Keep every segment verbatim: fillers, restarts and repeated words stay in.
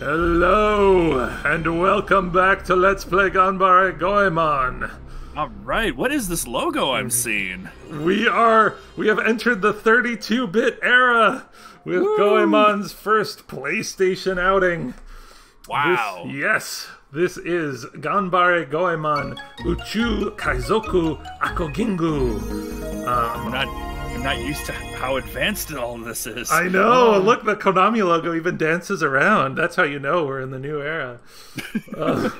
Hello, and welcome back to Let's Play Ganbare Goemon. All right, what is this logo I'm seeing? We are, we have entered the thirty-two bit era with Woo. Goemon's first PlayStation outing. Wow. This, yes, this is Ganbare Goemon Uchu Kaizoku Akogingu. Um, I'm not... I'm not used to how advanced all this is. I know. Um, Look, the Konami logo even dances around. That's how you know we're in the new era. uh,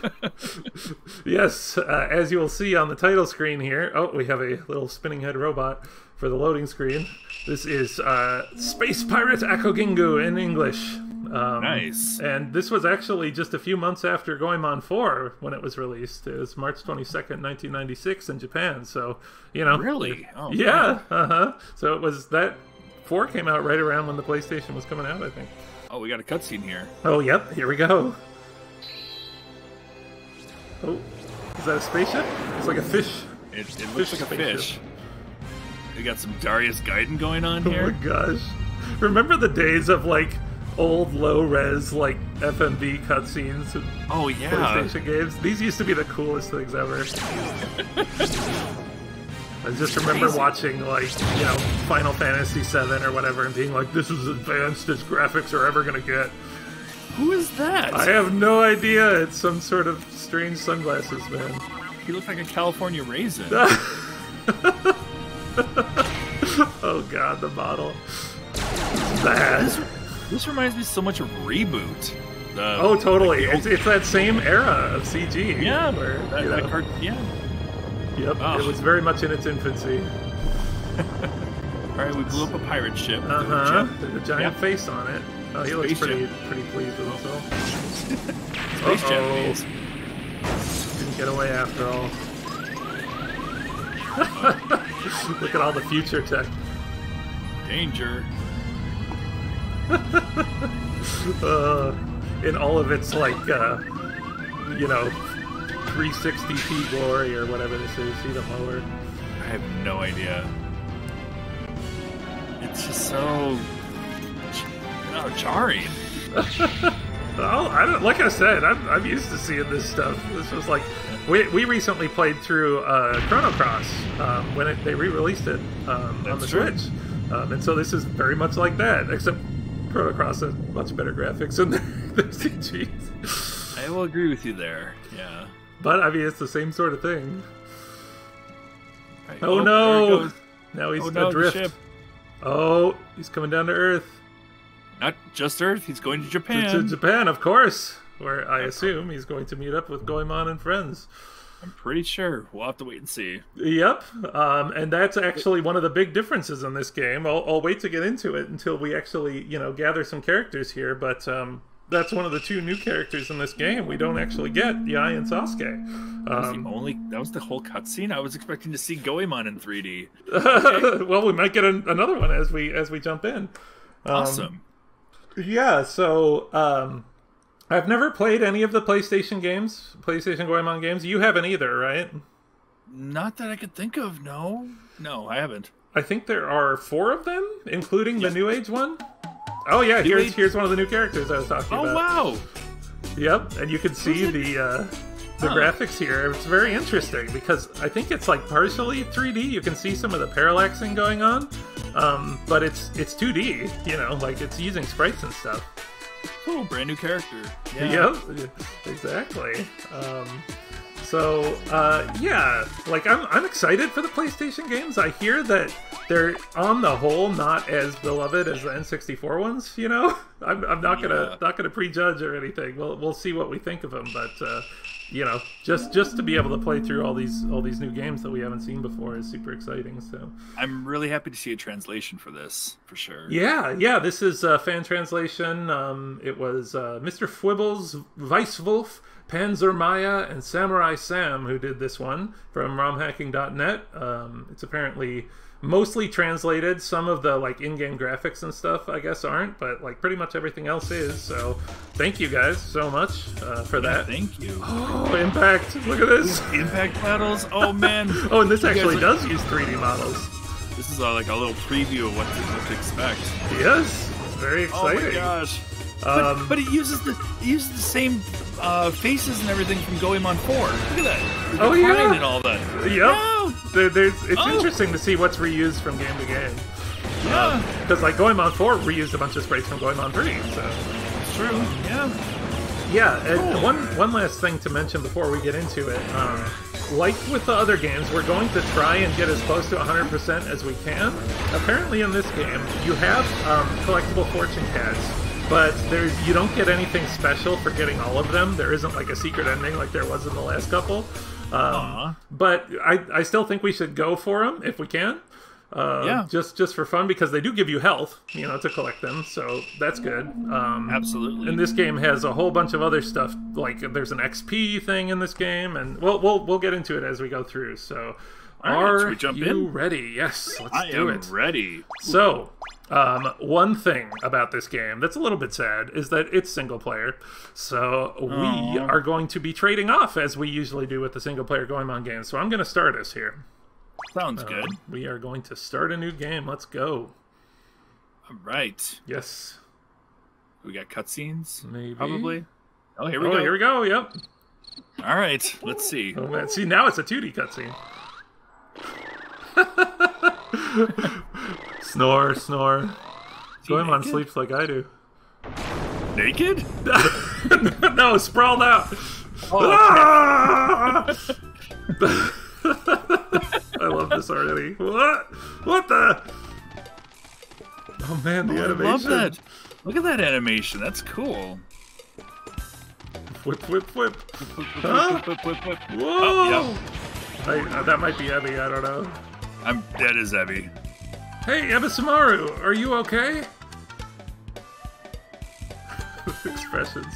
yes, uh, as you will see on the title screen here. Oh, we have a little spinning head robot for the loading screen. This is uh, Space Pirate Akogingu in English. Um, nice. And this was actually just a few months after Goemon four when it was released. It was March twenty-second, nineteen ninety-six in Japan. So, you know. Really? Oh, yeah. Uh-huh. So it was that four came out right around when the PlayStation was coming out, I think. Oh, we got a cutscene here. Oh, yep. Here we go. Oh, is that a spaceship? It's like a fish. It, it looks fish like a spaceship. Fish. We got some Darius Gaiden going on here. Oh, my gosh. Remember the days of, like, old low-res, like, F M V cutscenes and oh, yeah. PlayStation games? These used to be the coolest things ever. I just remember Crazy. watching, like, you know, Final Fantasy seven or whatever and being like, this is advanced as graphics are ever gonna get. Who is that? I have no idea. It's some sort of strange sunglasses, man. He looks like a California raisin. Oh, God, the model. That. This reminds me so much of Reboot. The, oh, totally. Like, it's, it's that same era of C G. Yeah. Where, that, that card, yeah. Yep. Oh. It was very much in its infancy. All right, we blew up a pirate ship. Uh-huh. There's a giant yeah. face on it. Oh, he Space looks pretty, pretty pleased with himself. Space uh -oh. Jet. Didn't get away after all. Look at all the future tech. Danger. uh, in all of its, like, uh, you know, three sixty p glory or whatever this is. See the mower? I have no idea. It's just so... oh, jarring. Well, I don't, like I said, I'm, I'm used to seeing this stuff. This was like... We, we recently played through uh, Chrono Cross um, when it, they re-released it um, on the Switch. Um, and so this is very much like that, except... Chrono Cross has much better graphics than their C Gs. I will agree with you there. Yeah. But, I mean, it's the same sort of thing. Right. Oh, oh, no! Now he's oh, no, adrift. Oh, he's coming down to Earth. Not just Earth, he's going to Japan. To, to Japan, of course. Where I assume he's going to meet up with Goemon and friends. I'm pretty sure. We'll have to wait and see. Yep. Um, and that's actually one of the big differences in this game. I'll, I'll wait to get into it until we actually, you know, gather some characters here. But um, that's one of the two new characters in this game we don't actually get, Yai and Sasuke. Um, that, was the only, that was the whole cutscene? I was expecting to see Goemon in three D. Okay. Well, we might get an, another one as we, as we jump in. Um, awesome. Yeah, so... Um, I've never played any of the PlayStation games, PlayStation Goemon games. You haven't either, right? Not that I could think of, no. No, I haven't. I think there are four of them, including yes. the New Age one. Oh, yeah, New here's Age. here's one of the new characters I was talking oh, about. Oh, wow! Yep, and you can see the uh, the huh. graphics here. It's very interesting, because I think it's like partially three D. You can see some of the parallaxing going on, um, but it's it's two D, you know, like it's using sprites and stuff. Cool, brand new character. Yeah. Yep, exactly. Um, so, uh, yeah, like I'm, I'm excited for the PlayStation games. I hear that they're on the whole not as beloved as the N sixty-four ones. You know, I'm, I'm not gonna yeah. not gonna prejudge or anything. We'll we'll see what we think of them. But uh, you know, just just to be able to play through all these all these new games that we haven't seen before is super exciting. So I'm really happy to see a translation for this for sure. Yeah, yeah. This is a fan translation. Um, it was uh, Mister Fwibbles, Weisswolf, Panzer Maya, and Samurai Sam who did this one from ROM hacking dot net. Um, it's apparently mostly translated. Some of the like in-game graphics and stuff, I guess, aren't, but like pretty much everything else is. So, thank you guys so much uh, for that. Yeah, thank you. Oh, Impact! Look at this. Impact models. Oh man. Oh, and this you actually does like... use three D models. This is uh, like a little preview of what to, what to expect. Yes, it's very exciting. Oh my gosh. But, um, but it uses the it uses the same uh, faces and everything from Goemon four. Look at that. Oh yeah, and all that. Yep. No. There, there's, it's oh. interesting to see what's reused from game to game. Yeah. Because um, like Goemon four reused a bunch of sprites from Goemon three. So it's true. Um, yeah. Yeah. And cool. One one last thing to mention before we get into it. Um, Like with the other games, we're going to try and get as close to one hundred percent as we can. Apparently in this game, you have um, collectible fortune cards, but there's you don't get anything special for getting all of them. There isn't like a secret ending like there was in the last couple. Um, but I, I still think we should go for them if we can. Uh, yeah. Just just for fun, because they do give you health, you know, to collect them, so that's good. Um, Absolutely. And this game has a whole bunch of other stuff, like there's an X P thing in this game, and we'll we'll we'll get into it as we go through. So, All are right, so we jump you in? ready? Yes, let's I do am it. Ready. So, um, one thing about this game that's a little bit sad is that it's single player. So we Aww. are going to be trading off as we usually do with the single player Goemon games. So I'm going to start us here. Sounds um, good. We are going to start a new game. Let's go. All right. Yes. We got cutscenes? Maybe. Probably. Oh, here we oh, go. Here we go. Yep. All right. Let's see. Oh, man. See, now it's a two D cutscene. Snore, snore. Goemon sleeps like I do. Naked? No, sprawled out. Oh, ah! I love this already. What? What the? Oh man, the oh, animation. I love that. Look at that animation. That's cool. Whip, whip, whip. Huh? Whip, whip, whip, whip. Whoa! Oh, yep. I, uh, that might be Ebby. I don't know. I'm dead as Ebby. Hey, Ebisumaru, are you okay? Expressions.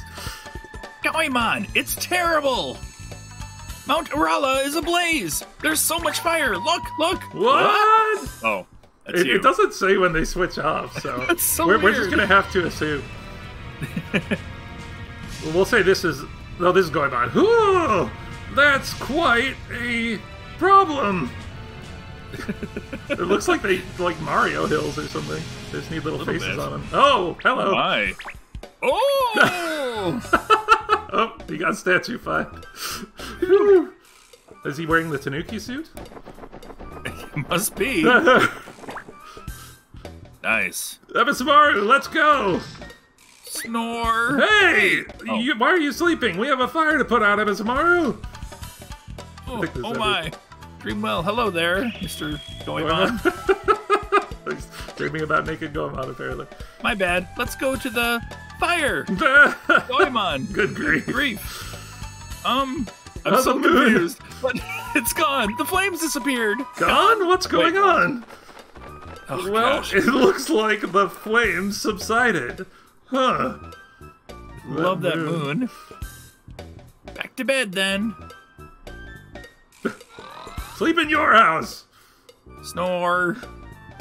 Goemon, it's terrible. Mount Urara is ablaze! There's so much fire! Look, look! What? Oh, that's it, you. It doesn't say when they switch off, so, that's so we're, we're just gonna have to assume. We'll say this is no, this is Goemon. Ooh, that's quite a problem. It looks like they like Mario Hills or something. They just need little, little faces bit. on them. Oh, hello! Hi. Oh! Oh, he got statuified. Is he wearing the Tanuki suit? It must be. Nice. Ebisumaru, let's go! Snore. Hey! Oh. You, why are you sleeping? We have a fire to put out, Ebisumaru! Oh, oh my. Dream well. Hello there, Mister Goemon. He's dreaming about naked Goemon, apparently. My bad. Let's go to the... fire! Goemon! Good grief. grief. Um, I'm How's so confused, but it's gone. The flames disappeared. Gone? What's going Wait. on? Oh, well, gosh. It looks like the flames subsided. Huh. Love that, that moon. moon. Back to bed, then. Sleep in your house. Snore.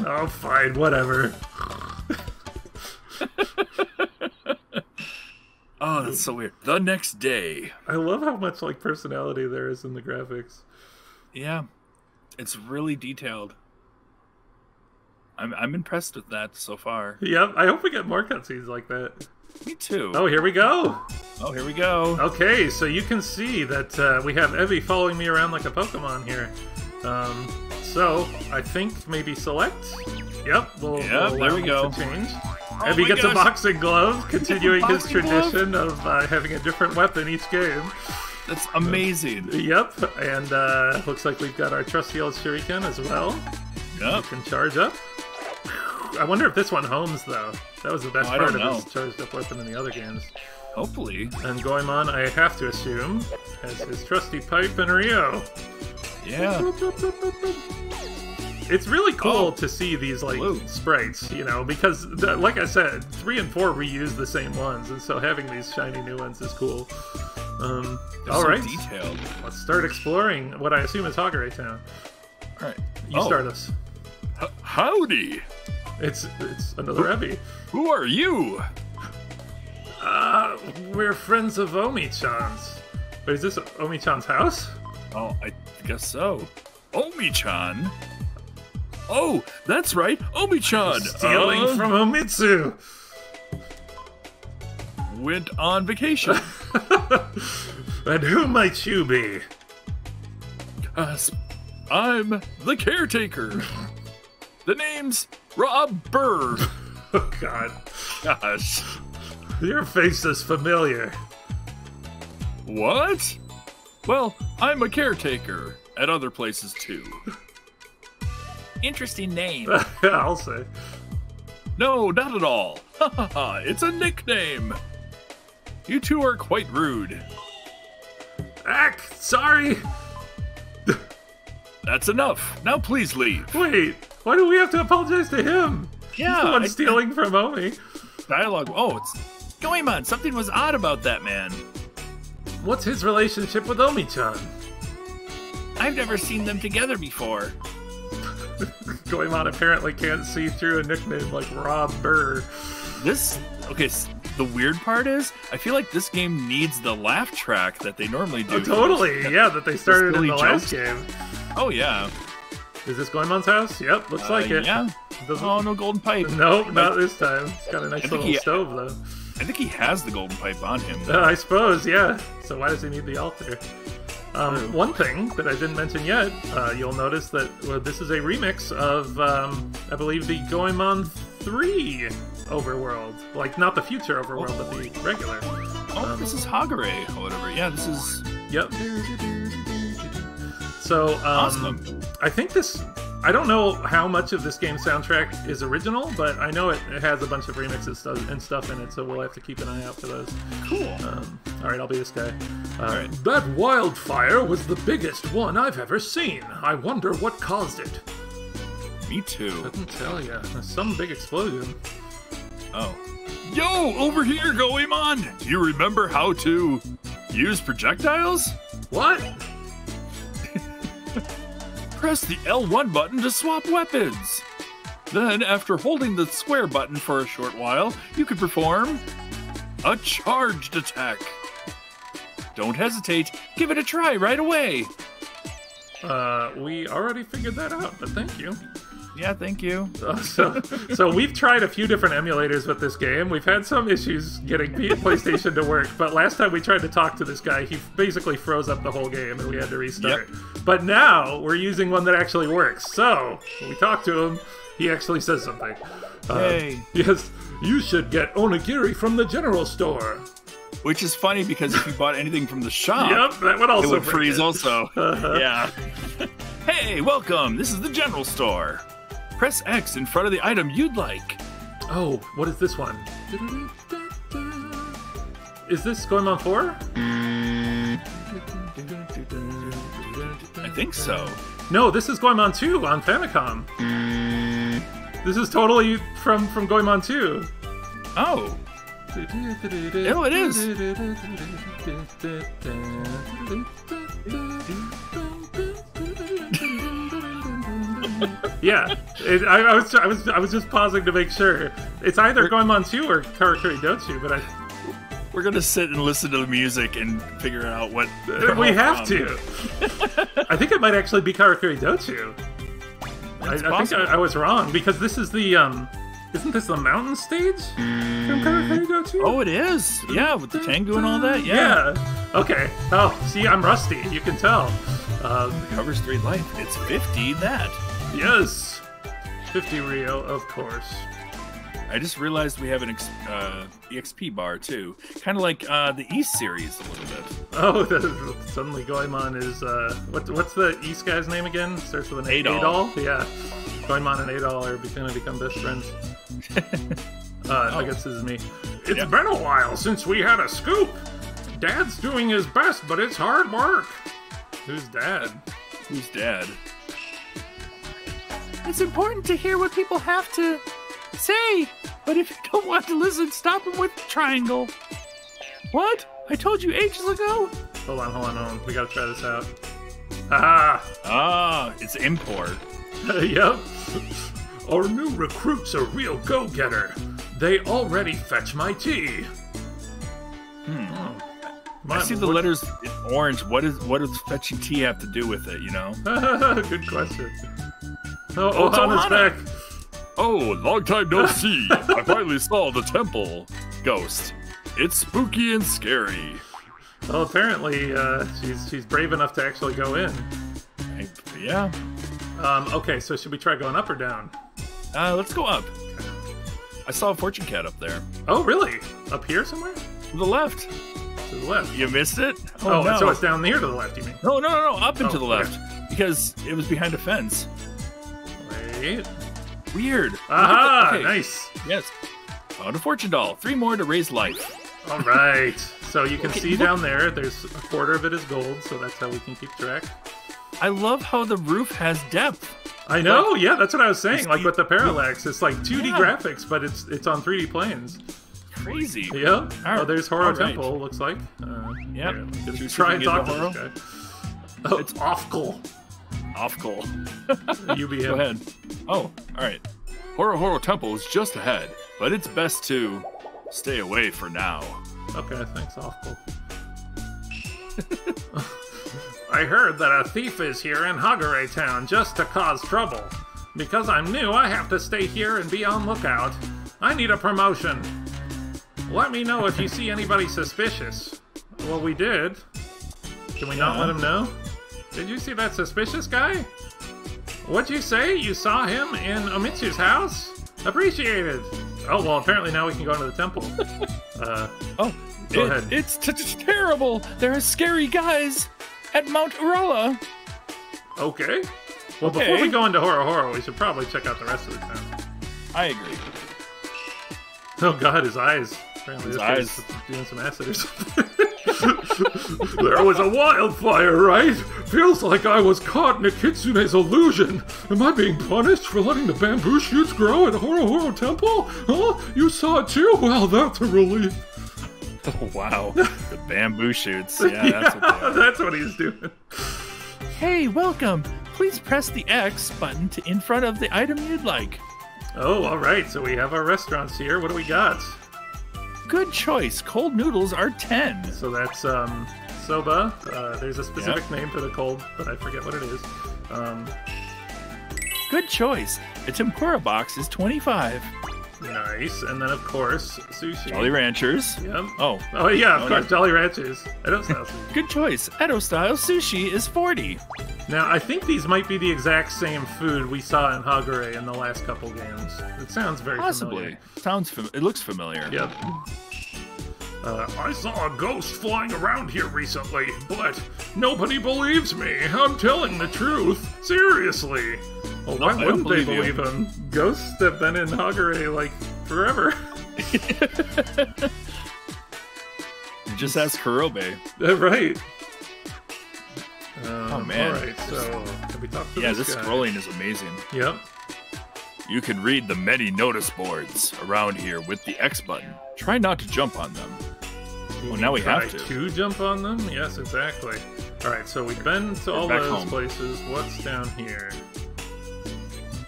Oh, fine. Whatever. Oh, that's so weird. The next day. I love how much like personality there is in the graphics. Yeah, it's really detailed. I'm I'm impressed with that so far. Yep. I hope we get more cutscenes like that. Me too. Oh, here we go. Oh, here we go. Okay, so you can see that uh, we have Ebby following me around like a Pokemon here. Um, so I think maybe select. Yep. We'll, yeah. We'll there we go. Change. Oh Ebby gets gosh. a boxing glove, continuing boxing his tradition glove? of uh, having a different weapon each game. That's amazing. Uh, yep, and uh, looks like we've got our trusty old shuriken as well. Yep. We can charge up. I wonder if this one homes, though. That was the best oh, part of this charged up weapon in the other games. Hopefully. And Goemon, I have to assume, has his trusty pipe and Ryo. Yeah. It's really cool oh. to see these, like, Blue. sprites, you know, because, the, like I said, three and four reuse the same ones, and so having these shiny new ones is cool. Um, all so right. detailed. Let's start exploring what I assume is Hagure Town. All right. You oh. start us. H howdy! It's it's another Ebby. Who are you? Uh, we're friends of Omi-chan's. Wait, is this Omi-chan's house? Oh, I guess so. Omi-chan? Oh, that's right, Omi-chan! Stealing uh, from Omitsu! went on vacation. And who might you be? Uh, I'm the caretaker. The name's Rob Burr. Oh, God. Gosh. Your face is familiar. What? Well, I'm a caretaker at other places, too. Interesting name. I'll say. No, not at all. Ha ha ha, it's a nickname. You two are quite rude. Ack, sorry. That's enough. Now please leave. Wait, why do we have to apologize to him? Yeah. He's the one I, stealing I, from Omi. Dialogue. Oh, it's Goemon. Something was odd about that man. What's his relationship with Omi-chan? I've never seen them together before. Goemon apparently can't see through a nickname like Rob Burr. This, okay, the weird part is, I feel like this game needs the laugh track that they normally do. Oh, totally, yeah, yeah, that they started in the last game. Oh, yeah. Is this Goemon's house? Yep, looks uh, like it. Yeah. Doesn't... Oh, no golden pipe. No, nope, not this time. It's got a nice little he... stove, though. I think he has the golden pipe on him. Uh, I suppose, yeah. So why does he need the altar? Um, one thing that I didn't mention yet, uh, you'll notice that well, this is a remix of, um, I believe, the Goemon three overworld. Like, not the future overworld, oh. but the regular. Oh, um, this is Hagure, or whatever. Yeah, this is... Yep. So, um, awesome. I think this... I don't know how much of this game's soundtrack is original, but I know it, it has a bunch of remixes and stuff in it, so we'll have to keep an eye out for those. Cool. Um, all right, I'll be this guy. Uh, all right. That wildfire was the biggest one I've ever seen. I wonder what caused it. Me too. Couldn't tell ya. Some big explosion. Oh. Yo, over here, Goemon! Do you remember how to use projectiles? What? Press the L one button to swap weapons. Then, after holding the square button for a short while, you can perform a charged attack. Don't hesitate. Give it a try right away. Uh, we already figured that out, but thank you. Yeah, thank you. Uh, so, so we've tried a few different emulators with this game. We've had some issues getting PlayStation to work, but last time we tried to talk to this guy, he basically froze up the whole game and we had to restart. Yep. But now we're using one that actually works. So when we talk to him, he actually says something. Hey. Uh, yes, you should get onigiri from the general store. Which is funny because if you bought anything from the shop, yep, that would also it would freeze it. also. Uh-huh. Yeah. Hey, welcome. This is the general store. Press X in front of the item you'd like. Oh, what is this one? Is this Goemon four? I think so. No, this is Goemon two on Famicom. This is totally from, from Goemon two. Oh. Oh, it is. Yeah, it, I, I was I was I was just pausing to make sure. It's either we're, Goemon two or Karakuri Dōchū, but I we're gonna sit and listen to the music and figure out what uh, we have to. I think it might actually be Karakuri Dōchū. I, I think I, I was wrong because this is the um, isn't this the mountain stage from Karakuri Dōchū? Oh, it is. Yeah, with the tango and all that. Yeah. yeah. Okay. Oh, see, I'm rusty. You can tell. Uh, covers three life. It's fifty. That. Yes! fifty Rio, of course. I just realized we have an ex uh, E X P bar, too. Kind of like uh, the East series, a little bit. Oh, the, suddenly Goemon is... Uh, what, what's the East guy's name again? Starts with an Adol. Adol? Yeah. Goemon and Adol are going to become best friends. uh, oh. I guess this is me. It's yep. been a while since we had a scoop. Dad's doing his best, but it's hard work. Who's Dad? Who's Dad? It's important to hear what people have to say, but if you don't want to listen, stop them with the triangle. What? I told you ages ago. Hold on, hold on, hold on. We gotta try this out. Ah! Ah, it's import. Yep. Our new recruit's a real go-getter. They already fetch my tea. Hmm. My I see the letters in orange. What is what does fetching tea have to do with it, you know? Good question. Oh, oh Ohana's Ohana. back. Oh, long time no see. I finally saw the temple ghost. It's spooky and scary. Well, apparently uh, she's she's brave enough to actually go in. I, yeah. Um, okay, so should we try going up or down? Uh, let's go up. I saw a fortune cat up there. Oh, really? Up here somewhere? To the left. To the left. You missed it? Oh, oh no. So it's down there to the left, you mean? No, no, no, no. Up and oh, to the left. Okay. Because it was behind a fence. Wait. Weird. Aha, okay. Nice. Yes. Found a fortune doll. Three more to raise life. All right. So you can okay, see look. down there, there's a quarter of it is gold, so that's how we can keep track. I love how the roof has depth. I know, like, yeah, that's what I was saying. Like with the parallax, it's like two D yeah. graphics, but it's it's on three D planes. Crazy. Yeah. All right. Oh, there's Horohoro Temple, right. looks like. Uh, yep. Here, you try and talk to this guy. Oh, it's Ofkul. Ofkul. You be him. Go ahead. Oh, all right. Horohoro Temple is just ahead, but it's best to stay away for now. Okay, thanks, Ofkul. I heard that a thief is here in Hagure Town just to cause trouble. Because I'm new, I have to stay here and be on lookout. I need a promotion. Let me know if you see anybody suspicious. Well, we did. Can we yeah. not let him know? Did you see that suspicious guy? What'd you say? You saw him in Omitsu's house? Appreciated. Oh, well, apparently now we can go into the temple. Uh, oh, go it, ahead. It's t t terrible. There are scary guys. At Mount Urara. Okay. Well, okay. Before we go into Horohoro, we should probably check out the rest of the town. I agree. Oh God, his eyes. Apparently his eyes doing some acid or something. There was a wildfire, right? Feels like I was caught in a kitsune's illusion. Am I being punished for letting the bamboo shoots grow at Horohoro Temple? Huh? You saw it too? Well, that's a relief. Oh, wow, the bamboo shoots. Yeah, yeah, that's, what they are. That's what he's doing. Hey, welcome. Please press the X button to in front of the item you'd like. Oh, all right. So we have our restaurants here. What do we got? Good choice. Cold noodles are ten. So that's um, soba. Uh, there's a specific yep. name for the cold, but I forget what it is. Um, Good choice. A tempura box is twenty-five. Nice, and then of course sushi. Jolly Ranchers. Yep. Oh. Oh yeah, of oh, course, no. Jolly Ranchers. Edo style sushi. Good choice. Edo style sushi is forty. Now I think these might be the exact same food we saw in Hagure in the last couple games. It sounds very possibly. Familiar. Sounds. Fam it looks familiar. Yep. Uh, I saw a ghost flying around here recently, but nobody believes me. I'm telling the truth, seriously. Well, why no, wouldn't believe they believe you. him? Ghosts have been in Hagure, like, forever. Just ask Kurobe. Right. Um, oh, man. All right, so, can we talk to yeah, this, this guy? Scrolling is amazing. Yep. You can read the many notice boards around here with the X button. Try not to jump on them. You well, now we have to. to jump on them? Yes, exactly. All right, so we've been to We're all those home. places. What's down here?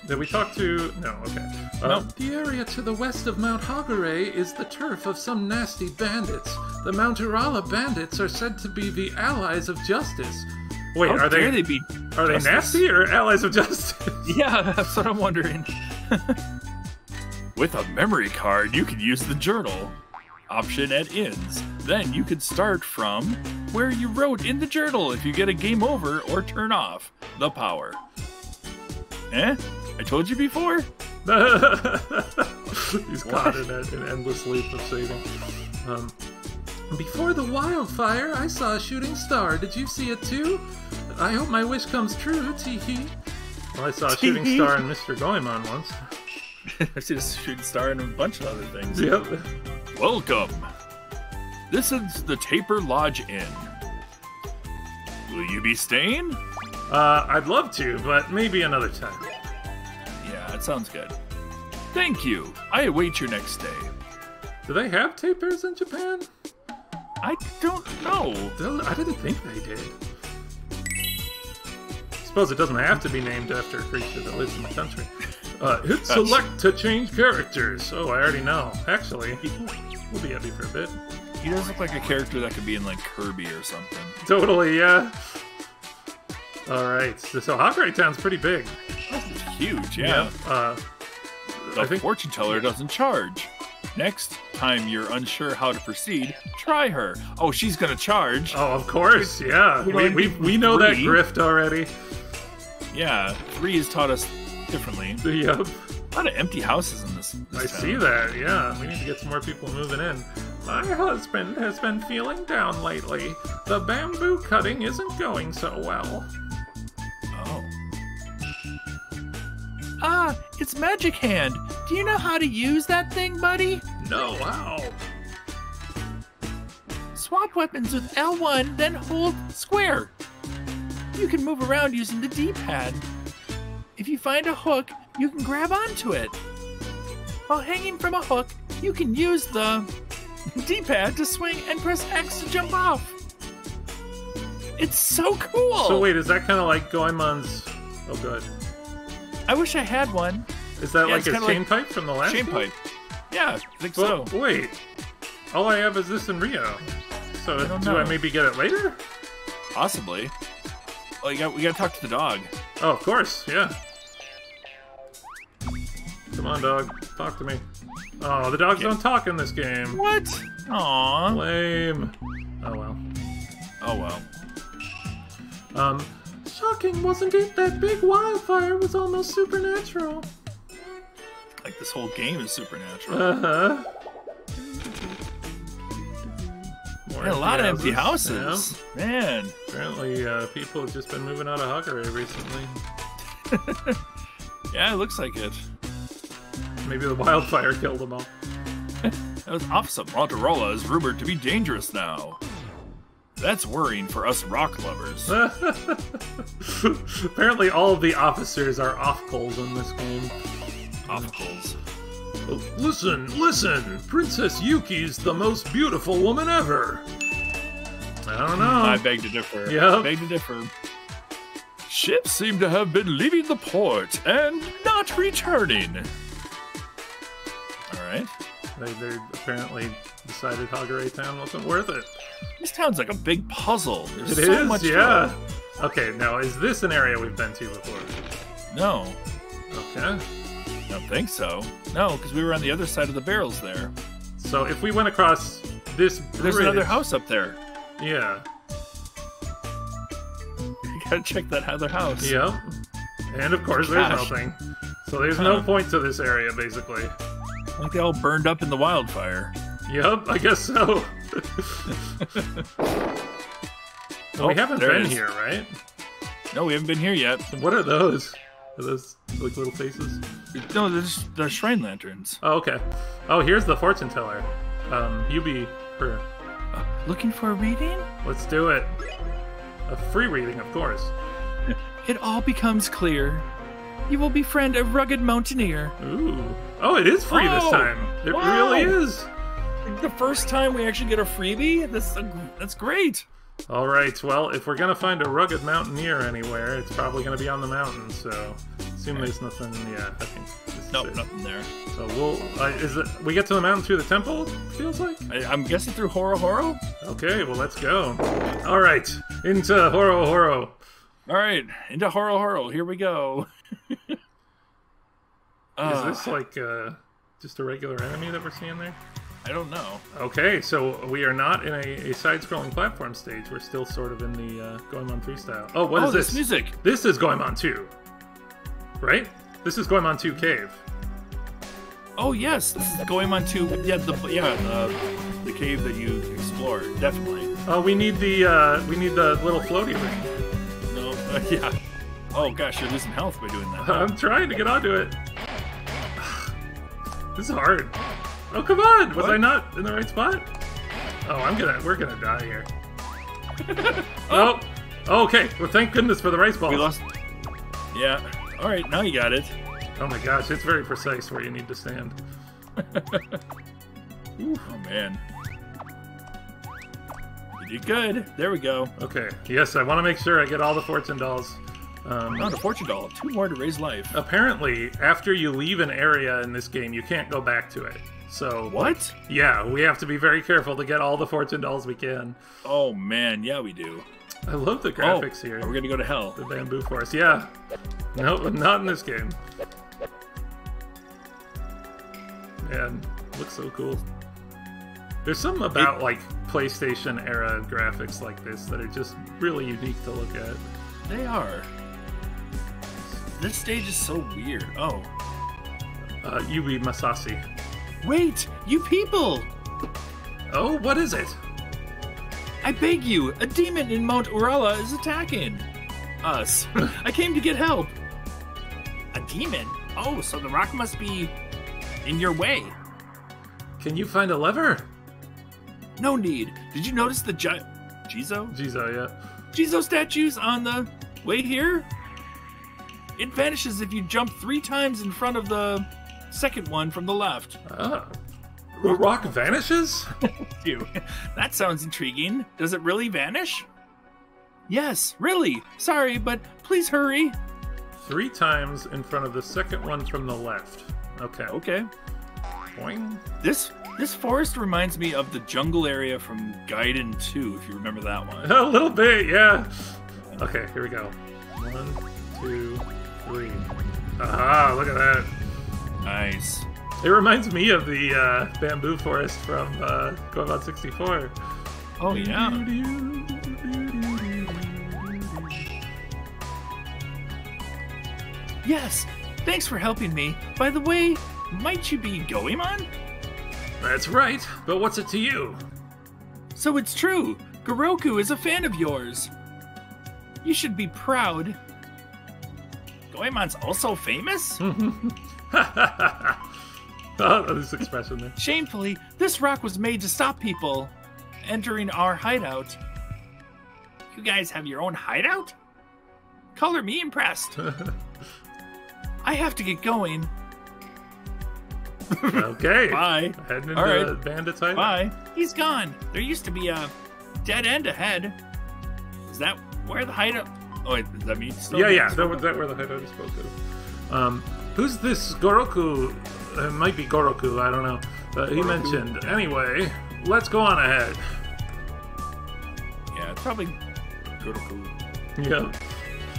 Did we talk to... No, okay. Uh, nope. The area to the west of Mount Hagure is the turf of some nasty bandits. The Mount Urara bandits are said to be the allies of justice. Wait, How are dare they, they be Are justice? they nasty or allies of justice? Yeah, that's what I'm wondering. With a memory card, you can use the journal option at inns. Then you can start from where you wrote in the journal if you get a game over or turn off the power. Eh? I told you before. He's caught in a, an endless loop of saving. Um, Before the wildfire, I saw a shooting star. Did you see it too? I hope my wish comes true. Tee-hee. Well, I saw a shooting star in Mister Goemon once. I've seen a shooting star in a bunch of other things. Yep. Welcome. This is the Taper Lodge Inn. Will you be staying? Uh, I'd love to, but maybe another time. That sounds good. Thank you. I await your next day. Do they have tapirs in Japan? I don't know. I didn't think they did. I suppose it doesn't have to be named after a creature that lives in the country. Uh, hit select to change characters. Oh, I already know. Actually, we'll be happy for a bit. He does look like a character that could be in like Kirby or something. Totally, yeah. Alright, so Hagure Town's pretty big. It's huge, yeah. yeah uh, the I think... fortune teller doesn't charge. Next, time you're unsure how to proceed, try her. Oh, she's gonna charge. Oh, of course, yeah. We, we, we, we know that grift already. Yeah, three has taught us differently. Yep. A lot of empty houses in this, this I town. See that, yeah. We need to get some more people moving in. My husband has been feeling down lately. The bamboo cutting isn't going so well. Oh. Ah, it's Magic Hand. Do you know how to use that thing, buddy? No, how? Swap weapons with L one, then hold square. You can move around using the D-pad. If you find a hook, you can grab onto it. While hanging from a hook, you can use the D-pad to swing and press X to jump off. It's so cool! So wait, is that kind of like Goemon's... Oh, good. I wish I had one. Is that yeah, like a chain like pipe from the last chain one? Pipe. Yeah, I think well, so. Wait, all I have is this in Rio. So I do know. I maybe get it later? Possibly. Oh, you got, we gotta talk to the dog. Oh, of course, yeah. Come on, dog. Talk to me. Oh, the dogs don't talk in this game. What? Aww. Lame. Oh, well. Oh, well. Um, shocking, wasn't it? That big wildfire was almost supernatural. Like, this whole game is supernatural. Uh-huh. More yeah, a lot of empty houses. Yeah. Man. Apparently, uh, people have just been moving out of Hagure recently. Yeah, it looks like it. Maybe the wildfire killed them all. That was opposite. Monterola is rumored to be dangerous now. That's worrying for us rock lovers. Apparently all of the officers are off-coals in this game. Off-coals. Listen, listen! Princess Yuki's the most beautiful woman ever! I don't know. I beg to differ. Yep. I beg to differ. Ships seem to have been leaving the port and not returning. Alright. They, they apparently decided Hagure Town wasn't worth it. This town's like a big puzzle. There's it so is, much yeah. Trouble. Okay, now is this an area we've been to before? No. Okay. I don't think so. No, because we were on the other side of the barrels there. So if we went across this bridge... There's another house up there. Yeah. You gotta check that other house. Yep. And of course there's Gosh. nothing. So there's no point to this area, basically. I think they all burned up in the wildfire. Yep, I guess so. Well, oh, we haven't been here, right? No, we haven't been here yet. What are those? Are those, like, little faces? No, they're, just, they're shrine lanterns. Oh, okay. Oh, here's the fortune teller. Um, Yubi, her. Uh, looking for a reading? Let's do it. A free reading, of course. It all becomes clear. You will befriend a rugged mountaineer. Ooh. Oh, it is free oh, this time. It wow. really is. The first time we actually get a freebie? That's, a, that's great. All right, well, if we're going to find a rugged mountaineer anywhere, it's probably going to be on the mountain, so assume okay. there's nothing, yeah, I think. Nope, nothing there. So we'll, uh, is it, we get to the mountain through the temple, feels like? I, I'm guessing through Horohoro? Okay, well, let's go. All right, into Horohoro. All right, into Horohoro, here we go. uh, is this like uh, just a regular enemy that we're seeing there? I don't know. Okay, so we are not in a, a side-scrolling platform stage. We're still sort of in the uh, Goemon three style. Oh, what oh, is this? this music? This is Goemon two, right? This is Goemon two Cave. Oh, yes. This is Goemon two. Yeah, the, yeah, the, the cave that you explore, definitely. Oh, we need the uh, we need the little floaty ring. No, uh, yeah. Oh, gosh, you're losing health by doing that. I'm trying to get onto it. This is hard. Oh, come on! Was what? I not in the right spot? Oh, I'm gonna... We're gonna die here. oh. oh! Okay. Well, thank goodness for the rice balls. We lost... Yeah. Alright, now you got it. Oh my gosh, it's very precise where you need to stand. Oof. Oh, man. You did good. There we go. Okay. Yes, I want to make sure I get all the fortune dolls. Um, Not a fortune doll. Two more to raise life. Apparently, after you leave an area in this game, you can't go back to it. So what? Yeah, we have to be very careful to get all the fortune dolls we can. Oh man, yeah we do. I love the graphics oh, here. We're gonna go to hell. The bamboo forest, yeah. No, nope, not in this game. Man, looks so cool. There's something about it, like PlayStation era graphics like this that are just really unique to look at. They are. This stage is so weird. Oh. Uh, Yui Masashi. Wait! You people! Oh, what is it? I beg you! A demon in Mount Urara is attacking us. I came to get help. A demon? Oh, so the rock must be in your way. Can you find a lever? No need. Did you notice the giant... Jizo? Jizo, yeah. Jizo statues on the way here? It vanishes if you jump three times in front of the second one from the left. Ah. The rock vanishes? Dude, that sounds intriguing. Does it really vanish? Yes, really. Sorry, but please hurry. Three times in front of the second one from the left. Okay. Okay. Boing. This this forest reminds me of the jungle area from Gaiden two, if you remember that one. A little bit, yeah. Okay, here we go. One, two, three. Aha, look at that. Nice. It reminds me of the uh, Bamboo Forest from uh, Goemon sixty-four. Oh, yeah. Yes, thanks for helping me. By the way, might you be Goemon? That's right, but what's it to you? So it's true. Goroku is a fan of yours. You should be proud. Goemon's also famous? Oh, this expression there. Shamefully, this rock was made to stop people entering our hideout. You guys have your own hideout? Color me impressed. I have to get going. Okay. Bye. Heading into right. Bandit's hideout. Bye. He's gone. There used to be a dead end ahead. Is that where the hideout? Oh, wait, is that me? Still yeah, yeah. Is that where the hideout is spoken? Um, who's this Goroku? It might be Goroku, I don't know. But he Goroku, mentioned. Yeah. Anyway, let's go on ahead. Yeah, it's probably Goroku. Yeah.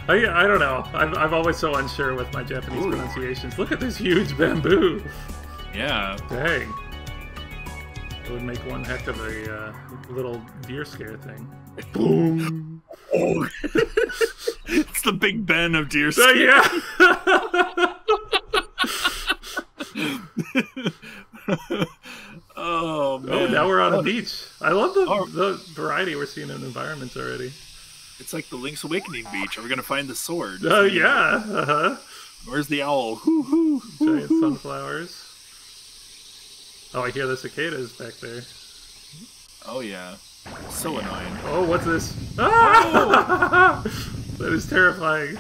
I, I don't know. I'm, I'm always so unsure with my Japanese Ooh. pronunciations. Look at this huge bamboo. Yeah. Dang. It would make one heck of a uh, little deer scare thing. Boom. Oh. It's the Big Ben of deer scare. Yeah. Oh, man. Oh, now we're on a beach. I love the, oh. the variety we're seeing in environments already. It's like the Link's Awakening beach. Are we going to find the sword? Oh, uh, yeah. Uh-huh. Where's the owl? Hoo, hoo, hoo, Giant hoo. sunflowers. Oh, I hear the cicadas back there. Oh, yeah. So annoying. Oh, what's this? Ah! Oh! That is terrifying.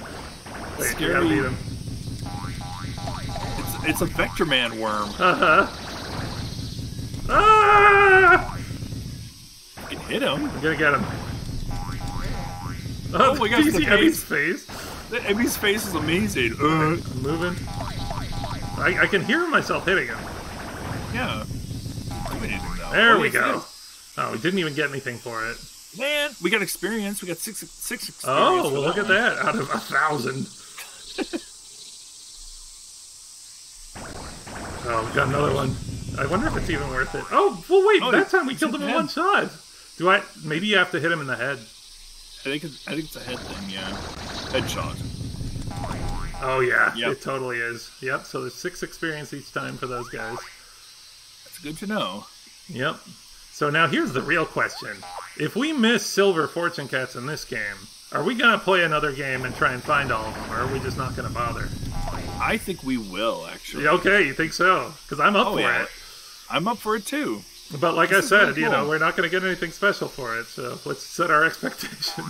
Wait, Scary. I gotta beat him. It's a Vector Man worm. Uh huh. Ah! You can hit him. I'm gonna get him. Oh, oh my gosh, the Ebby's face. The Ebby's face is amazing. Uh, I'm moving. I, I can hear myself hitting him. Yeah. There we go. This? Oh, we didn't even get anything for it. Man, we got experience. We got six, six experience. Oh, well, look at that. Out of a thousand. Oh, we got another one. I wonder if it's even worth it. Oh, well, wait, oh, that time we killed him in one shot. Do I? Maybe you have to hit him in the head. I think it's, I think it's a head thing, yeah. Headshot. Oh, yeah, yep. It totally is. Yep, so there's six experience each time for those guys. That's good to know. Yep. So now here's the real question. If we miss Silver Fortune Cats in this game, are we going to play another game and try and find all of them, or are we just not going to bother? I think we will, actually. Okay, you think so? Because I'm up oh, for yeah. it. I'm up for it, too. But like this I said, really you cool. know, we're not going to get anything special for it, so let's set our expectations.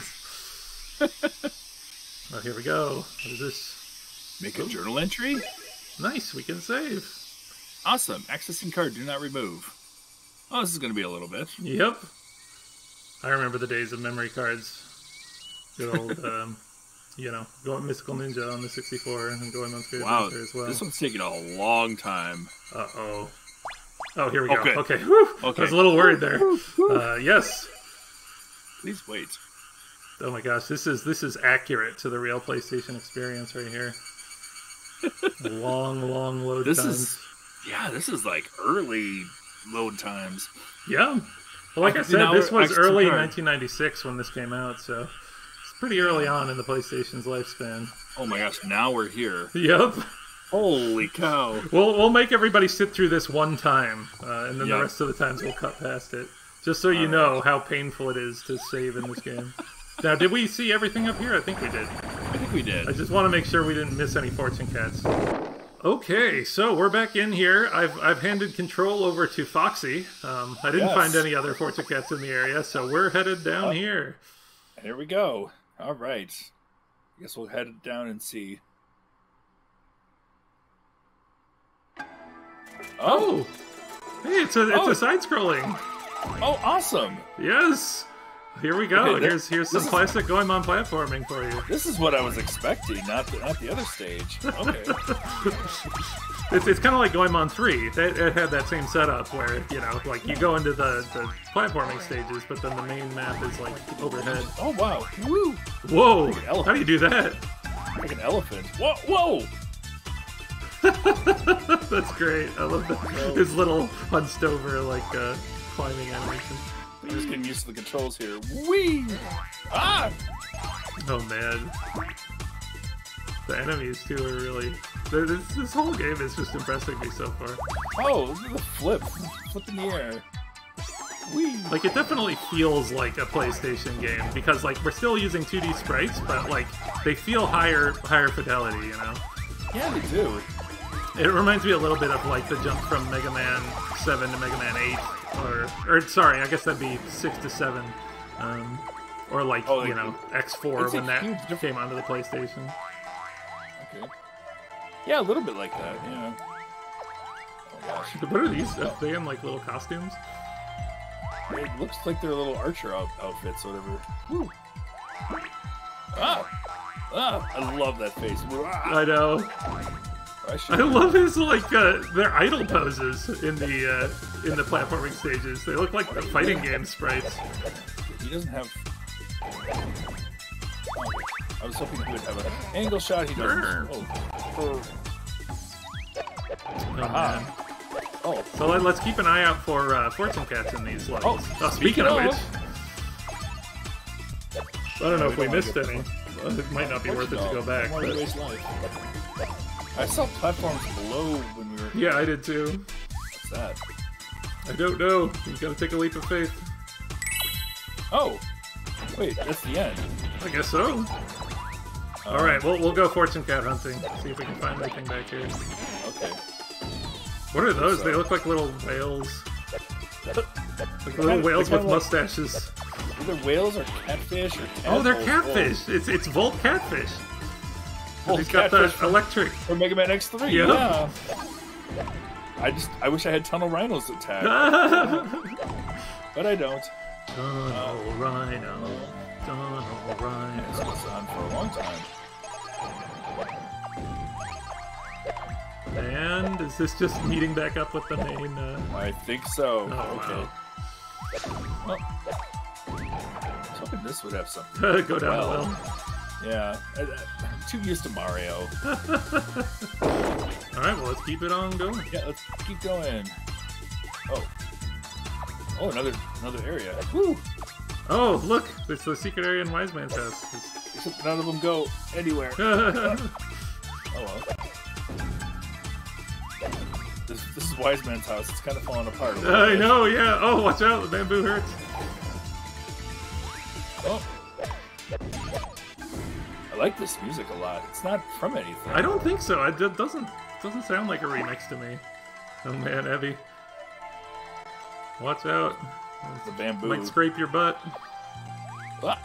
Well, here we go. What is this? Make Ooh. a journal entry? Nice, we can save. Awesome. Accessing card, do not remove. Oh, this is going to be a little bit. Yep. I remember the days of memory cards. Good old... um, you know, going Mystical Ninja on the sixty-four and going on Spirit wow, Master as well. This one's taking a long time. Uh-oh. Oh, here we go. Okay. Okay. okay. I was a little worried there. Uh, yes. Please wait. Oh my gosh, this is this is accurate to the real PlayStation experience right here. long, long load this times. Is, yeah, this is like early load times. Yeah. Well, like I, I said, now, this was early nineteen ninety-six when this came out, so it's pretty early on in the PlayStation's lifespan. Oh my gosh, now we're here. Yep. Holy cow. We'll, we'll make everybody sit through this one time, uh, and then yep. the rest of the times we'll cut past it. Just so you um, know how painful it is to save in this game. Now, did we see everything up here? I think we did. I think we did. I just want to make sure we didn't miss any fortune cats. Okay, so we're back in here. I've, I've handed control over to Foxy. Um, I didn't yes. find any other fortune cats in the area, so we're headed down uh, here. Here we go. All right. I guess we'll head down and see. Oh! Hey, it's a, it's oh. a side-scrolling. Oh, awesome. Yes. Here we go. Okay, this, here's here's some classic Goemon platforming for you. This is what I was expecting, not the, not the other stage. Okay. it's it's kind of like Goemon three. It, it had that same setup where, you know, like you go into the, the platforming stages, but then the main map is like overhead. Oh, wow. Woo. Whoa. Like how do you do that? Like an elephant. Whoa. Whoa. That's great. I love that. Whoa. His little hunched over, like, uh, climbing animation. I'm just getting used to the controls here. Whee! Ah! Oh, man. The enemies, too, are really... This, this whole game is just impressing me so far. Oh, this is a flip. Flip in the air. Whee! Like, it definitely feels like a PlayStation game, because, like, we're still using two D sprites, but, like, they feel higher, higher fidelity, you know? Yeah, they do. It reminds me a little bit of, like, the jump from Mega Man seven to Mega Man eight. Or, or sorry, I guess that'd be six to seven, um, or like oh, you know X four when that came onto the PlayStation. Okay. Yeah, a little bit like that. Yeah. Oh gosh. What are these? Are they in like little costumes? It looks like they're little archer out outfits, or whatever. Woo. Ah, ah! I love that face. I know. I, I love his like uh, their idle poses in the uh, in the platforming stages. They look like the fighting game sprites. He doesn't have. I was hoping he would have an angle shot. He doesn't. Oh. Aha. Oh. So let, let's keep an eye out for uh, fortune cats in these levels. Oh, oh speaking, speaking of which, I don't know if we missed any. It might not be worth it to go back. But... I saw platforms below when we were... Yeah, I did too. What's that? I don't know. You gotta take a leap of faith. Oh! Wait, that's the end. I guess so. Um, Alright, we'll, we'll go fortune cat hunting. See if we can find anything back here. Okay. What are those? So. They look like little whales. Like little whales with like... mustaches. Either whales or catfish or catfish. Oh, they're catfish! It's, it's Volt Catfish! Well, he's got the electric for Mega Man X three. Yep. Yeah. I just I wish I had Tunnel Rhinos attack, but I don't. Tunnel uh, Rhino, Tunnel Rhino. This was on for a long time. And is this just meeting back up with the main? Uh... I think so. Oh, okay. Wow. Well, I was hoping this would have something. Go down well. well. Yeah, I, I'm too used to Mario. All right, well, let's keep it on going. Yeah, let's keep going. Oh, oh, another another area. Woo! Oh, look, it's the secret area in Wise Man's house. Except none of them go anywhere. Oh well. This, this is Wise Man's house. It's kind of falling apart. A I bit. know. Yeah. Oh, watch out! The bamboo hurts. Oh. I like this music a lot. It's not from anything. I don't think so. It doesn't doesn't sound like a remix to me. Oh man, Evie, watch out! The bamboo might scrape your butt. Ah.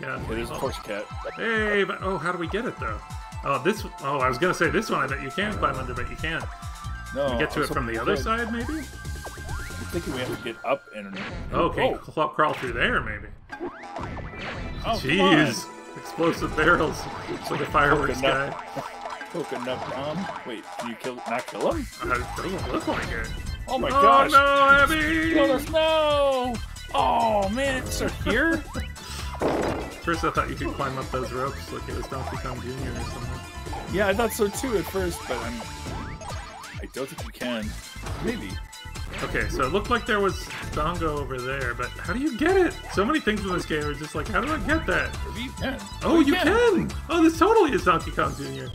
Yeah. It is a fortune cat. Hey, but oh, how do we get it though? Oh, this. Oh, I was gonna say this one. I bet you can climb under, but you can't. No. Can we get to it from the other side, maybe? I'm thinking we have to get up and... and okay, oh. crawl through there, maybe. Oh, jeez. Explosive barrels. It's like a fireworks guy. Coconut bomb. Wait, can you kill, not kill him? Uh, it doesn't look like it. Oh my oh, gosh. Oh no, Abby! No, there's no! Oh man, it's here? First I thought you could climb up those ropes like it was Donkey Kong Junior or something. Yeah, I thought so too at first, but I'm... I don't think you can. Maybe. Okay, so it looked like there was Dongo over there, but how do you get it? So many things in this game are just like, how do I get that? You can. Oh, you, you can. can! Oh, this totally is Donkey Kong Junior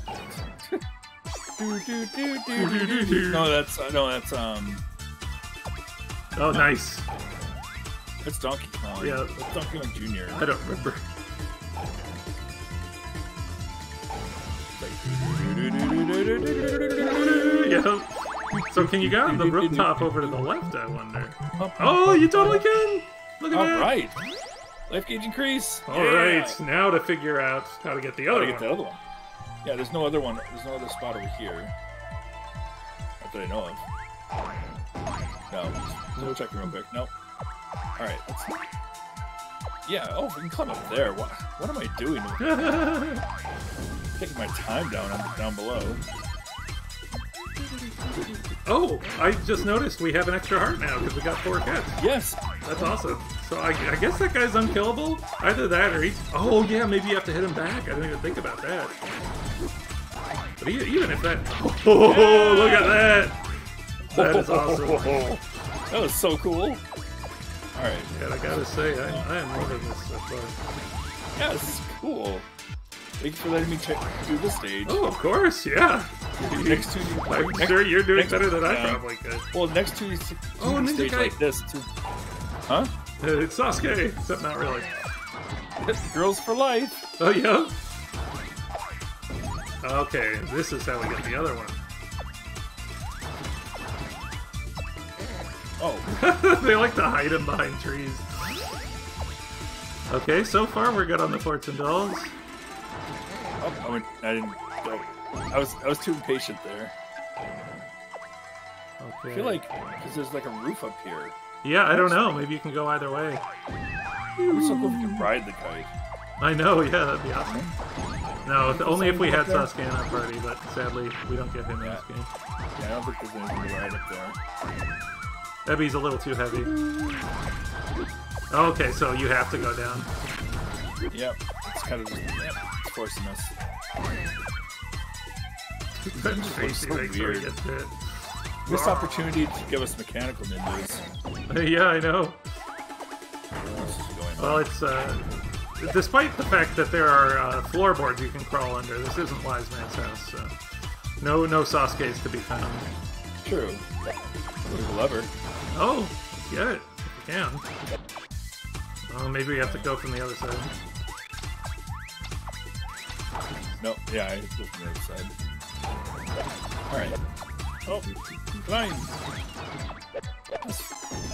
do, do, do, do, do, do, do. No, that's, uh, no, that's, um... Oh, nice. That's Donkey Kong. Yeah. That's Donkey Kong Junior I don't remember. Yeah. So can you go on the rooftop over to the left, I wonder? Oh, you totally can! Look at that! All right. Life gauge increase. All yeah. right. Now to figure out how to get the other, how to get one. the other one. Yeah, there's no other one. There's no other spot over here. Not that I know of. No. Let's go check it real quick. Nope. All right. Let's... Yeah. Oh, we can climb up there. What? What am I doing? Taking my time down down below. Oh, I just noticed we have an extra heart now because we got four cats. Yes, that's awesome. So I, I guess that guy's unkillable. Either that or he's... Oh yeah, maybe you have to hit him back. I didn't even think about that. But he, even if that... Oh, yeah! Look at that! That is awesome. That was so cool. All right. Yeah, I gotta say, I, I am loving this so far. Yeah, this is cool. Thanks for letting me check through the stage. Oh, of course, yeah. Next two, I'm next, sure you're doing better than I uh, probably could. Well, next two, two oh, ninja stage guy. like this, too. Huh? It's Sasuke, except not really. It's girls for life. Oh yeah. Okay, this is how we get the other one. Oh, they like to hide him behind trees. Okay, so far we're good on the fortune dolls. Oh, I, went, I didn't. I was I was too impatient there. Okay. I feel like because there's like a roof up here. Yeah, I don't know. Maybe you can go either way. It would so cool if you could ride the kite. I know. Yeah, that'd be awesome. No, if, only if we had Sasuke in our party, but sadly we don't get him in this game. Yeah, I don't think there's anything to ride up there. Ebby's a little too heavy. Okay, so you have to go down. Yep. It's kind of. Yep. Forcing us. This so weird. This opportunity to give us mechanical ninjas. Yeah, I know. Well, it's uh, despite the fact that there are uh, floorboards you can crawl under, this isn't Wise Man's house. So. No, no Sasuke's to be found. True. There's a lever. Oh, get it. You can. Well, maybe we have to go from the other side. No, yeah, I just looked on the other side. Alright. Oh, fine. This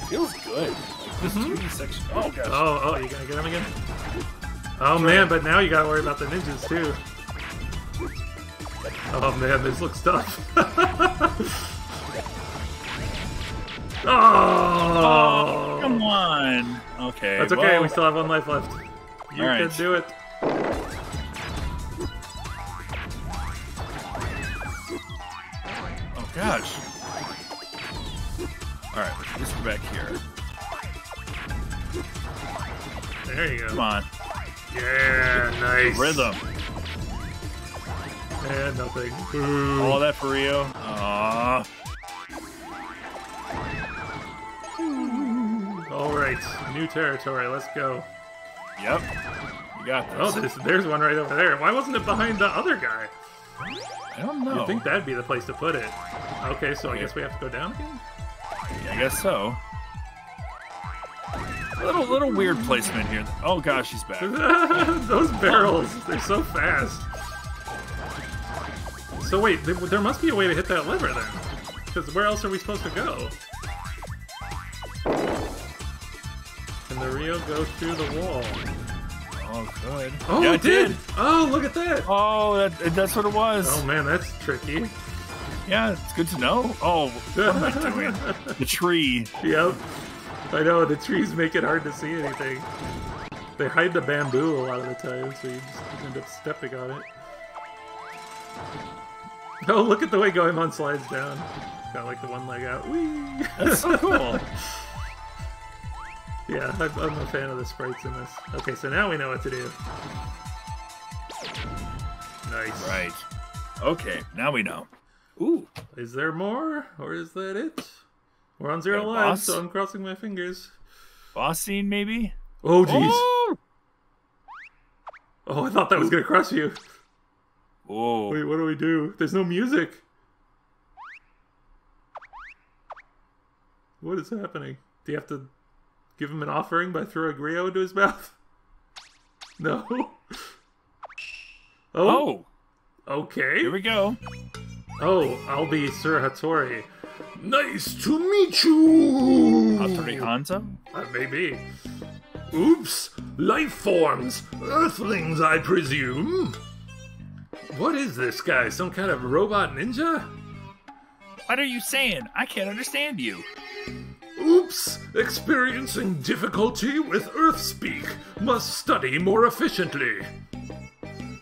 feels good. Like, this mm-hmm. two D section. Oh, gosh. Oh, oh, you gonna get him again? Oh, man, but now you gotta worry about the ninjas, too. Oh, man, this looks tough. oh, oh! Come on! Okay. That's okay, well, we still have one life left. You can right. do it. Gosh. Alright, at least we're back here. There you go. Come on. Yeah, nice. Rhythm. And nothing. Ooh. All that for Rio. Aww. Alright, new territory. Let's go. Yep. You got this. Oh, there's, there's one right over there. Why wasn't it behind the other guy? I don't know. You'd think that'd be the place to put it. Okay, so okay. I guess we have to go down again? Yeah, I guess so. A little, little weird placement here. Oh gosh, he's back. Those barrels, they're so fast. So wait, there must be a way to hit that lever then. Because where else are we supposed to go? Can the Rio go through the wall? Oh, good. Oh, yeah, it did. did! Oh, look at that! Oh, that, that's what it was. Oh, man, that's tricky. Yeah, it's good to know. Oh, what am I doing? The tree. Yep. I know, the trees make it hard to see anything. They hide the bamboo a lot of the time, so you just end up stepping on it. Oh, look at the way Goemon slides down. Got, like, the one leg out. Whee! That's so cool. Yeah, I'm a fan of the sprites in this. Okay, so now we know what to do. Nice. Right. Okay, now we know. Ooh, is there more, or is that it? We're on zero lives, so I'm crossing my fingers. Boss scene, maybe? Oh, jeez. Oh! Oh, I thought that was going to crush you. Whoa. Wait, what do we do? There's no music. What is happening? Do you have to give him an offering by throwing Rio into his mouth? No. Oh. Oh. Okay. Here we go. Oh, I'll be Sir Hattori. Nice to meet you! Hattori Hanzo? Uh, maybe. Oops! Life forms! Earthlings, I presume? What is this guy? Some kind of robot ninja? What are you saying? I can't understand you. Oops! Experiencing difficulty with Earthspeak. Must study more efficiently.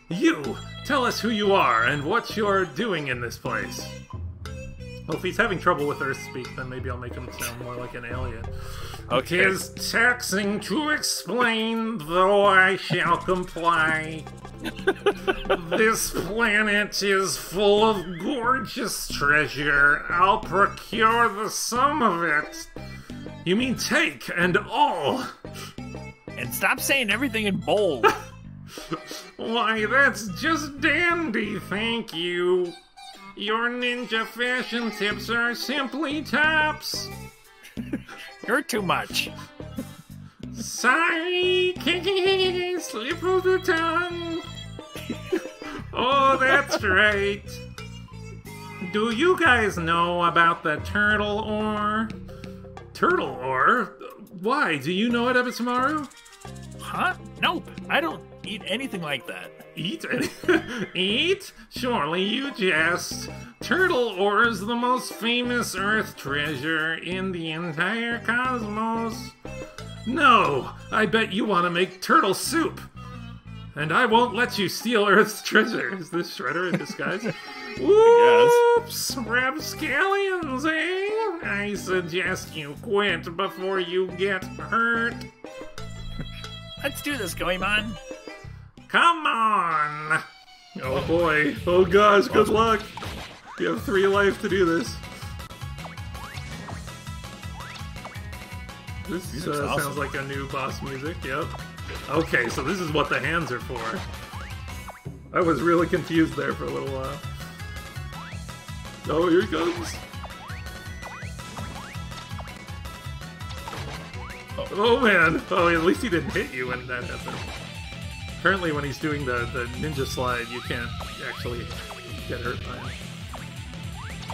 You! Tell us who you are and what you're doing in this place. Well, if he's having trouble with Earthspeak, then maybe I'll make him sound more like an alien. Okay. It is taxing to explain, though I shall comply. This planet is full of gorgeous treasure. I'll procure the sum of it. You mean take and all. And stop saying everything in bold. Why, that's just dandy, thank you. Your ninja fashion tips are simply tops. You're too much. Sorry, slip of the tongue. Oh, that's right. Do you guys know about the turtle ore? Turtle ore? Why? Do you know it, Ebisumaru? Huh? Nope. I don't eat anything like that. Eat? Eat? Surely you jest. Turtle ore is the most famous earth treasure in the entire cosmos. No, I bet you want to make turtle soup. And I won't let you steal Earth's treasure. Is this Shredder in disguise? Whoops! Rapscallions, eh? I suggest you quit before you get hurt. Let's do this, Goemon. Come on! Oh boy. Oh gosh, good luck. You have three life to do this. This uh, awesome. Sounds like a new boss music, yep. Okay, so this is what the hands are for. I was really confused there for a little while. Oh, here it goes. Oh man! Oh, at least he didn't hit you when that happened. Apparently when he's doing the, the ninja slide, you can't actually get hurt by it.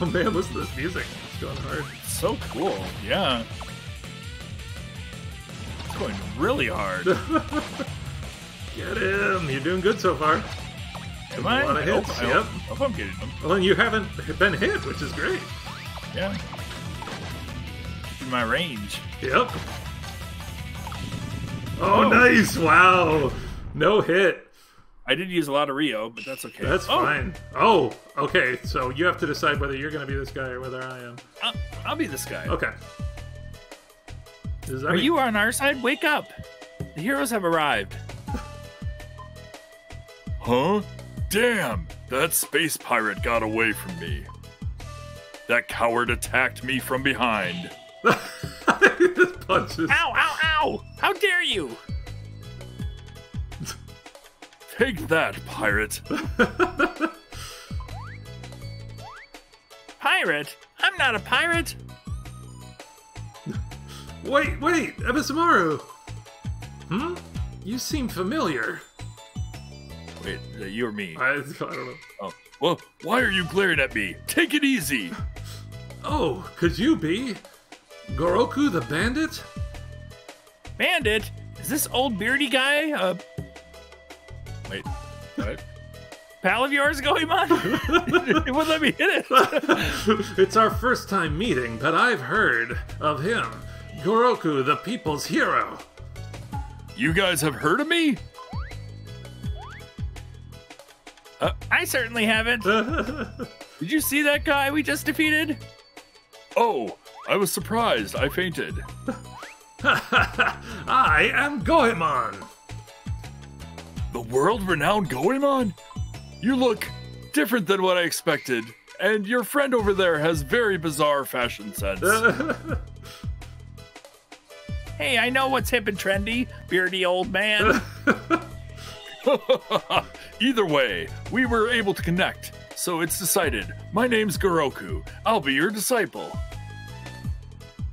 Oh man, listen to this music. It's going hard. So cool, yeah. Going really hard. Get him! You're doing good so far. Am I? A lot of hits. I hope, yep. I hope I'm getting them. Well, and you haven't been hit, which is great. Yeah. In my range. Yep. Oh, oh, nice! Wow. No hit. I did use a lot of Rio, but that's okay. That's oh. fine. Oh, okay. So you have to decide whether you're going to be this guy or whether I am. I'll, I'll be this guy. Okay. Are mean... you on our side? Wake up! The heroes have arrived. Huh? Damn! That space pirate got away from me. That coward attacked me from behind. This punches. Ow, ow, ow! How dare you! Take that, pirate. Pirate? I'm not a pirate! Wait, wait, Ebisumaru! Hmm? You seem familiar. Wait, uh, you or me? I, I don't know. Oh. Well, why are you glaring at me? Take it easy! Oh, could you be Goroku the Bandit? Bandit? Is this old beardy guy? Uh... Wait, what? Pal of yours, Goemon? It wouldn't let me hit it. It's our first time meeting, but I've heard of him. Goroku, the people's hero. You guys have heard of me? Uh, I certainly haven't. Did you see that guy we just defeated? Oh, I was surprised. I fainted. I am Goemon. The world-renowned Goemon? You look different than what I expected. And your friend over there has very bizarre fashion sense. Hey, I know what's hip and trendy, beardy old man. Either way, we were able to connect, so it's decided. My name's Goroku. I'll be your disciple.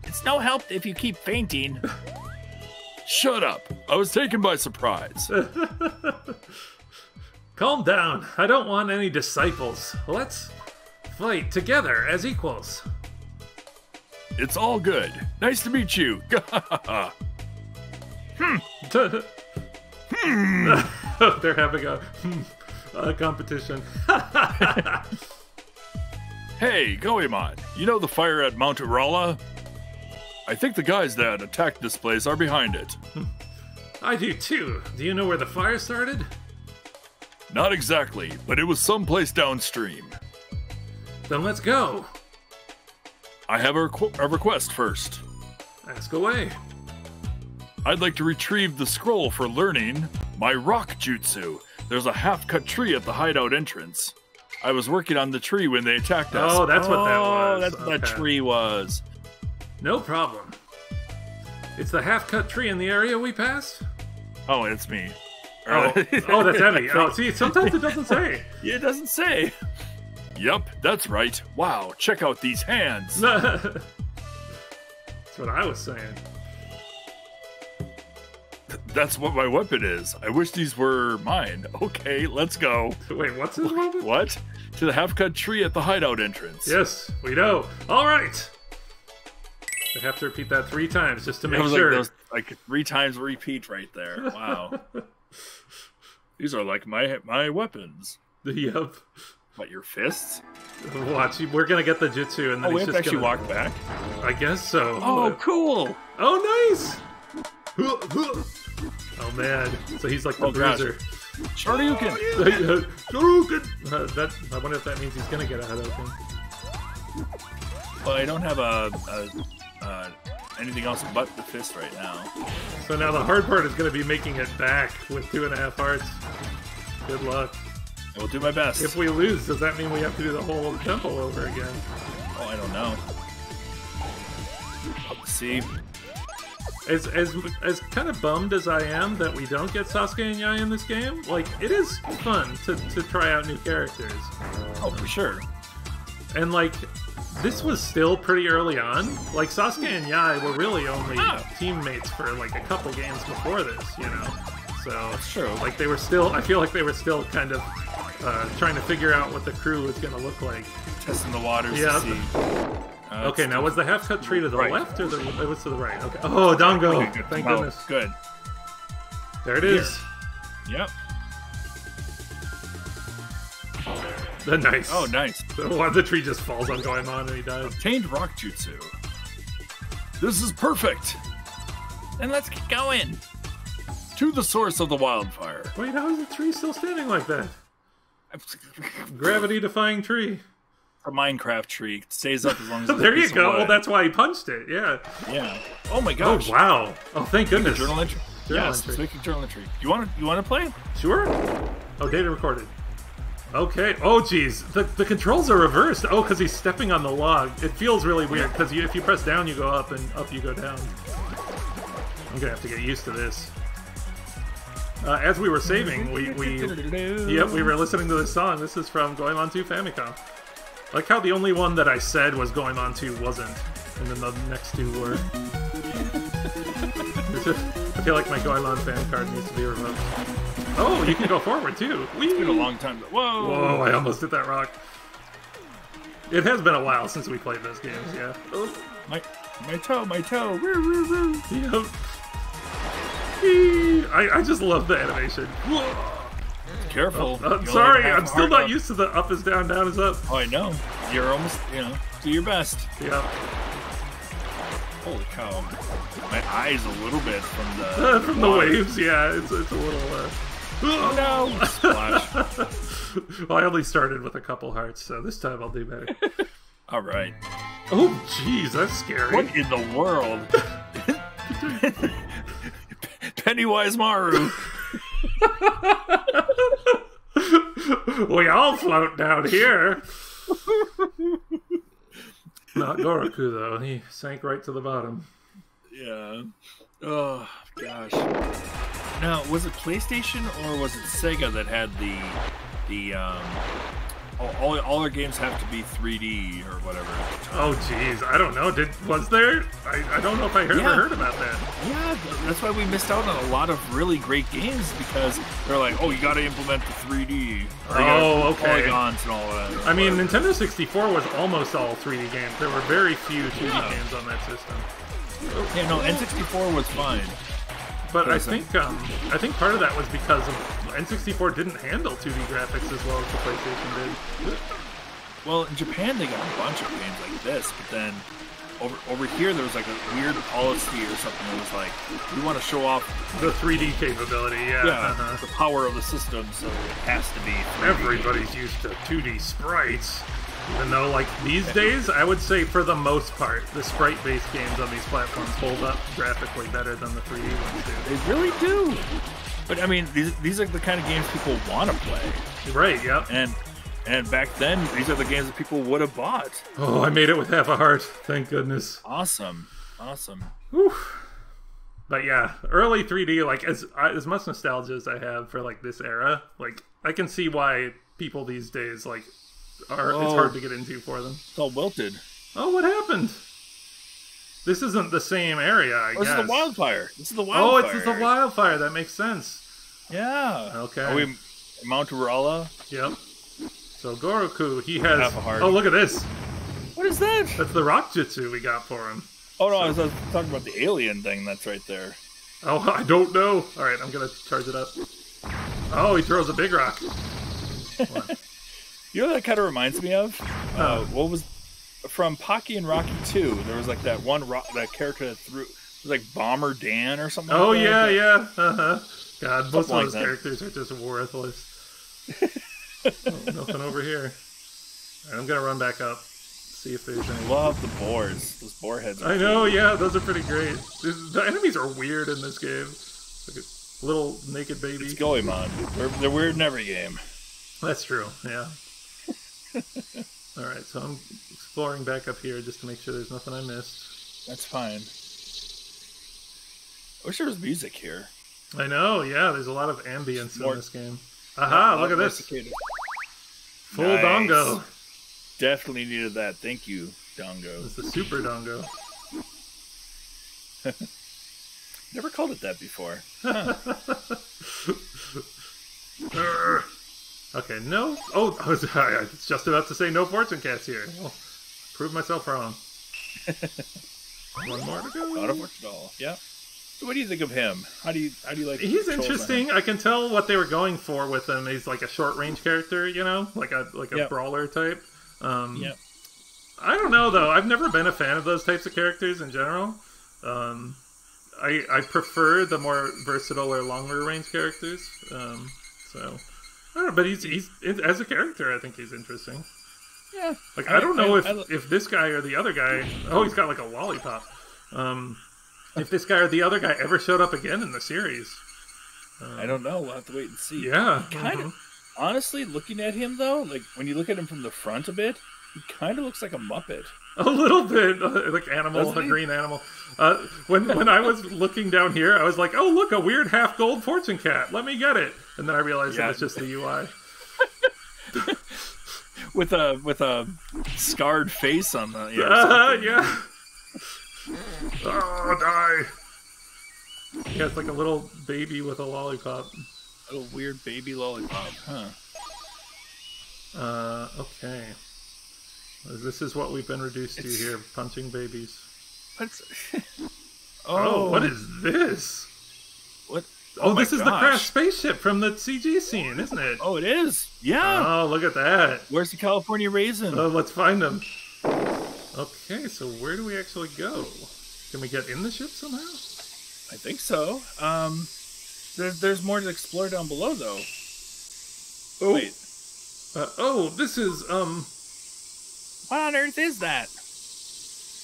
It's no help if you keep fainting. Shut up. I was taken by surprise. Calm down. I don't want any disciples. Let's fight together as equals. It's all good. Nice to meet you. hmm. hmm. They're having a, a competition. Hey, Goemon. You know the fire at Mount Urara? I think the guys that attacked this place are behind it. I do too. Do you know where the fire started? Not exactly, but it was someplace downstream. Then let's go. I have a, requ a request first. Ask away. I'd like to retrieve the scroll for learning my rock jutsu. There's a half-cut tree at the hideout entrance. I was working on the tree when they attacked us. Oh, that's oh, what that was. That's okay. What that tree was. No problem. It's the half-cut tree in the area we passed? Oh, it's me. Oh, oh that's heavy. Oh, see, sometimes it doesn't say. Yeah, it doesn't say. Yep, that's right. Wow, check out these hands. That's what I was saying. Th that's what my weapon is. I wish these were mine. Okay, let's go. Wait, what's his weapon? What? To the half-cut tree at the hideout entrance. Yes, we know. All right. I have to repeat that three times just to make yeah, sure. Like, those, like three times repeat right there. Wow. These are like my my weapons. Yep. What, your fists? Watch, we're gonna get the jutsu and then oh, he's just gonna... Oh, we have to actually walk back? I guess so. Oh, but... cool! Oh, nice! Oh, man. So he's like the oh, bruiser. Shoryuken! Oh, Shoryuken! uh, that, I wonder if that means he's gonna get a Hadouken. Well, I don't have a... a... Uh, anything else but the fist right now. So now the hard part is going to be making it back with two and a half hearts. Good luck. I will do my best. If we lose, does that mean we have to do the whole temple over again? Oh, I don't know. Let's see. As, as, as kind of bummed as I am that we don't get Sasuke and Yai in this game, like, it is fun to, to try out new characters. Oh, for sure. And, like... this was still pretty early on. Like, Sasuke and Yai were really only ah. teammates for, like, a couple games before this, you know? So, that's true. Like, they were still, I feel like they were still kind of uh, trying to figure out what the crew was going to look like. Testing the waters yeah. to see. Uh, okay, now, was the half-cut tree to the right. left or the, it was to the right? Okay. Oh, Dango! Okay, thank wow. goodness. Good. There it is. Here. Yep. Nice. Oh, nice. Well, the tree just falls on Goemon and he dies. Obtained rock jutsu. This is perfect. And let's get going. To the source of the wildfire. Wait, how is the tree still standing like that? Gravity-defying tree. A Minecraft tree. It stays up as long as it's there you go. Well, that's why he punched it. Yeah. Yeah. Oh my gosh. Oh wow. Oh, thank goodness. Journal entry. Journal yes. Entry. Let's make a journal entry. You want to? You want to play? Sure. Oh, data recorded. Okay. Oh, geez. The, the controls are reversed. Oh, because he's stepping on the log. It feels really weird, because you, if you press down, you go up, and up you go down. I'm going to have to get used to this. Uh, as we were saving, we... we yep, we were listening to this song. This is from Goemon two Famicom. I like how the only one that I said was Goemon two wasn't, and then the next two were. I feel like my Goemon fan card needs to be revoked. Oh, you can go forward, too. Whee! It's been a long time. Whoa! Whoa, I almost hit that rock. It has been a while since we played those games, yeah. Oh, my, my toe, my toe. Woo, woo, woo. Yep. Whee! I, I just love the animation. Whoa. Careful. Oh, uh, sorry, I'm still not up. used to the up is down, down is up. Oh, I know. You're almost, you know, do your best. Yeah. Holy cow. My eye's a little bit from the... Uh, from the, the waves, yeah. It's, it's a little... Uh, Oh no! Splash. Well, I only started with a couple hearts, so this time I'll do better. All right. Oh, jeez, that's scary. What in the world? Pennywise Maru. We all float down here. Not Goroku, though. He sank right to the bottom. Yeah. Oh, gosh. Now, was it PlayStation or was it Sega that had the... the um, all, all their games have to be three D or whatever? Oh, jeez. I don't know. Did Was there? I, I don't know if I ever yeah. heard about that. Yeah, that's why we missed out on a lot of really great games, because they're like, oh, you got to implement the three D. Or, oh, okay. Polygons and all that. I mean, whatever. Nintendo sixty-four was almost all three D games. There were very few two D yeah. games on that system. Yeah, no, N sixty-four was fine. But I think um, I think part of that was because of N sixty-four didn't handle two D graphics as well as the PlayStation did. Well, in Japan they got a bunch of games like this, but then over over here there was like a weird policy or something that was like, we want to show off the three D capability, yeah, yeah uh-huh. the power of the system, so it has to be three D. Everybody's used to two D sprites. Even though, like, these days, I would say for the most part, the sprite-based games on these platforms hold up graphically better than the three D ones do. They really do! But, I mean, these, these are the kind of games people want to play. Right, yep. And and back then, these are the games that people would have bought. Oh, I made it with half a heart. Thank goodness. Awesome. Awesome. Whew. But, yeah, early three D, like, as, as much nostalgia as I have for, like, this era, like, I can see why people these days, like... Are, oh, it's hard to get into for them. It's all wilted. Oh, what happened? This isn't the same area, I oh, guess. This is the wildfire. This is the wildfire. Oh, it's the wildfire. That makes sense. Yeah. Okay. Are we Mount Urara? Yep. So Goroku, he has... Half a heart. Oh, look at this. What is that? That's the rock jutsu we got for him. Oh, no, so... I, was, I was talking about the alien thing that's right there. Oh, I don't know. All right, I'm going to charge it up. Oh, he throws a big rock. You know what that kind of reminds me of? Uh, uh, what was from Pocky and Rocky two? There was like that one rock, that character that threw, it was like Bomber Dan or something. Oh like yeah, that. yeah. Uh-huh. God, most of those like characters are just worthless. Oh, nothing over here. All right, I'm gonna run back up, see if there's any. Love the boars. Those boar heads. Are I know. Cool. Yeah, those are pretty great. The enemies are weird in this game. Like a little naked baby. It's Goemon. They're, they're weird in every game. That's true. Yeah. All right, so I'm exploring back up here just to make sure there's nothing I missed. That's fine. I wish there was music here. I know, yeah. There's a lot of ambience more, in this game. Aha! Look at this. Sophisticated. Full nice. Dongo. Definitely needed that. Thank you, Dongo. It's the super Dongo. Never called it that before. Huh. Okay, no. Oh, I was, I was just about to say no fortune cats here. Well, prove myself wrong. One more to go. Not a fortune doll. Yeah. So, what do you think of him? How do you how do you like? He's interesting. I can tell what they were going for with him. He's like a short range character, you know, like a like a yep. brawler type. Um, yeah. I don't know though. I've never been a fan of those types of characters in general. Um, I I prefer the more versatile or longer range characters. Um, so. I don't know, but he's, he's as a character, I think he's interesting. Yeah. Like, I, I don't know I, if, I, if this guy or the other guy... Oh, he's got, like, a lollipop. Um, if this guy or the other guy ever showed up again in the series. Um, I don't know. We'll have to wait and see. Yeah. Kind mm-hmm. of... Honestly, looking at him, though, like, when you look at him from the front a bit, he kind of looks like a Muppet. A little bit. Like, animal, a green animal. Uh, when, when I was looking down here, I was like, oh, look, a weird half-gold fortune cat. Let me get it. And then I realized yeah. that it's just the U I. with a with a scarred face on the... Yeah. Uh, yeah. Oh, die. Yeah, it's like a little baby with a lollipop. A little weird baby lollipop. Huh. Uh, okay. This is what we've been reduced it's... to here. Punching babies. What's... oh. oh, what is this? What? Oh, oh this gosh. is the crashed spaceship from the C G scene, isn't it? Oh, it is. Yeah. Oh, look at that. Where's the California Raisin? Oh, let's find them. Okay, so where do we actually go? Can we get in the ship somehow? I think so. Um, there, there's more to explore down below, though. Oh. Wait. Uh, oh, this is, um... What on earth is that?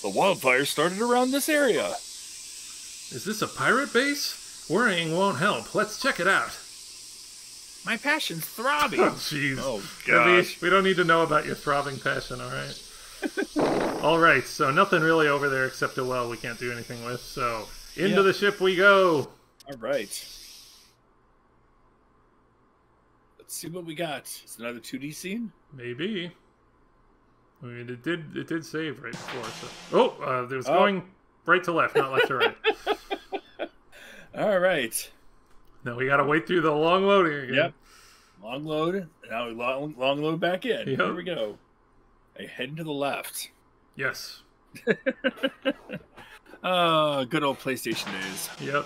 The wildfire started around this area. Is this a pirate base? Worrying won't help. Let's check it out. My passion's throbbing. Oh, jeez. Oh, gosh. We, we don't need to know about your throbbing passion, all right? All right, so nothing really over there except a well we can't do anything with, so into yep. the ship we go. All right. Let's see what we got. Is it another two D scene? Maybe. I mean, it did, it did save right before. So. Oh, uh, there was oh. going right to left, not left to right. All right. Now we got to wait through the long loading again. Yep. Long load. And now we long, long load back in. Yep. Here we go. I head to the left. Yes. Oh, good old PlayStation days. Yep.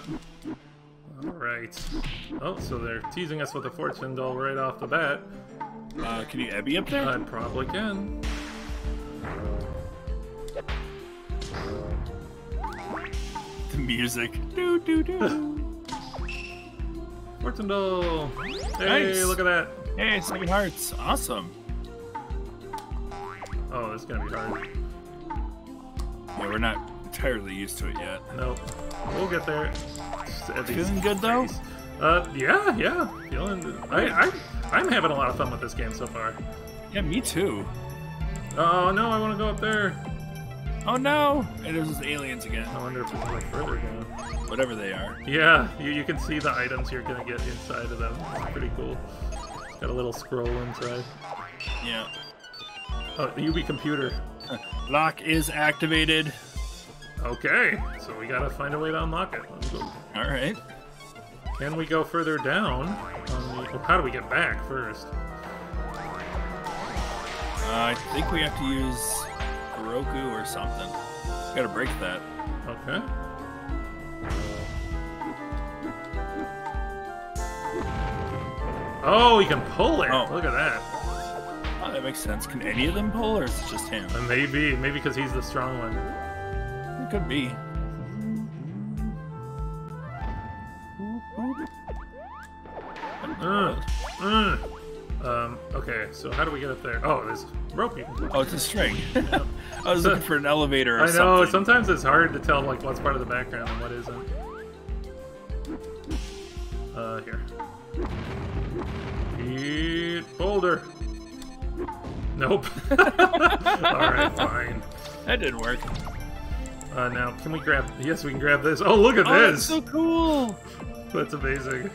All right. Oh, so they're teasing us with a fortune doll right off the bat. Uh, can you Ebby up there? I probably can. The music. Do, do, do. Fortune doll. Hey, nice. Look at that. Hey, second hearts. Awesome. Oh, this is going to be hard. Yeah, we're not entirely used to it yet. Nope. We'll get there. Feeling good, though? Uh, yeah, yeah. Feeling good. I, I, I'm having a lot of fun with this game so far. Yeah, me too. Oh, no, I want to go up there. Oh, no! And there's those aliens again. I wonder if there's like further down. Whatever they are. Yeah, you, you can see the items you're going to get inside of them. It's pretty cool. It's got a little scroll inside. Yeah. Oh, the U B computer. Lock is activated. Okay, so we got to find a way to unlock it. Let's go. All right. Can we go further down? On the... well, how do we get back first? Uh, I think we have to use Goroku or something. Gotta break that. Okay. Oh, you can pull it! Oh. Look at that. Oh, that makes sense. Can any of them pull, or is it just him? Uh, maybe. Maybe because he's the strong one. It could be. Mm. Mm. Um, okay, so how do we get up there? Oh, there's rope. Oh, it's a string. Yeah. I was so, looking for an elevator or I something. I know, sometimes it's hard to tell like what's part of the background and what isn't. Uh, here. Eat boulder. Nope. Alright, fine. That didn't work. Uh, now, can we grab... yes, we can grab this. Oh, look at oh, this! That's so cool! That's amazing.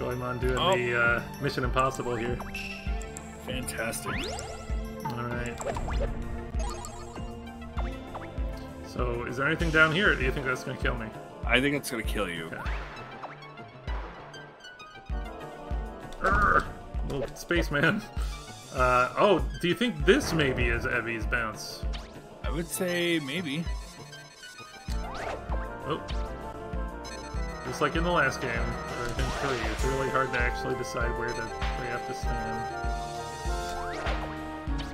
Goemon doing oh. the uh, Mission Impossible here. Fantastic. Alright. So, is there anything down here, or do you think that's going to kill me? I think it's going to kill you. Okay. Urgh, little spaceman. Uh, oh, do you think this maybe is Ebby's bounce? I would say maybe. Oh. Just like in the last game, where it didn't kill you, it's really hard to actually decide where to where you have to stand.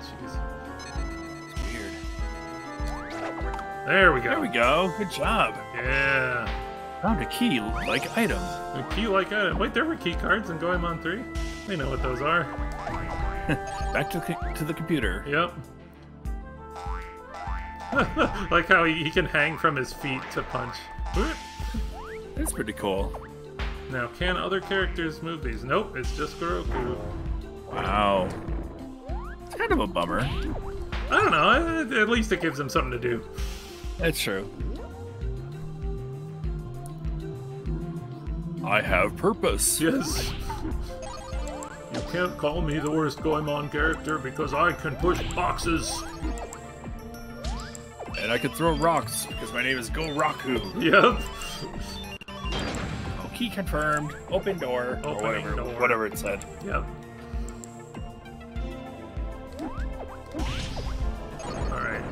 Jeez. It's weird. There we go. There we go. Good job. Yeah. Found a key-like item. A key-like item. Wait, there were key cards in Goemon three? They know what those are. Back to, to the computer. Yep. Like how he, he can hang from his feet to punch. That's pretty cool. Now, can other characters move these? Nope, it's just Goroku. Wow. It's kind of a bummer. I don't know, at least it gives them something to do. That's true. I have purpose. Yes. You can't call me the worst Goemon character because I can push boxes. And I can throw rocks because my name is Goroku. Yep. Key confirmed. Open door. Open or whatever, door. Whatever it said. Yep. All right,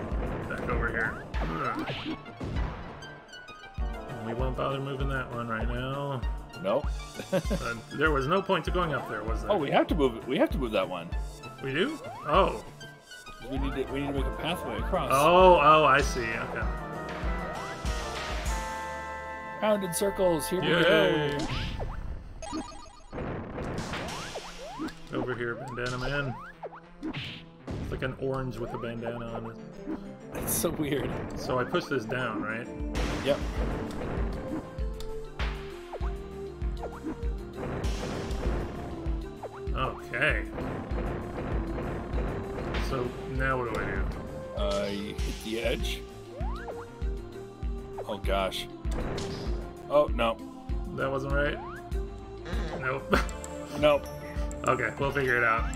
back over here. We won't bother moving that one right now. Nope. uh, there was no point to going up there, was there? Oh, we have to move it. We have to move that one. We do? Oh. We need to. We need to make a pathway across. Oh, oh, I see. Okay. Rounded circles, here Yay. we go. Over here, bandana man. It's like an orange with a bandana on it. That's so weird. So I push this down, right? Yep. Okay. So, now what do I do? Uh, you hit the edge. Oh, gosh. Oh, no. That wasn't right? Nope. Nope. Okay, we'll figure it out.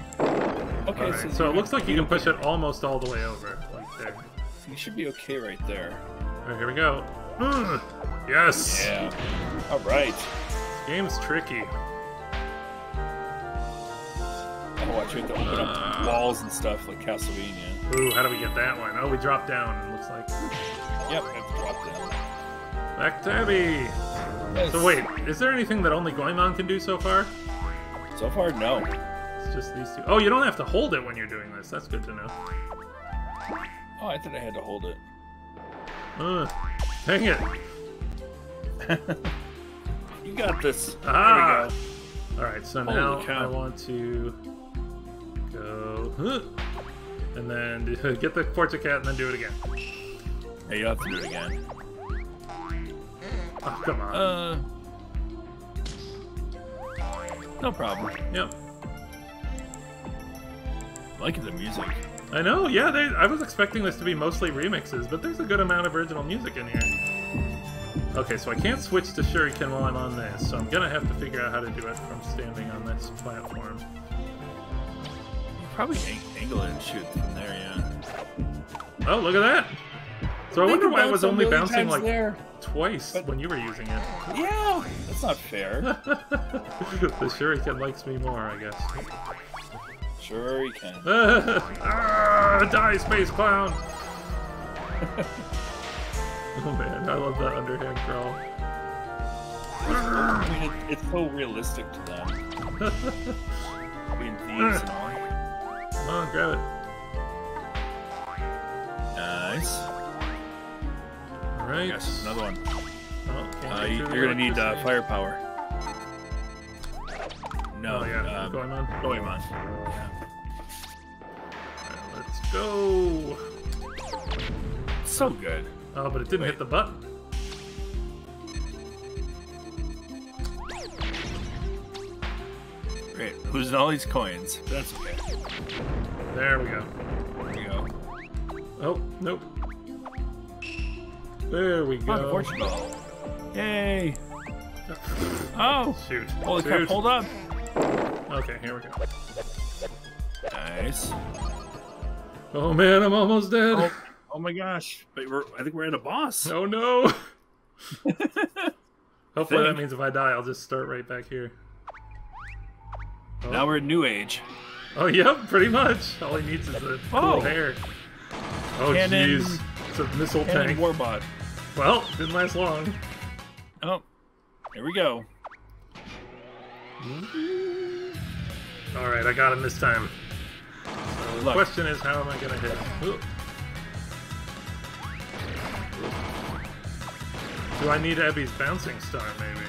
Okay, right. so, so it looks like you can push it almost all the way over. Like there. You should be okay right there. Alright, here we go. Mm. Yes! Yeah. Alright. This game's tricky. Oh, watch, you have to open uh, up walls and stuff like Castlevania. Ooh, how do we get that one? Oh, we drop down, it looks like. Yep, we have to drop down. Back to Abby! Yes. So wait, is there anything that only Goemon can do so far? So far, no. It's just these two. Oh, you don't have to hold it when you're doing this. That's good to know. Oh, I thought I had to hold it. Uh, dang it! You got this. Ah! There we go. Alright, so Holy now cow. I want to... Go, and then get the portrait cat, and then do it again. Hey, you have to do it again. Oh, come on. Uh, no problem. Yep. I like the music. I know. Yeah, they, I was expecting this to be mostly remixes, but there's a good amount of original music in here. Okay, so I can't switch to Shuriken while I'm on this, so I'm gonna have to figure out how to do it from standing on this platform. Probably angle it and shoot from there, yeah. Oh, look at that! So I wonder why it was only bouncing like there. twice but... when you were using it. Yeah! That's not fair. The shuriken likes me more, I guess. Shuriken. Ah, die, space clown! Oh man, I love that underhand crawl. I mean, it, it's so realistic to them. I mean, thieves and all. Come on, grab it. Nice. Alright. Yes, another one. Oh, uh, you, you're gonna need uh, firepower. No, oh, yeah. Um, going on. Going on. Yeah. Alright, let's go. So good. Oh, but it didn't Wait. hit the button. Great. Losing all these coins. That's okay. There we go. There we go. Oh, nope. There we go. Unfortunately. Yay! Oh! Shoot. Holy crap, hold up! Okay, here we go. Nice. Oh man, I'm almost dead. Oh, oh my gosh. But we're, I think we're at a boss. Oh no! Hopefully that means if I die, I'll just start right back here. Oh. Now we're in New Age. Oh, yep, pretty much. All he needs is a cool oh. hair. Oh, jeez. It's a missile Cannon tank. Warbot. Well, didn't last long. Oh, here we go. All right, I got him this time. So the Look. question is, how am I going to hit him? Ooh. Do I need Abby's bouncing star, maybe?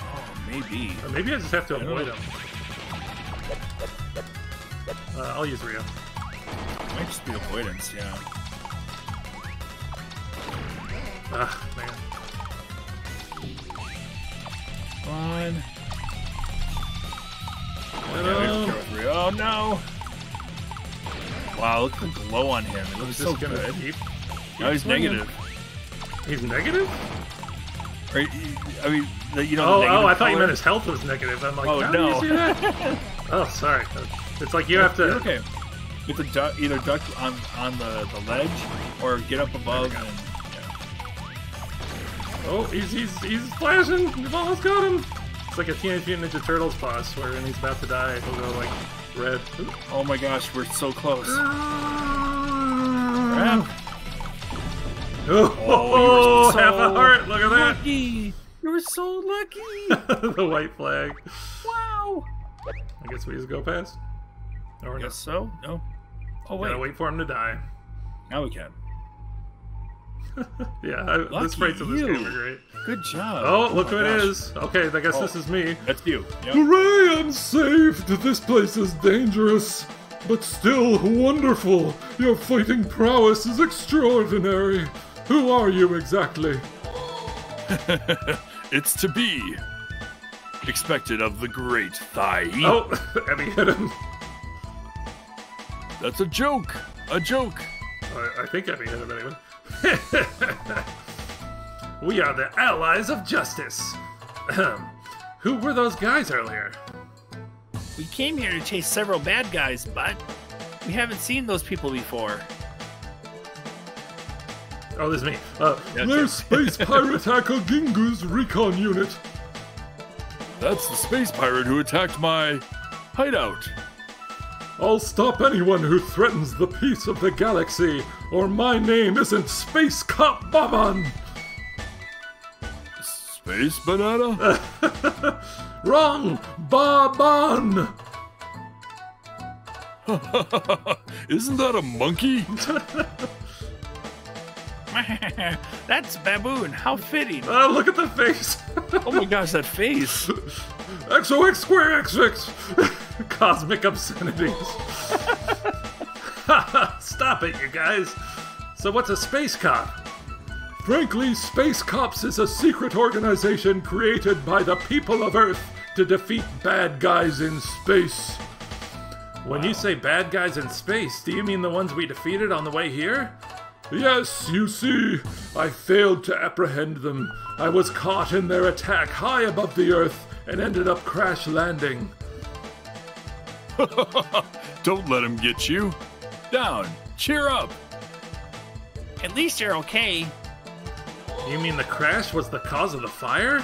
Oh, maybe. Or maybe I just have to avoid him. Uh, I'll use Rio. Might just be avoidance, yeah. Ah, man. Come on. Oh, yeah, Rio. Oh, no! Wow, look at the glow on him. It looks so good. Keep, keep no, he's playing. negative. He's negative? Are you, I mean, you know. Oh, the oh! I thought color? you meant his health was negative. I'm like, oh How no! Do you see that? Oh, sorry. It's like you have to. You're okay. You have to duck, either duck on on the, the ledge or get up above. And, yeah. Oh, he's he's he's flashing! You've almost got him. It's like a Teenage Mutant Ninja Turtles boss, where when he's about to die, he'll go like red. Oh my gosh, we're so close. Crap. Oh, oh so half a heart! Look at that! Lucky. You were so lucky! The white flag. Wow! I guess we just go past. Or I guess so? No. Oh, wait. Gotta wait for him to die. Now we can. Yeah, I, the sprites of this game are great. Good job. Oh, oh look who gosh. it is! Okay, I guess oh, this is me. That's you. Yep. Hooray, I'm saved! This place is dangerous, but still wonderful. Your fighting prowess is extraordinary. Who are you exactly? It's to be. expected of the great Thai. Oh, Emmy hit him. That's a joke. A joke. I, I think Emmy hit him anyway. We are the allies of justice. Who were those guys earlier? We came here to chase several bad guys, but we haven't seen those people before. Oh, this is me. Uh, okay. Their Space Pirate Akogingu's recon unit. That's the space pirate who attacked my hideout. I'll stop anyone who threatens the peace of the galaxy, or my name isn't Space Cop Baban. Space Banana? Wrong! Baban! Isn't that a monkey? That's baboon. How fitting. Oh, uh, look at the face. Oh my gosh, that face. X O X square X X. Cosmic obscenities. Stop it, you guys. So what's a space cop? Frankly, Space Cops is a secret organization created by the people of Earth to defeat bad guys in space. When wow. you say bad guys in space, do you mean the ones we defeated on the way here? Yes, you see, I failed to apprehend them. I was caught in their attack high above the Earth and ended up crash landing. Don't let them get you. Down. Cheer up. At least you're okay. You mean the crash was the cause of the fire?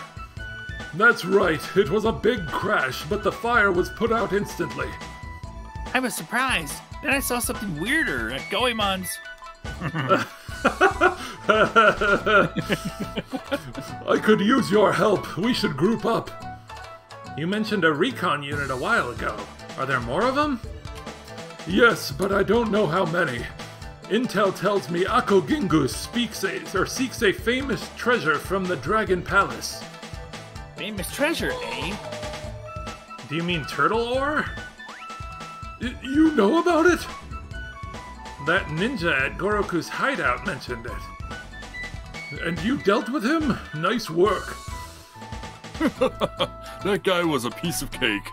That's right. It was a big crash, but the fire was put out instantly. I was surprised. Then I saw something weirder at Goemon's. I could use your help. We should group up. You mentioned a recon unit a while ago. Are there more of them? Yes, but I don't know how many. Intel tells me Akogingu speaks a, or seeks a famous treasure from the Dragon Palace. Famous treasure, eh? Do you mean turtle ore? Y- you know about it? That ninja at Goroku's hideout mentioned it. And you dealt with him? Nice work. That guy was a piece of cake.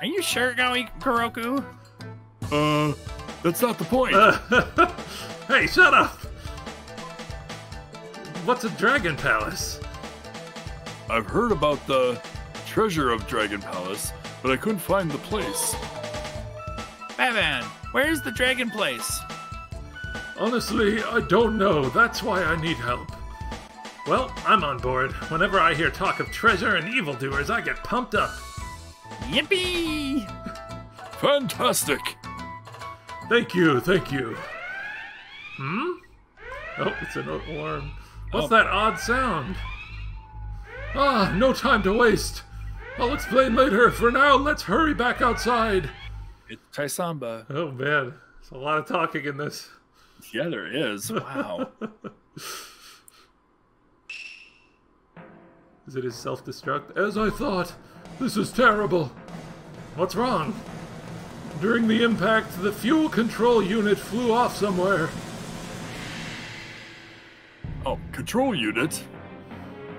Are you sure, Goroku? Uh, that's not the point. Uh, hey, shut up! What's a Dragon Palace? I've heard about the treasure of Dragon Palace, but I couldn't find the place. Baban, where's the dragon place? Honestly, I don't know. That's why I need help. Well, I'm on board. Whenever I hear talk of treasure and evildoers, I get pumped up. Yippee! Fantastic! Thank you, thank you. Hmm? Oh, it's an alarm. What's oh. that odd sound? Ah, no time to waste. I'll explain later. For now, let's hurry back outside. It's Taisamba. Oh, man. There's a lot of talking in this. Yeah, there is. Wow. Is it his self-destruct? As I thought. This is terrible. What's wrong? During the impact, the fuel control unit flew off somewhere. Oh, control unit?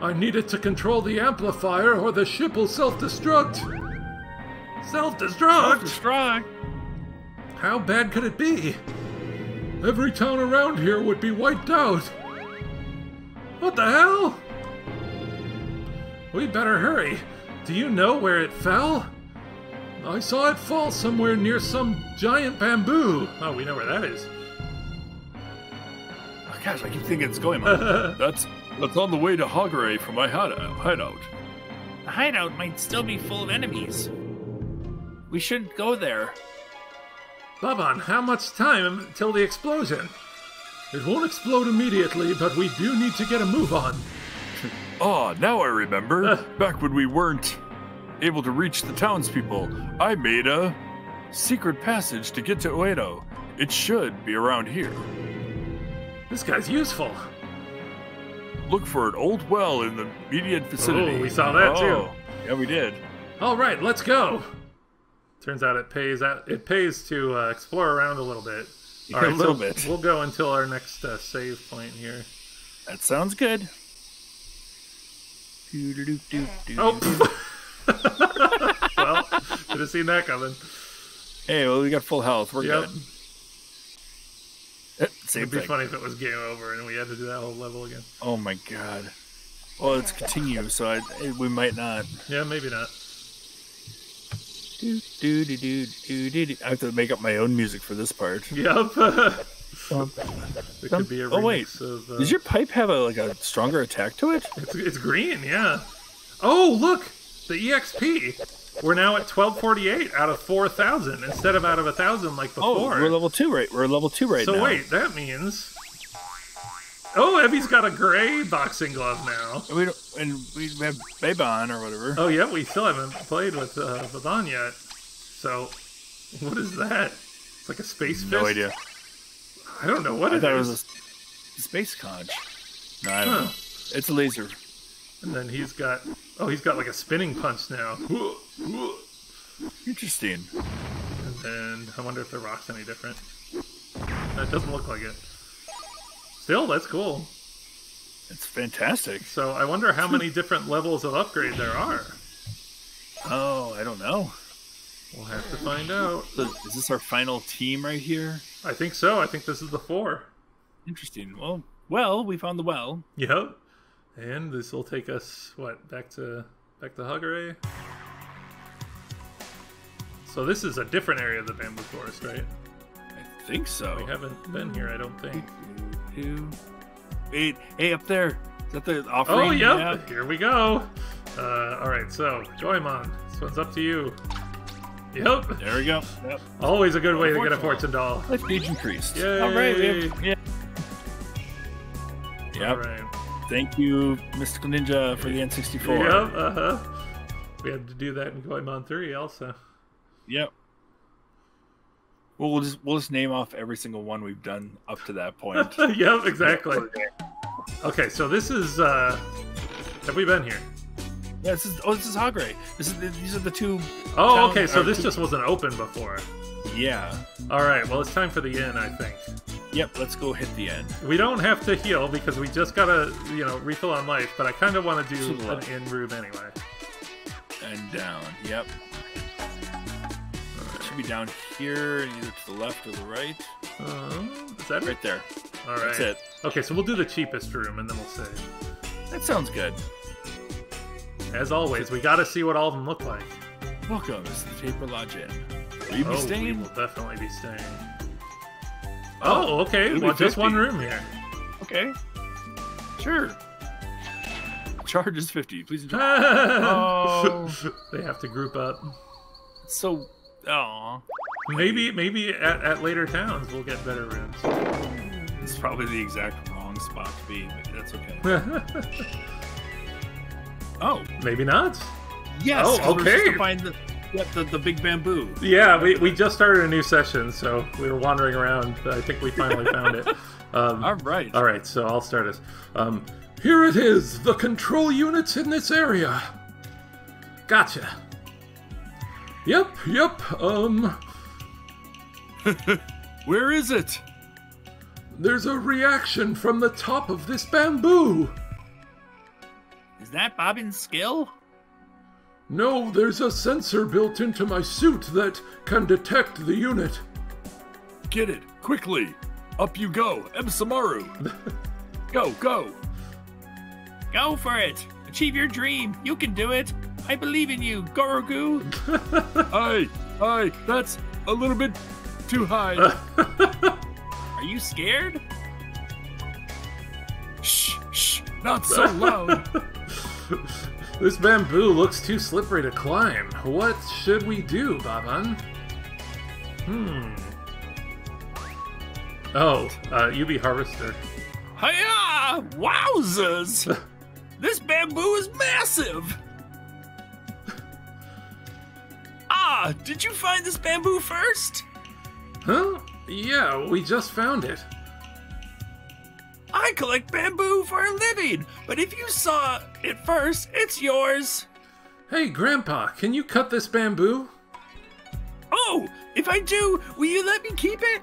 I need it to control the amplifier or the ship will self-destruct. Self-destruct! Self-destruct! How bad could it be? Every town around here would be wiped out. What the hell? We'd better hurry. Do you know where it fell? I saw it fall somewhere near some giant bamboo. Oh, we know where that is. Oh gosh, I keep thinking it's going on. That's, that's on the way to Hagure from my hideout. The hideout might still be full of enemies. We shouldn't go there. Baban, how much time till the explosion? It won't explode immediately, but we do need to get a move on. Ah, oh, now I remember. Uh, Back when we weren't able to reach the townspeople, I made a secret passage to get to Uedo. It should be around here. This guy's useful. Look for an old well in the immediate vicinity. Oh, we saw that oh, too. Yeah, we did. All right, let's go. Turns out it pays out, it pays to uh, explore around a little bit. All right, a little so bit. We'll go until our next uh, save point here. That sounds good. Oh. Well, should have seen that coming. Hey, well, we got full health. We're yep. good. Same It'd be thing. funny if it was game over and we had to do that whole level again. Oh my god. Well, it's continue, so I, we might not. Yeah, maybe not. Do, do, do, do, do, do, do. I have to make up my own music for this part. Yep. Um, it could be a oh wait! Of, uh... Does your pipe have a like a stronger attack to it? It's, it's green, yeah. Oh look, the E X P. We're now at twelve forty-eight out of four thousand instead of out of a thousand like before. Oh, we're level two right. We're level two right so now. So wait, that means oh, Ebby's got a gray boxing glove now. And we don't, and we have Baban or whatever. Oh yeah, we still haven't played with uh, Baban yet. So what is that? It's like a space fist. No idea. I don't know what I it thought is. It was a space conch. No, I don't huh. know. It's a laser. And then he's got... Oh, he's got like a spinning punch now. Interesting. And then I wonder if the rock's any different. That doesn't look like it. Still, that's cool. It's fantastic. So I wonder how many different levels of upgrade there are. Oh, I don't know. We'll have to find out. So is this our final team right here? I think so. I think this is the four. Interesting. Well, well, we found the well. Yep. And this will take us what back to back to Hagure. So this is a different area of the Bamboo Forest, right? I think so. We haven't been here, I don't think. Eight. Hey, up there. Is that the offering? Oh, yep. Yeah. Here we go. Uh, all right. So, Goemon. So it's up to you. Yep. There we go. Yep. Always a good way to get a fortune doll. Let's gauge increased. Yay. All right. Yep. Yep. All right. Thank you, Mystical Ninja, for the N sixty-four. Yep. Uh huh. We had to do that in Goemon three also. Yep. Well, we'll just we'll just name off every single one we've done up to that point. Yep. Exactly. Okay. So this is. Uh, have we been here? Yeah, this is, oh, this is Hagure. This is the, these are the two. Oh, town, okay. So this two. just wasn't open before. Yeah. All right. Well, it's time for the inn, I think. Yep. Let's go hit the inn. We don't have to heal because we just gotta, you know, refill on life. But I kind of want to do an inn room anyway. And down. Yep. Right. Should be down here, either to the left or the right. Uh, is that right it? there? All right. That's it. Okay. So we'll do the cheapest room, and then we'll save. That sounds good. As always, we gotta see what all of them look like. Welcome to the Taper Lodge Inn. Will you be oh, staying? We will definitely be staying. Oh, okay. Well, just one room here. Okay. Sure. Charge is fifty. Please enjoy. Oh. They have to group up. So, aw. Maybe, maybe at, at later towns we'll get better rooms. It's probably the exact wrong spot to be, but that's okay. Oh, maybe not. Yes. Oh, okay. We're just to find the, yep, the the big bamboo. Yeah, we we just started a new session, so we were wandering around. I think we finally found it. Um, all right. All right. So I'll start us. Um, here it is. The control units in this area. Gotcha. Yep. Yep. Um. Where is it? There's a reaction from the top of this bamboo. Is that Bobbin's skill? No, there's a sensor built into my suit that can detect the unit. Get it, quickly. Up you go, Ebisumaru. Go, go. Go for it. Achieve your dream. You can do it. I believe in you, Goroku. Aye, aye, that's a little bit too high. Are you scared? Shh, shh. Not so loud. This bamboo looks too slippery to climb. What should we do, Baban? Hmm. Oh, uh, you be harvester. Hiya! Wowzers! This bamboo is massive! Ah, did you find this bamboo first? Huh? Yeah, we just found it. I collect bamboo for a living, but if you saw it first, it's yours. Hey, Grandpa, can you cut this bamboo? Oh, if I do, will you let me keep it?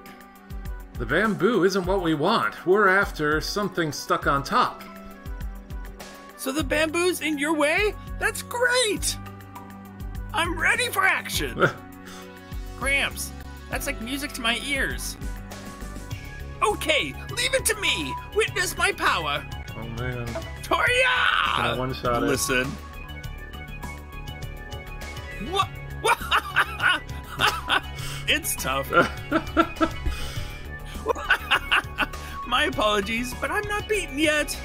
The bamboo isn't what we want. We're after something stuck on top. So the bamboo's in your way? That's great! I'm ready for action! Cramps, that's like music to my ears. Okay, leave it to me! Witness my power! Oh man. Toria! One shot. Listen. What? It's tough. My apologies, but I'm not beaten yet.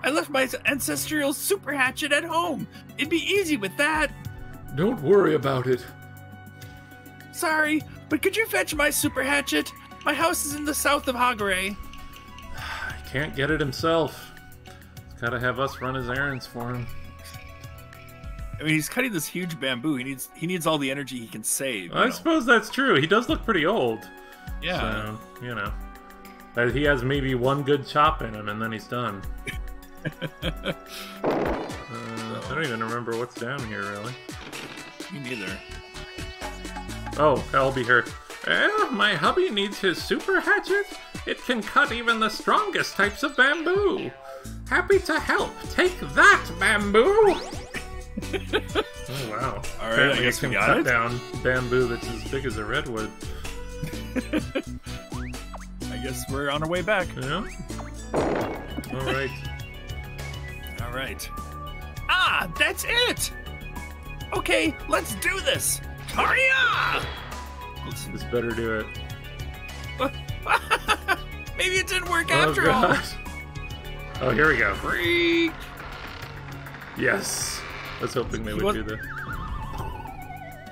I left my ancestral super hatchet at home. It'd be easy with that. Don't worry about it. Sorry, but could you fetch my super hatchet? My house is in the south of Hagure. He can't get it himself. He's gotta have us run his errands for him. I mean, he's cutting this huge bamboo. He needs he needs all the energy he can save. I know. Suppose that's true. He does look pretty old. Yeah. So, you know. He has maybe one good chop in him, and then he's done. uh, I don't even remember what's down here, really. Me neither. Oh, I'll be here. Eh, my hubby needs his super hatchet. It can cut even the strongest types of bamboo. Happy to help. Take that, bamboo! Oh, wow. All right, I guess we got it. Cut down bamboo that's as big as a redwood. I guess we're on our way back. Yeah. All right. All right. Ah, that's it. Okay, let's do this. Hurry up! Let's, let's better do it. Maybe it didn't work oh, after God. all. Oh, here we go. Freak. Yes. I was hoping they he would do that.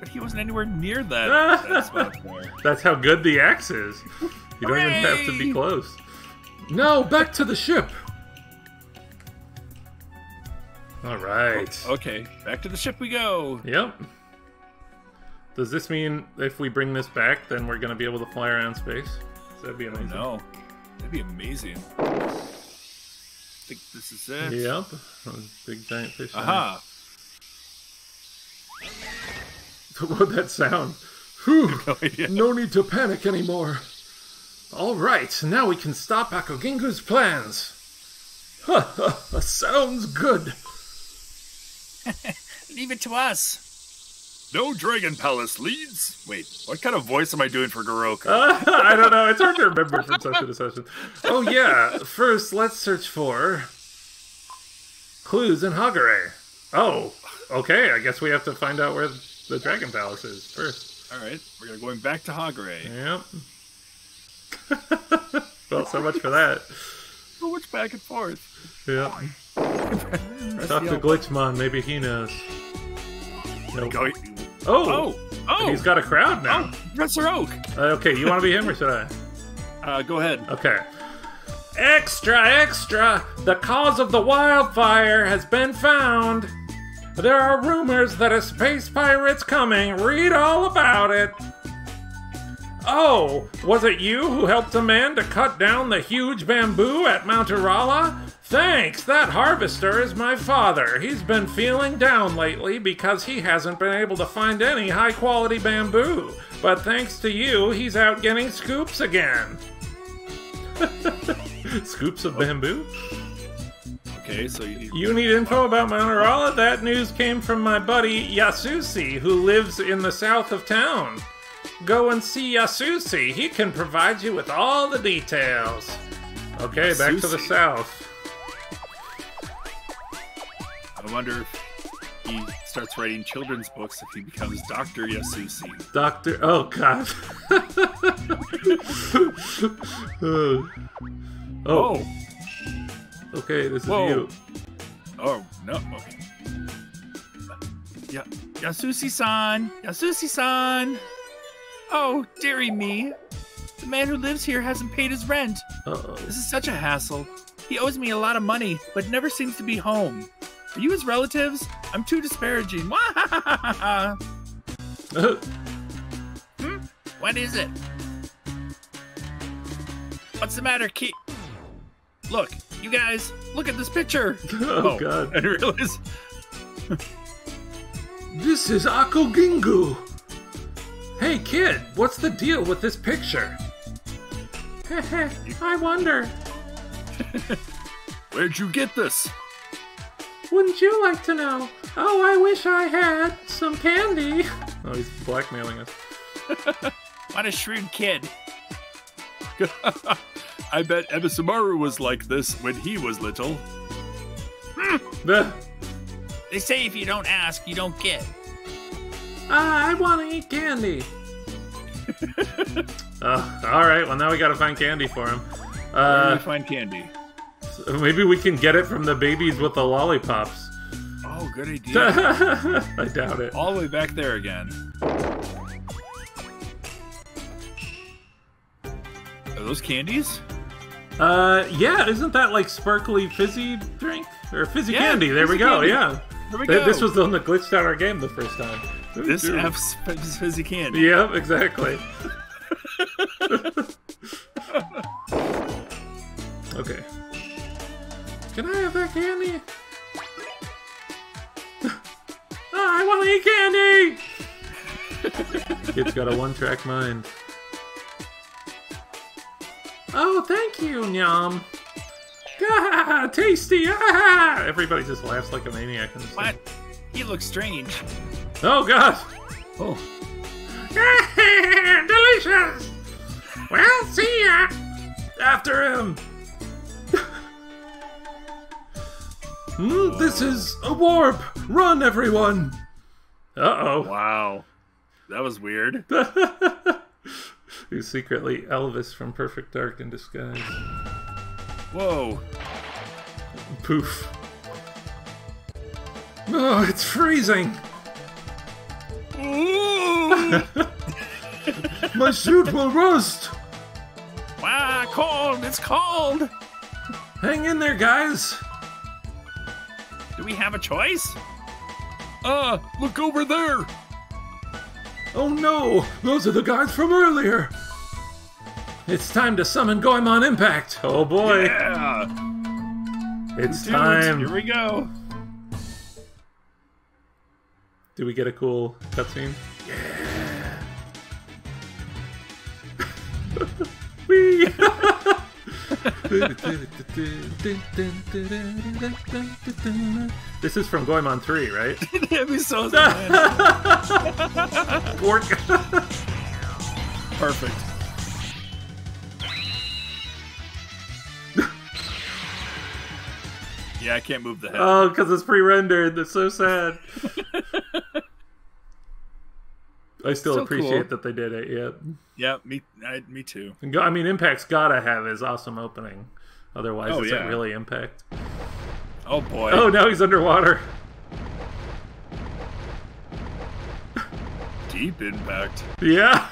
But he wasn't anywhere near that. That's, That's how good the axe is. You don't Hooray! even have to be close. No, back to the ship. All right. Oh, okay, back to the ship we go. Yep. Does this mean if we bring this back, then we're going to be able to fly around space? That'd be amazing. Oh, no. That'd be amazing. I think this is it. Yep. Big giant fish. Aha! What'd that sound? Whew! Oh, yeah. No need to panic anymore. Alright, now we can stop Akogingu's plans. Sounds good. Leave it to us. No Dragon Palace leads. Wait, what kind of voice am I doing for Goroku? uh, I don't know. It's hard to remember from session to session. Oh, yeah. First, let's search for clues in Hagure. Oh, okay. I guess we have to find out where the Dragon Palace is first. All right. We're going back to Hagure. Yep. Well, so much for that. So much back and forth. Yeah. Talk to Glitchmon. Maybe he knows. Nope. Go oh! Oh! Oh! He's got a crowd now. Oh, Professor Oak! Uh, okay, you want to be him or should I? Uh, go ahead. Okay. Extra! Extra! The cause of the wildfire has been found! There are rumors that a space pirate's coming. Read all about it! Oh, was it you who helped a man to cut down the huge bamboo at Mount Urara? Thanks, that harvester is my father. He's been feeling down lately because he hasn't been able to find any high-quality bamboo. But thanks to you, he's out getting scoops again. Scoops of bamboo? Okay, so you need... You need info about Mount Urara? That news came from my buddy Yasushi, who lives in the south of town. Go and see Yasushi. He can provide you with all the details. Okay, Yasushi. Back to the south. I wonder if he starts writing children's books if he becomes Doctor Yasushi. Doctor... Oh, God. oh. Whoa. Okay, this is Whoa. you. Oh, no. Okay. Yeah. Yasushi-san. Yasushi-san. Oh, dearie me. The man who lives here hasn't paid his rent. Uh-oh. This is such a hassle. He owes me a lot of money, but never seems to be home. Are you his relatives? I'm too disparaging. hmm? What is it? What's the matter, Ki? Look, you guys, look at this picture. Oh, oh God. I didn't realize. This is Akogingu. Hey kid, what's the deal with this picture? I wonder. Where'd you get this? Wouldn't you like to know? Oh, I wish I had some candy. Oh, he's blackmailing us. What a shrewd kid. I bet Ebisumaru was like this when he was little. They say if you don't ask, you don't get. Ah, I want to eat candy. uh, all right, well, now we got to find candy for him. Uh, Where do we find candy? Maybe we can get it from the babies with the lollipops. Oh, good idea. I doubt it. All the way back there again. Are those candies? Uh, yeah, isn't that like sparkly fizzy drink? Or fizzy yeah, candy, there fizzy we go, candy. yeah. There we go. This was the one that glitched out our game the first time. Ooh, this dude. F's fizzy candy. Yep, exactly. Okay. Can I have that candy? Oh, I want to eat candy! Kid's got a one-track mind. Oh, thank you, Nyam. Ah, tasty! Ah! Everybody just laughs like a maniac. What? He looks strange. Oh, gosh! Oh. Delicious! Well, see ya! After him! Mm, this is a warp! Run, everyone! Uh-oh. Wow. That was weird. He's secretly Elvis from Perfect Dark in disguise. Whoa. Poof. Oh, it's freezing! My suit will roast! Wow, cold! It's cold! Hang in there, guys! Do we have a choice? Uh, look over there! Oh no! Those are the guys from earlier! It's time to summon Goemon Impact! Oh boy! Yeah! It's Dude, time! Here we go! Do we get a cool cutscene? Yeah! Whee! This is from Goemon three, right? That'd be so sad. Perfect. Yeah, I can't move the head. Oh, because it's pre-rendered. That's so sad. I still so appreciate cool. that they did it. Yep. Yeah, me, I, me too. I mean, Impact's gotta have his awesome opening, otherwise oh, it's yeah. not really Impact. Oh boy! Oh, now he's underwater. Deep Impact. Yeah.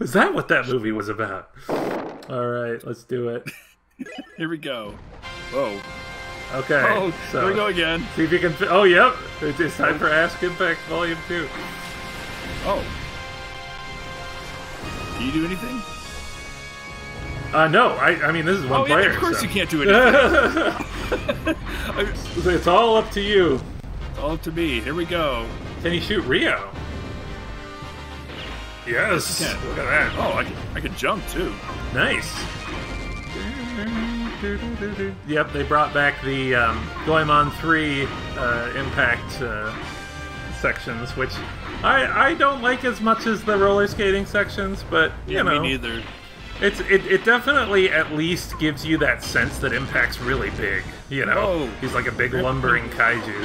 Is that what that movie was about? All right, let's do it. Here we go. Whoa. Okay, oh, so here we go again. See if you can. Oh, yep. It's time for Ask Impact Volume two. Oh. Can you do anything? Uh, no. I, I mean, this is one oh, player. Yeah, of course so. you can't do anything. It's all up to you. It's all up to me. Here we go. Can you shoot Rio? Yes. yes Look at that. Oh, I can, I can jump, too. Nice. Yep, they brought back the um, Goemon three uh, Impact uh, sections, which I I don't like as much as the roller skating sections, but you yeah, know, me neither. It's it it definitely at least gives you that sense that Impact's really big. You know, Whoa. he's like a big lumbering kaiju.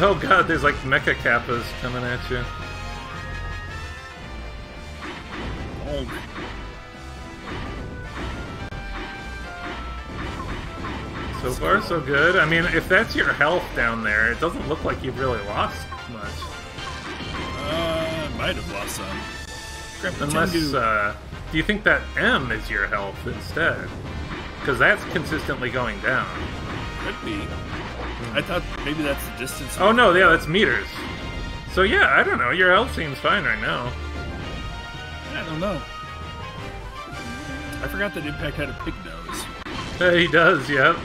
Oh god, there's like mecha kappas coming at you. Oh. So far, so good. I mean, if that's your health down there, it doesn't look like you've really lost much. Uh, I might have lost some. Crap, Unless, uh, do you think that M is your health instead? Because that's consistently going down. Could be. I thought maybe that's the distance. Oh, no, yeah, that's meters. So, yeah, I don't know. Your health seems fine right now. I don't know. I forgot that Impact had a pig nose. Yeah, he does, yep. Yeah.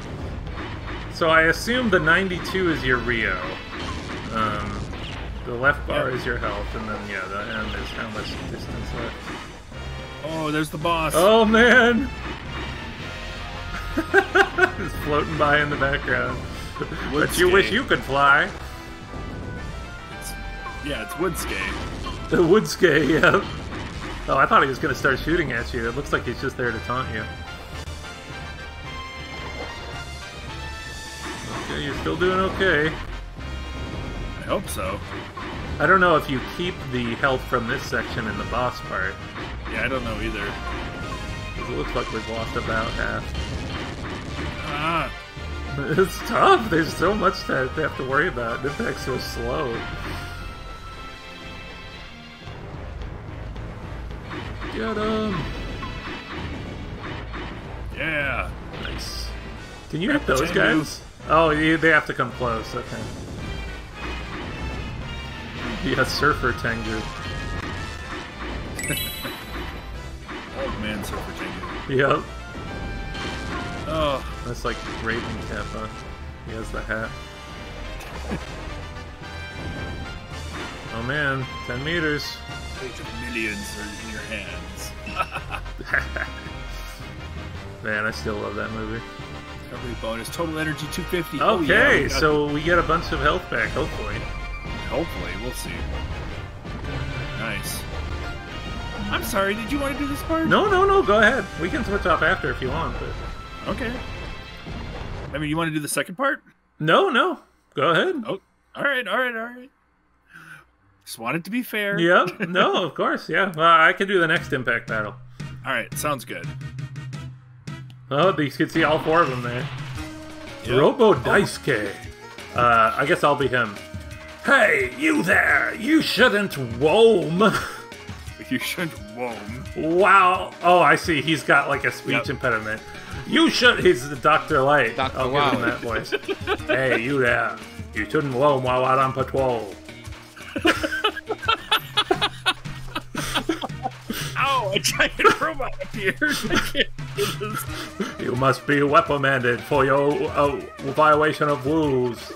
So I assume the ninety-two is your Rio. Um, the left bar yep. is your health, and then, yeah, the M is how much distance left. Oh, there's the boss. Oh, man. Just floating by in the background. But you wish you could fly. It's, yeah, it's Woodskay. The Woodskay, yeah. Oh, I thought he was going to start shooting at you. It looks like he's just there to taunt you. Okay, you're still doing okay. I hope so. I don't know if you keep the health from this section in the boss part. Yeah, I don't know either. It looks like we've lost about half. Ah. It's tough. There's so much to have to worry about. The impact's so slow. Get him! Yeah. Nice. Can you hit those guys? Oh, you, they have to come close. Okay. Yeah, Surfer Tengu. Old man Surfer Tengu. Yep. Oh. That's like Raven Kappa. He has the hat. Oh man, ten meters. Eight millions are in your hands. Man, I still love that movie. Recovery bonus. Total energy two fifty. Okay, oh, yeah, we so it. we get a bunch of health back, hopefully. Hopefully, we'll see. Nice. I'm sorry, did you want to do this part? No, no, no, go ahead. We can switch off after if you want. But... Okay. I mean, you want to do the second part? No, no. Go ahead. Oh, all right, all right, all right. Just want it to be fair. Yep, no, of course, yeah. Uh, I can do the next impact battle. All right, sounds good. Oh, you can see all four of them there. Yep. Robo Daisuke. Oh. Uh, I guess I'll be him. Hey, you there! You shouldn't roam! You shouldn't roam. Wow. Oh, I see. He's got like a speech yep. impediment. You should... He's Doctor Light. Doctor I'll wow. give him that voice. Hey, you there. You shouldn't roam while out on patrol. Ow, a giant robot appeared. I can't do this. You must be reprimanded for your uh, violation of rules.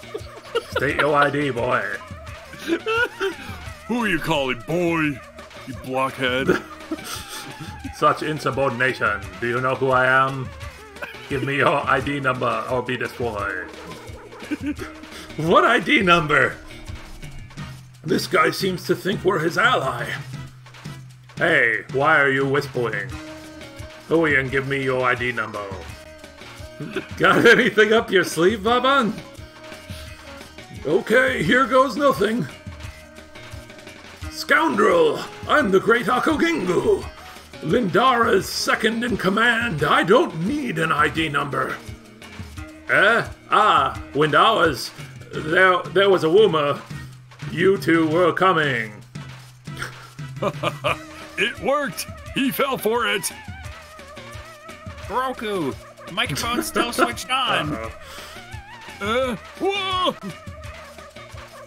State your I D, boy. Who are you calling, boy? You blockhead. Such insubordination. Do you know who I am? Give me your I D number or be destroyed. What I D number? This guy seems to think we're his ally. Hey, why are you whispering? Hurry and give me your I D number. Got anything up your sleeve, Baban? Okay, here goes nothing. Scoundrel! I'm the great Akogingu! Lindara's second in command. I don't need an I D number. Eh? Ah, Lindara's... There, there was a rumor. You two were coming. It worked! He fell for it! Goroku! The microphone's still switched on! Uh-oh. Uh, whoa!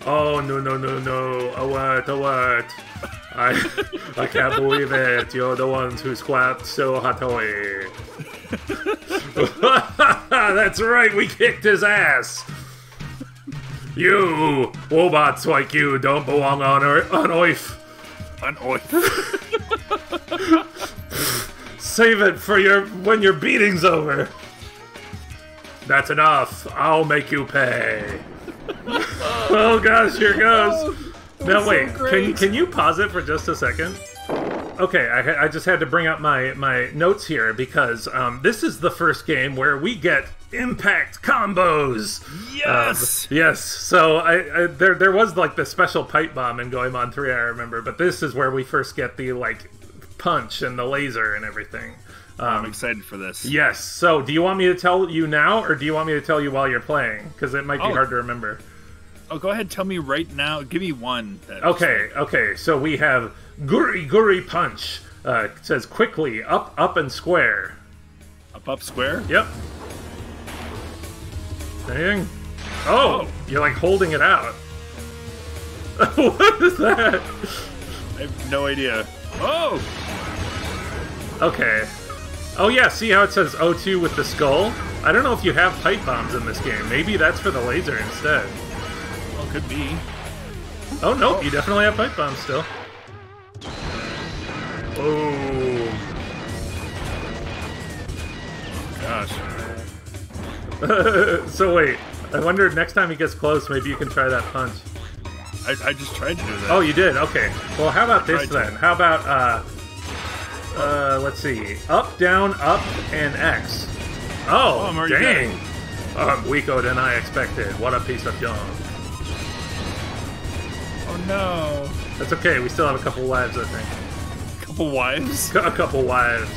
Oh, no, no, no, no. Alert, alert. I I can't believe it. You're the ones who squat so hotly. That's right, we kicked his ass. You, robots like you, don't belong on, on Oif. On Oif. Save it for your when your beating's over. That's enough. I'll make you pay. Oh gosh, here goes. Oh, now wait, so can can you pause it for just a second? Okay, I I just had to bring up my my notes here because um this is the first game where we get impact combos. Yes. Um, yes. So I, I there there was like the special pipe bomb in Goemon three, I remember, but this is where we first get the like punch and the laser and everything. Um, I'm excited for this. Yes. So, do you want me to tell you now, or do you want me to tell you while you're playing? Because it might be oh. hard to remember. Oh, go ahead. Tell me right now. Give me one. Okay. Okay. So we have Guri Guri Punch. Uh, it says quickly up, up, and square. Up, up, square. Yep. Dang. Oh, oh. You're like holding it out. What is that? I have no idea. Oh. Okay. Oh yeah, see how it says O two with the skull? I don't know if you have pipe bombs in this game. Maybe that's for the laser instead. Well, could be. Oh, no, oh. you definitely have pipe bombs still. Oh. Gosh. So wait, I wonder next time he gets close, maybe you can try that punch. I, I just tried to do that. Oh, you did? Okay. Well, how about this then? To. How about, uh, uh, let's see. Up, down, up, and X. Oh, oh dang. I'm um, weaker than I expected. What a piece of junk. Oh, no. That's okay. We still have a couple wives, I think. A couple wives? A couple wives.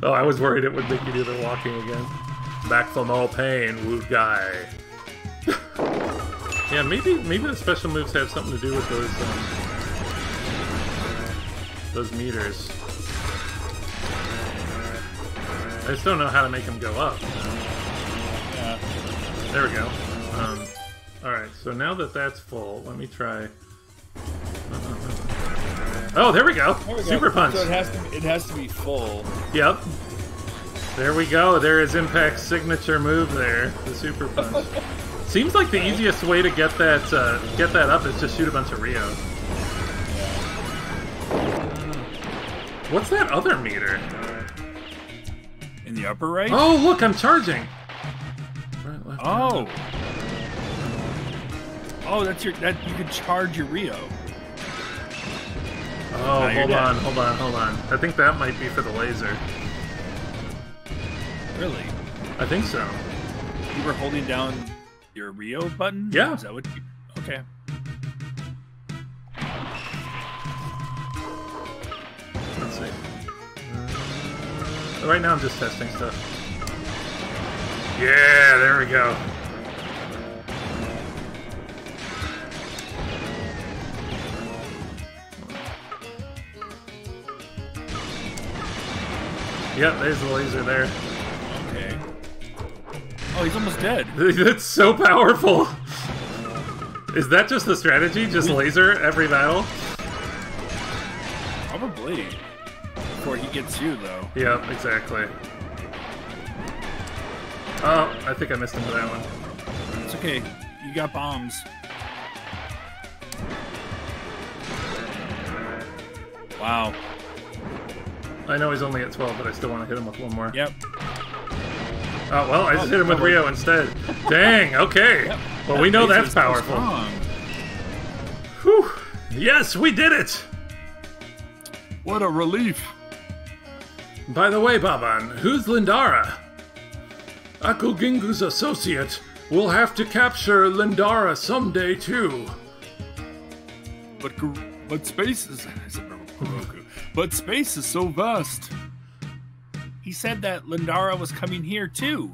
Oh, I was worried it would make you do the walking again. Back from all pain, Wood Guy. Yeah, maybe maybe the special moves have something to do with those um, those meters. I just don't know how to make them go up. Yeah. There we go. Um, all right, so now that that's full, let me try. Oh, there we go. There we go. Super punch. So it has to be, it has to be full. Yep. There we go. There is Impact's signature move there, the super punch. Seems like the easiest way to get that uh, get that up is to shoot a bunch of Rios. What's that other meter? In the upper right? Oh, look, I'm charging. Right, left, oh. Right. Oh, that's your that you can charge your Rio. Oh, no, hold on, hold on, hold on. I think that might be for the laser. Really? I think so. You were holding down your Rio button? Yeah. Is that what you... Okay. Let's see. Uh, right now I'm just testing stuff. Yeah, there we go. Yep, there's the laser there. Oh, he's almost dead. That's so powerful. Is that just the strategy? Just laser every battle? Probably. Before he gets you, though. Yep, exactly. Oh, I think I missed him with that one. It's okay. You got bombs. Wow. I know he's only at twelve, but I still want to hit him with one more. Yep. Oh, well, I just oh, hit him with Rio instead. Dang, okay. Yep. Well, that we know that's powerful. Whew. Yes, we did it! What a relief. By the way, Baban, who's Lindara? Akugingu's associate. We'll have to capture Lindara someday, too. But, but space is... But space is so vast. He said that Lindara was coming here, too.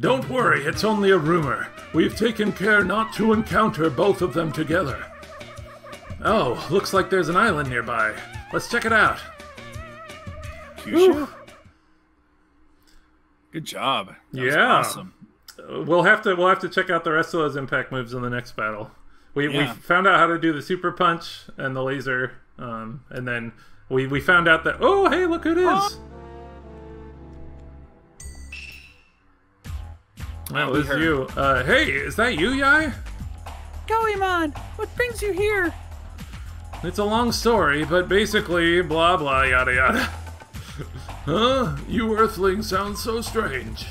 Don't worry, it's only a rumor. We've taken care not to encounter both of them together. Oh, looks like there's an island nearby. Let's check it out. Kyushu? Good job. That yeah. Was awesome. We'll have to we'll have to check out the rest of those impact moves in the next battle. We yeah. we found out how to do the super punch and the laser, um, and then we we found out that oh hey look who it is. Oh. That was you. Uh, hey, is that you, Yai? Goemon, what brings you here? It's a long story, but basically, blah blah yada yada. Huh? You Earthlings sound so strange.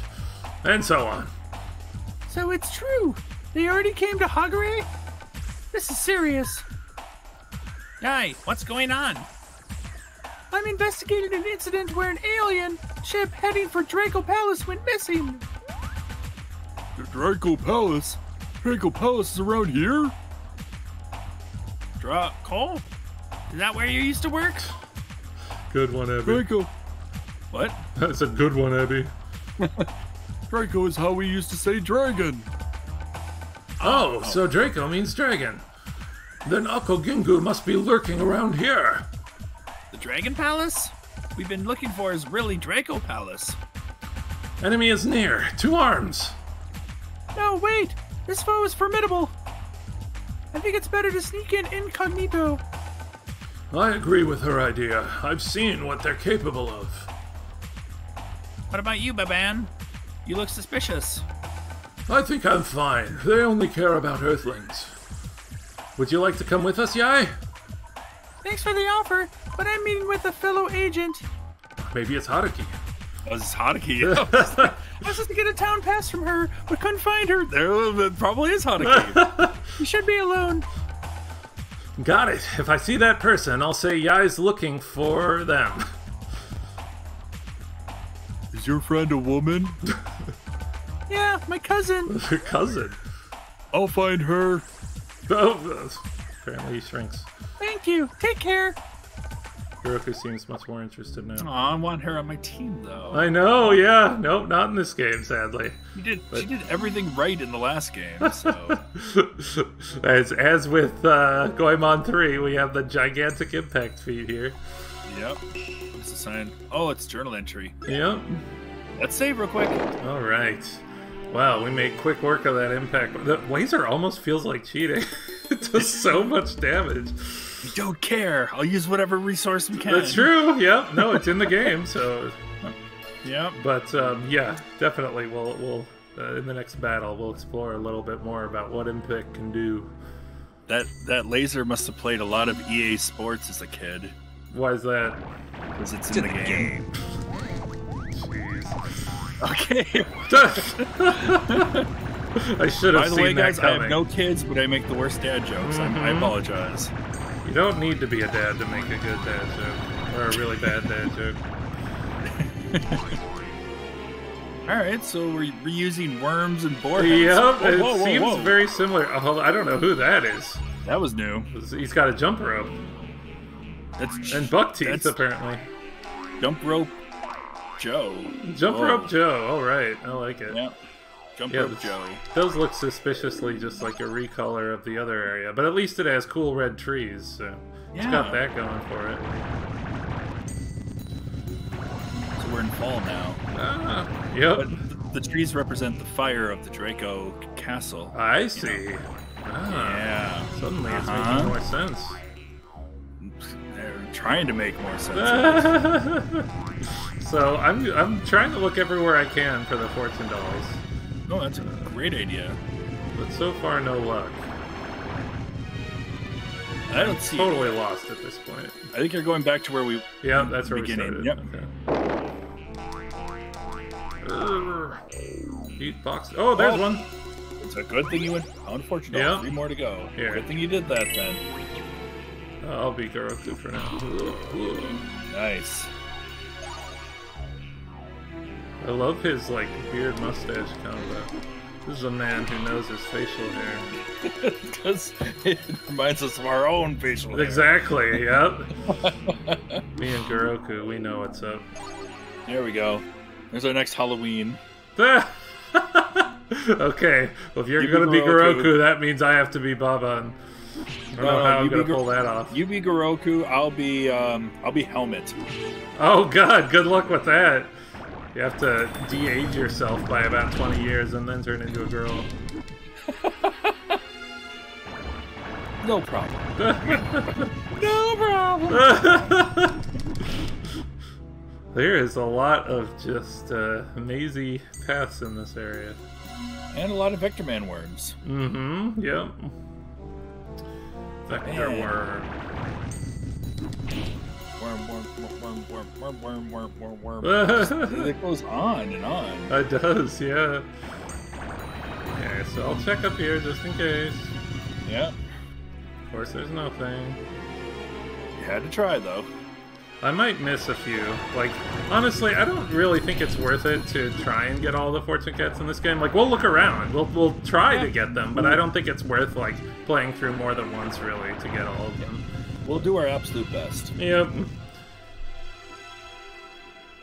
And so on. So it's true. They already came to Hagure? This is serious. Yai, what's going on? I'm investigating an incident where an alien ship heading for Dragon Palace went missing. The Draco Palace? Draco Palace is around here? Dra Cole? Is that where you used to work? Good one, Abby. Draco. What? That's a good one, Abby. Draco is how we used to say dragon. Oh, oh. So Draco means dragon. Then Akugingu must be lurking around here. The Dragon Palace? We've been looking for is really Draco Palace. Enemy is near. Two arms. No, wait! This foe is formidable! I think it's better to sneak in incognito. I agree with her idea. I've seen what they're capable of. What about you, Baban? You look suspicious. I think I'm fine. They only care about Earthlings. Would you like to come with us, Yai? Thanks for the offer, but I'm meeting with a fellow agent. Maybe it's Haruki. Oh, it's Haruki. I was just, I was just to get a town pass from her, but couldn't find her. There probably is Haruki. You should be alone. Got it. If I see that person, I'll say Yai's looking for them. Is your friend a woman? Yeah, my cousin. Your cousin? I'll find her. Oh, apparently he shrinks. Thank you. Take care. Goroku seems much more interested now. Aw, I want her on my team, though. I know, yeah. No, not in this game, sadly. She did, but... she did everything right in the last game, so... as, as with uh, Goemon three, we have the gigantic impact feed here. Yep. What's the sign? Oh, it's journal entry. Yep. Let's save real quick. All right. Wow, we made quick work of that impact. The laser almost feels like cheating. It does so much damage. You don't care. I'll use whatever resource we can. That's true. Yep. No, it's in the game, so. Yeah. But um, yeah, definitely. We'll we'll uh, in the next battle we'll explore a little bit more about what impact can do. That that laser must have played a lot of E A Sports as a kid. Why is that? Because it's in, in the, the game. game. Jeez. Okay. I should have seen that coming. By the way, guys, I have no kids, but I make the worst dad jokes. Mm-hmm. I, I apologize. You don't need to be a dad to make a good dad joke. Or a really bad dad joke. Alright, so we're reusing worms and boarheads. Yep, whoa, it whoa, whoa, seems whoa. very similar. Oh, I don't know who that is. That was new. He's got a jump rope. That's and buck teeth, that's, apparently. Jump rope. Joe. Jump Whoa. Rope Joe, alright, I like it. Yep. Jump yeah, Rope Joey. Those look suspiciously just like a recolor of the other area, but at least it has cool red trees, so yeah. It's got that going for it. So we're in fall now. Ah, yep. But the trees represent the fire of the Draco castle. I see. You know? Ah, yeah. Suddenly uh-huh. it's making more sense. They're trying to make more sense. So I'm I'm trying to look everywhere I can for the fortune dolls. Oh, that's a great idea. But so far, no luck. I don't I'm see. Totally it. lost at this point. I think you're going back to where we. Yeah, that's where beginning. we started. Yep. Okay. Eat box. Oh, there's oh. one. It's a good thing you went on fortune dolls. Yep. Three more to go. Here. Good thing you did that then. Uh, I'll be Goroku for now. Nice. I love his, like, beard mustache combo. This is a man who knows his facial hair. Because it reminds us of our own facial hair. Exactly, yep. Me and Goroku, we know what's up. There we go. There's our next Halloween. Okay, well, if you're you going to be Goroku, Goroku, that means I have to be Baban. I don't know uh, how I'm gonna pull that off. You be Goroku, I'll be, um, I'll be Helmet. Oh, God, good luck with that. You have to de-age yourself by about twenty years and then turn into a girl. No problem. No problem! There is a lot of just uh, mazy paths in this area. And a lot of Vector Man worms. Mm-hmm, yep. Vector Man. Worm. Worm, worm, worm, worm, worm, worm, worm, worm, worm. It goes on and on. It does, yeah. Okay, so I'll check up here just in case. Yep. Of course, there's nothing. You had to try, though. I might miss a few. Like, honestly, I don't really think it's worth it to try and get all the fortune cats in this game. Like, we'll look around. We'll, we'll try yeah. to get them, but I don't think it's worth, like, playing through more than once, really, to get all of them. We'll do our absolute best. Yep.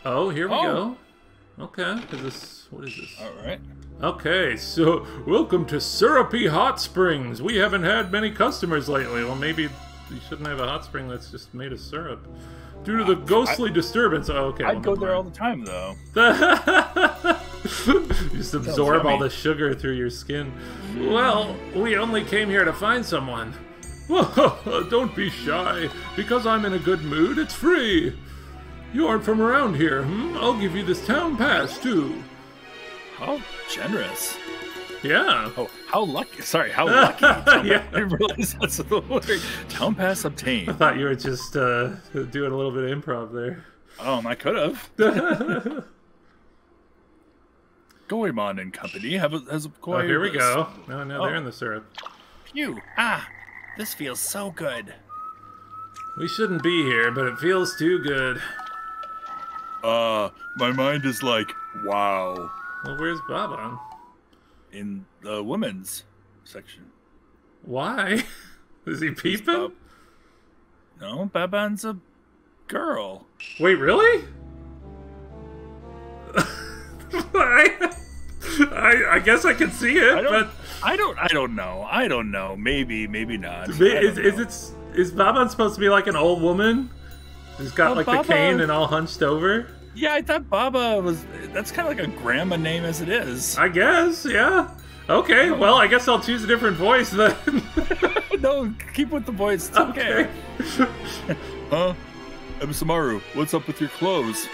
Oh, here we oh. go. Okay. Is this, what is this? All right. Okay, so welcome to Syrupy Hot Springs. We haven't had many customers lately. Well, maybe you shouldn't have a hot spring that's just made of syrup. Due to the ghostly I, disturbance. Oh, okay. I'd go there all the time, though. Just absorb all the sugar through your skin. Yeah. Well, we only came here to find someone. Well, don't be shy. Because I'm in a good mood, it's free. You aren't from around here, hmm? I'll give you this town pass, too. How generous. Yeah. Oh, how lucky. Sorry, how lucky. Town yeah. I didn't realize that's the word. Town pass obtained. I thought you were just uh, doing a little bit of improv there. Oh, um, I could have. Goemon and company have a, has acquired. Oh, here we this. go. Oh, no, oh. They're in the syrup. Phew. Ah, this feels so good. We shouldn't be here, but it feels too good. Uh, my mind is like, wow. Well, where's Baban? In the women's section. Why? Is he peeping? Bab no, Baban's a girl. Wait, really? I, I, I guess I can see it, I but I don't. I don't know. I don't know. Maybe. Maybe not. Is is, is it? Is Baban supposed to be like an old woman? Who's got well, like Baba, the cane and all hunched over? Yeah, I thought Baba was. That's kind of like a grandma name as it is. I guess. Yeah. Okay. Well, I guess I'll choose a different voice then. No, keep with the voice. It's okay. okay. Huh? Ebisumaru, what's up with your clothes?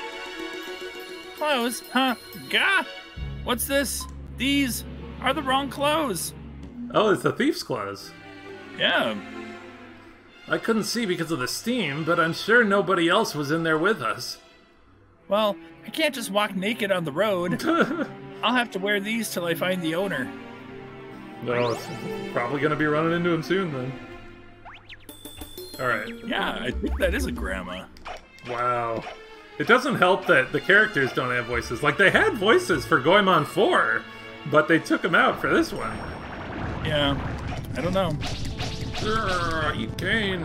Clothes, huh? Gah! What's this? These are the wrong clothes. Oh, it's the thief's clothes. Yeah. I couldn't see because of the steam, but I'm sure nobody else was in there with us. Well, I can't just walk naked on the road. I'll have to wear these till I find the owner. Well, it's probably gonna be running into him soon then. Alright. Yeah, I think that is a grandma. Wow. It doesn't help that the characters don't have voices. Like, they had voices for Goemon four, but they took them out for this one. Yeah, I don't know. Urgh, eat cane.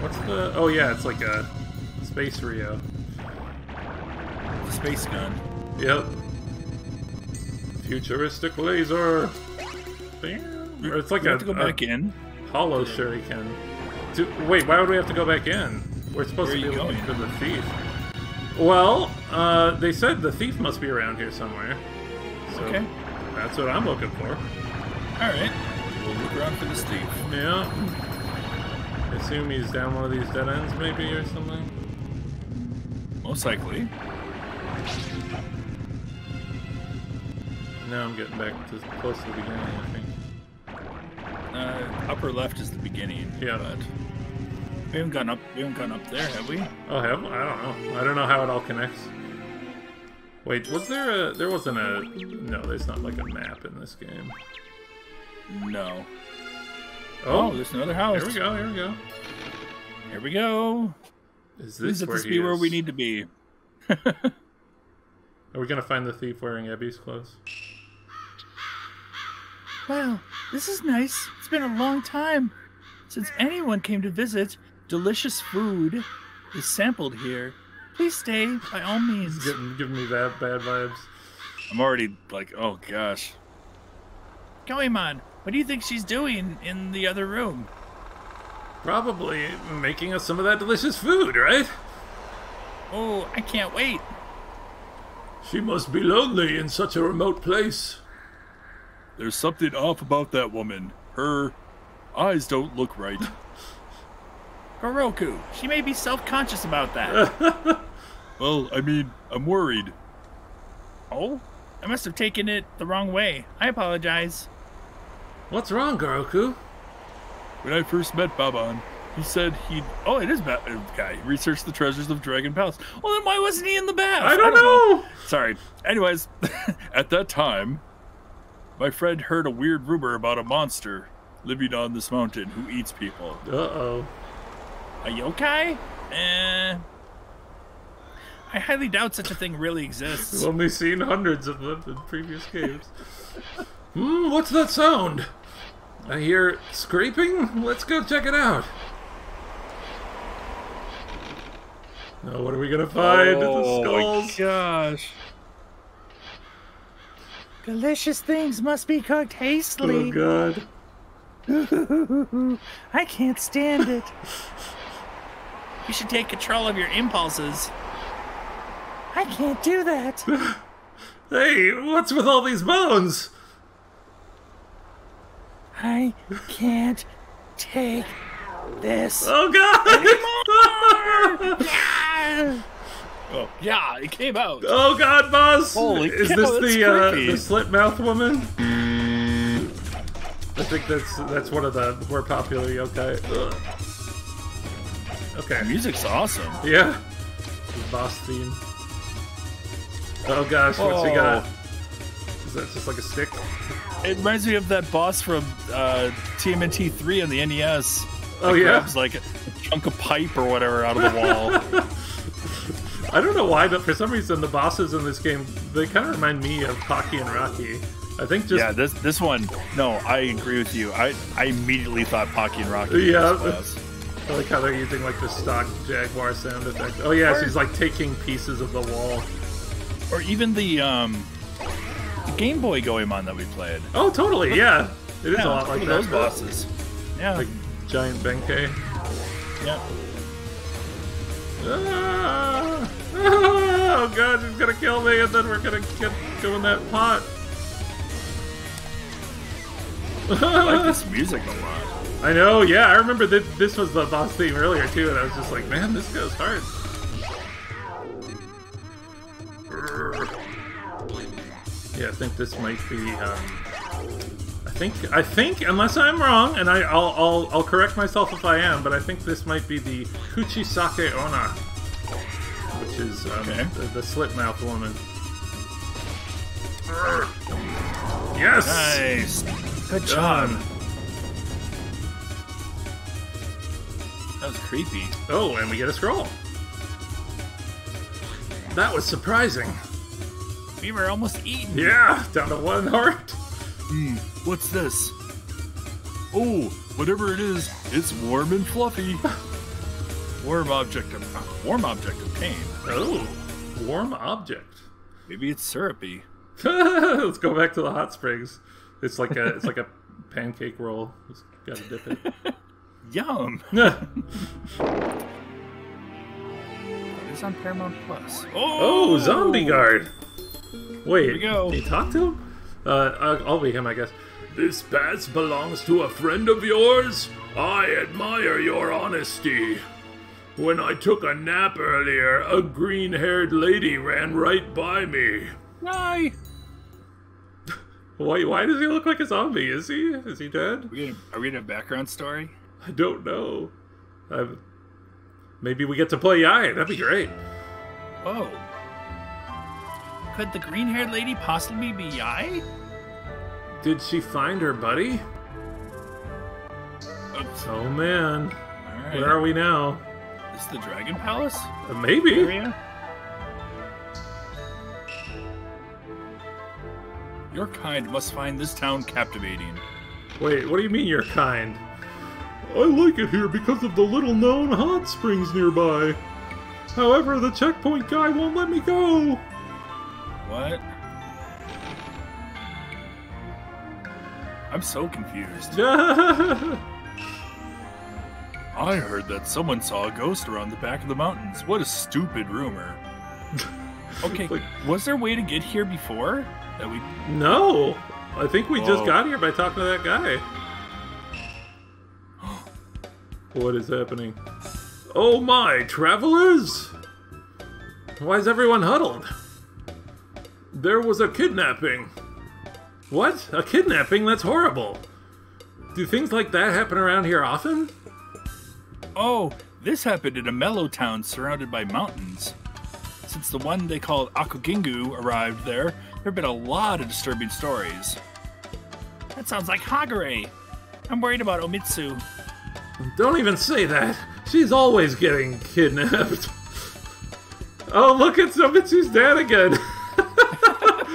What's the... Oh, yeah, it's like a space Rio. Space gun. Yep. Futuristic laser. Bam. Or it's like we a... have to go back in. Hollow shuriken. Do, wait, why would we have to go back in? We're supposed Where to be looking going? for the thief. Well, uh, they said the thief must be around here somewhere. So okay. That's what I'm looking for. Alright. We'll look around for this thief. Yeah. I assume he's down one of these dead ends, maybe, or something? Most likely. Now I'm getting back to close to the beginning, I think. Uh, upper left is the beginning. Yeah. But... We haven't gone up. We haven't gone up there, have we? Oh, have we? I don't know. I don't know how it all connects. Wait, was there a? There wasn't a. No, there's not like a map in this game. No. Oh, oh there's another house. Here we go. Here we go. Here we go. Is this where he is? Where we need to be? Are we gonna find the thief wearing Ebby's clothes? Wow, this is nice. It's been a long time since anyone came to visit. Delicious food is sampled here. Please stay, by all means. It's giving, giving me that bad vibes. I'm already like, oh gosh. Goemon, what do you think she's doing in the other room? Probably making us some of that delicious food, right? Oh, I can't wait. She must be lonely in such a remote place. There's something off about that woman. Her eyes don't look right. Goroku, she may be self-conscious about that. Well, I mean, I'm worried. Oh? I must have taken it the wrong way. I apologize. What's wrong, Goroku? When I first met Baban, he said he'd... Oh, it is Ba... guy. He researched the treasures of Dragon Palace. Well, then why wasn't he in the bath? I don't, I don't know. know. Sorry. Anyways, at that time, my friend heard a weird rumor about a monster living on this mountain who eats people. Uh-oh. A yokai? Eh. I highly doubt such a thing really exists. We've only seen hundreds of them in previous games. Hmm, what's that sound? I hear scraping? Let's go check it out. Now, what are we gonna find? Oh, the skulls. My gosh. Delicious things must be cooked hastily. Oh, God. I can't stand it. You should take control of your impulses. I can't do that. Hey, what's with all these bones? I can't take this. Oh, God! Oh. Yeah, it came out. Oh God, boss! Holy Is cow, this the uh, the slit mouth woman? I think that's that's one of the more popular yokai. Ugh. Okay. The music's awesome. Yeah. The boss theme. Oh gosh, what's oh. he got? Is that just like a stick? It reminds me of that boss from uh, T M N T three on the N E S. Oh yeah, grabs like a chunk of pipe or whatever out of the wall. I don't know why, but for some reason the bosses in this game, they kind of remind me of Pocky and Rocky. I think just yeah, this this one. No, I agree with you. I I immediately thought Pocky and Rocky. Yeah, was I like how they're using like the stock Jaguar sound effect. Oh yeah, or, she's like taking pieces of the wall, or even the um the Game Boy Goemon that we played. Oh totally, yeah. It is yeah, a lot like that, those bosses. Yeah. Like, giant Benkei. Yeah. Ah, oh god, she's gonna kill me, and then we're gonna get doing that pot. I like this music a lot. I know, yeah, I remember that this was the boss theme earlier too, and I was just like, man, this goes hard. Yeah, I think this might be. Um, I think I think unless I'm wrong, and I, I'll I'll I'll correct myself if I am, but I think this might be the Kuchisake Onna, which is um, okay. the, the slit mouth woman. Yes, nice, good job. That was creepy. Oh, and we get a scroll. That was surprising. We were almost eaten. Yeah, down to one heart. Hmm, what's this? Oh, whatever it is, it's warm and fluffy. Warm object of... Uh, warm object of pain. Oh, warm object. Maybe it's syrupy. Let's go back to the hot springs. It's like a, it's like a pancake roll. Just gotta dip it. Yum. It's on Paramount Plus. Oh, oh, zombie guard. Wait, here we go. Did you talk to him? Uh, I'll be him, I guess. This pass belongs to a friend of yours? I admire your honesty. When I took a nap earlier, a green-haired lady ran right by me. Why? Why, why does he look like a zombie? Is he? Is he dead? Are we in a, are we in a background story? I don't know. I've, maybe we get to play Yai. That'd be great. Whoa. Could the green-haired lady possibly be Yai? Did she find her buddy? Oops. Oh man, right. Where are we now? Is the Dragon Palace? Uh, maybe. Area? Your kind must find this town captivating. Wait, what do you mean your kind? I like it here because of the little-known hot springs nearby. However, the checkpoint guy won't let me go. What? I'm so confused. I heard that someone saw a ghost around the back of the mountains. What a stupid rumor. Okay, like, was there a way to get here before? That we? No! I think we Whoa. just got here by talking to that guy. What is happening? Oh my, travelers! Why is everyone huddled? There was a kidnapping. What? A kidnapping? That's horrible. Do things like that happen around here often? Oh, this happened in a mellow town surrounded by mountains. Since the one they called Akugingu arrived there, there have been a lot of disturbing stories. That sounds like Hagure. I'm worried about Omitsu. Don't even say that. She's always getting kidnapped. Oh, look, it's Omitsu's dad again.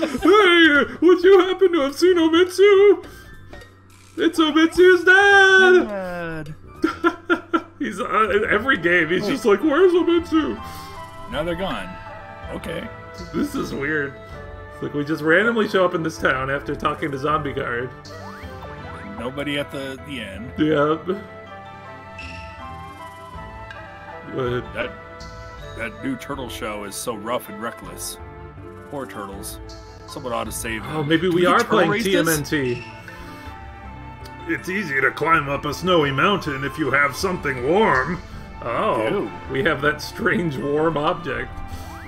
Hey, would you happen to have seen Omitsu? It's Omitsu's dad! dad. He's uh, in every game, he's oh. just like, where's Omitsu? Now they're gone. Okay. This is weird. It's like we just randomly show up in this town after talking to Zombie Guard. Nobody at the, the end. Yeah. But that, that new turtle show is so rough and reckless. Poor turtles. Someone ought to save them. Oh, maybe we are playing T M N T. It's easy to climb up a snowy mountain if you have something warm. Oh, we have that strange warm object.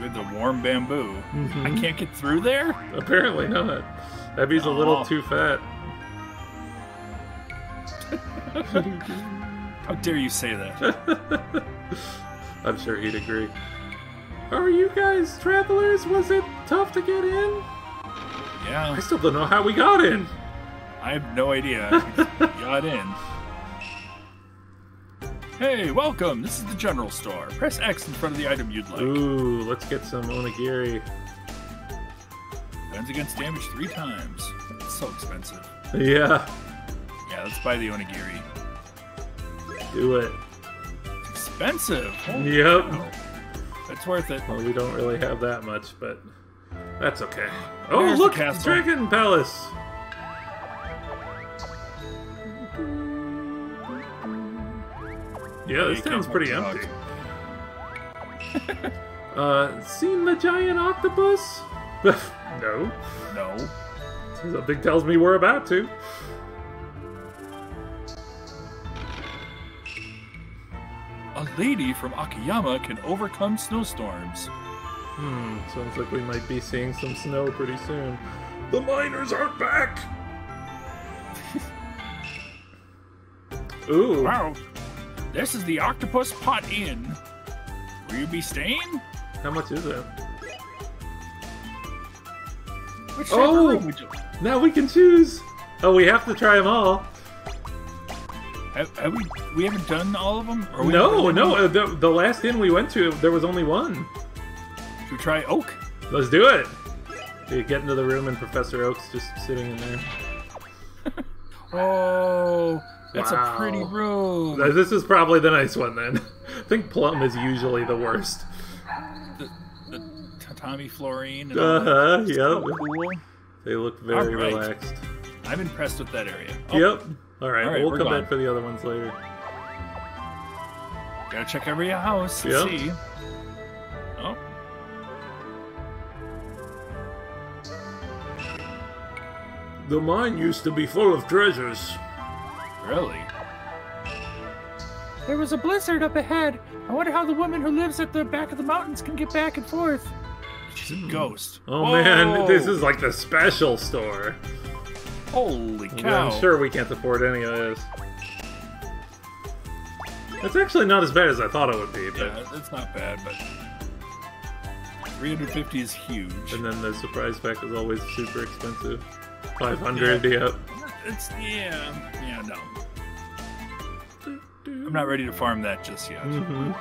with the warm bamboo. Mm-hmm. I can't get through there? Apparently not. Ebby's oh. a little too fat. How dare you say that? I'm sure he'd agree. Are you guys travelers? Was it tough to get in? Yeah. I still don't know how we got in. I have no idea how we got in. Hey, welcome. This is the general store. Press X in front of the item you'd like. Ooh, let's get some onigiri. Guns against damage three times. It's so expensive. Yeah. Yeah, let's buy the onigiri. Do it. It's expensive. Holy yep. Cow. It's worth it. Well, we don't really have that much, but that's okay. Oh, There's look! Dragon Palace! Yeah, this town's pretty empty. uh, seen the giant octopus? No. No. Something tells me we're about to. A lady from Akiyama can overcome snowstorms. Hmm, sounds like we might be seeing some snow pretty soon. The miners are back! Ooh. Wow. This is the Octopus Pot Inn. Will you be staying? How much is it? Which oh! We now we can choose! Oh, we have to try them all. Have, have we, we haven't done all of them? Or we no, no. Uh, the, the last inn we went to, there was only one. Should we try Oak? Let's do it. We get into the room and Professor Oak's just sitting in there. Oh, that's wow. a pretty room. This is probably the nice one then. I think plum is usually the worst. The, the tatami flooring. Uh-huh, yep. Cool. They look very right. relaxed. I'm impressed with that area. Oh. Yep. Alright, All right, we'll come gone. back for the other ones later. Gotta check every house yep. and see. Oh. The mine used to be full of treasures. Really? There was a blizzard up ahead. I wonder how the woman who lives at the back of the mountains can get back and forth. She's a ghost. Oh Whoa. man, this is like the special store. Holy cow. I'm sure we can't afford any of this. It's actually not as bad as I thought it would be. But yeah, it's not bad, but three hundred fifty is huge. And then the surprise pack is always super expensive. five hundred, yeah. Yep. It's, yeah, yeah, no. I'm not ready to farm that just yet. Mm-hmm.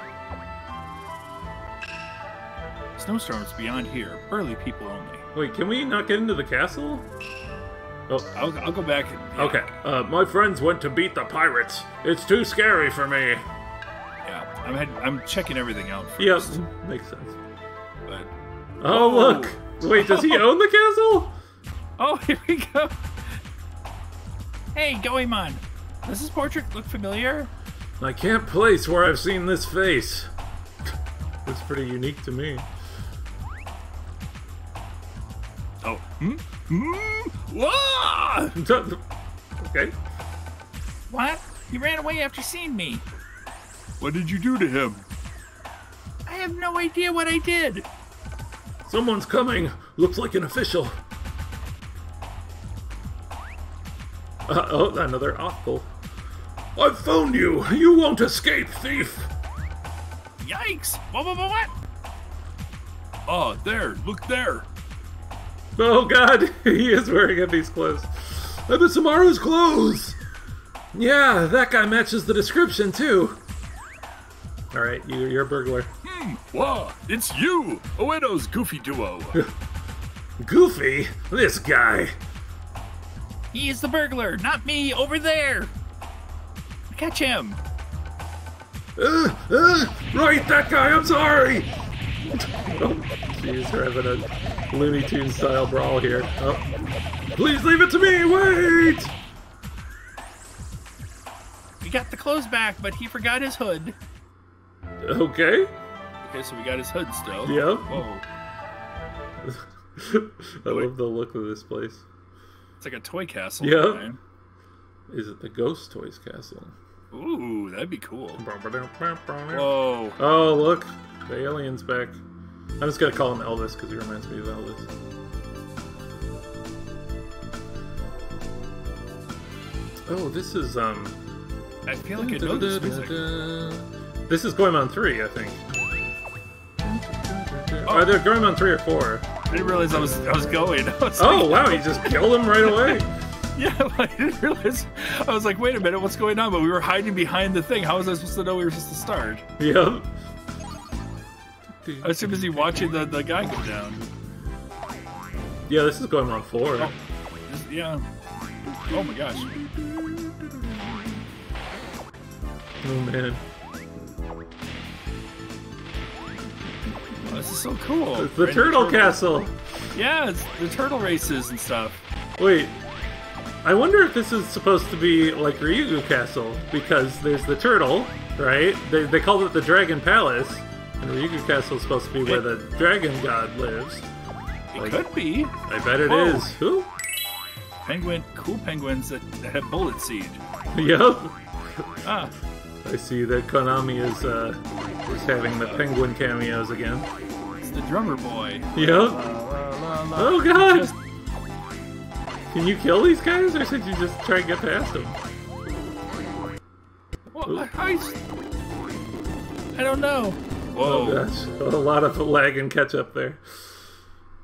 Snowstorms beyond here. Burly people only. Wait, can we not get into the castle? Oh, I'll, I'll go back. And, yeah. Okay. Uh, my friends went to beat the pirates. It's too scary for me. Yeah, I'm, had, I'm checking everything out first. Yep, makes sense. But oh, oh look! Wait, does he own the castle? Oh, here we go. Hey, Goemon. Does this portrait look familiar? I can't place where I've seen this face. Looks pretty unique to me. Oh, hmm? Hmm? Whoa! Okay. What? He ran away after seeing me. What did you do to him? I have no idea what I did. Someone's coming. Looks like an official. Uh oh, another awful. I've found you. You won't escape, thief. Yikes! What? What? What? Oh, there. Look there. Oh god, he is wearing Ebby's clothes. Ebisumaru's clothes! Yeah, that guy matches the description too. Alright, you, you're a burglar. Hmm, wow, it's you! Oedo's Goofy Duo. Goofy? This guy. He is the burglar, not me, over there! Catch him! Uh, uh, right, that guy, I'm sorry! Oh. Jeez, we're having a Looney Tunes style brawl here. Oh. Please leave it to me! Wait! We got the clothes back, but he forgot his hood. Okay. Okay, so we got his hood still. Yep. Whoa. I love the look of this place. It's like a toy castle. Yep. Is it the Ghost Toys Castle? Ooh, that'd be cool. Whoa. Oh, look. The alien's back. I'm just gonna call him Elvis because he reminds me of Elvis. Oh, this is, um... I feel like I know this music. This is Goemon three, I think. Oh. Either Goemon three or four. I didn't realize I was, I was going. I was oh, like, wow, you just killed him right away. Yeah, I didn't realize. I was like, wait a minute, what's going on? But we were hiding behind the thing. How was I supposed to know we were supposed to start? Yep. I was too busy watching the, the guy go down. Yeah, this is Goemon four. Oh. This, yeah. Oh my gosh. Oh man. Oh, this is so cool. It's the right turtle, turtle castle. Yeah, it's the turtle races and stuff. Wait. I wonder if this is supposed to be like Ryugu Castle, because there's the turtle, right? They, they called it the Dragon Palace, and Ryugu Castle is supposed to be it, where the dragon god lives. It like, could be. I bet it Whoa. is. Who? Penguin, cool penguins that have bullet seed. Yep. Ah. I see that Konami is uh, is having the penguin cameos again. It's the drummer boy. Yep. La, la, la, la. Oh god! Just... Can you kill these guys, or should you just try and get past them? Well, I, I, I don't know. Whoa! Oh gosh, a lot of lag and catch up there.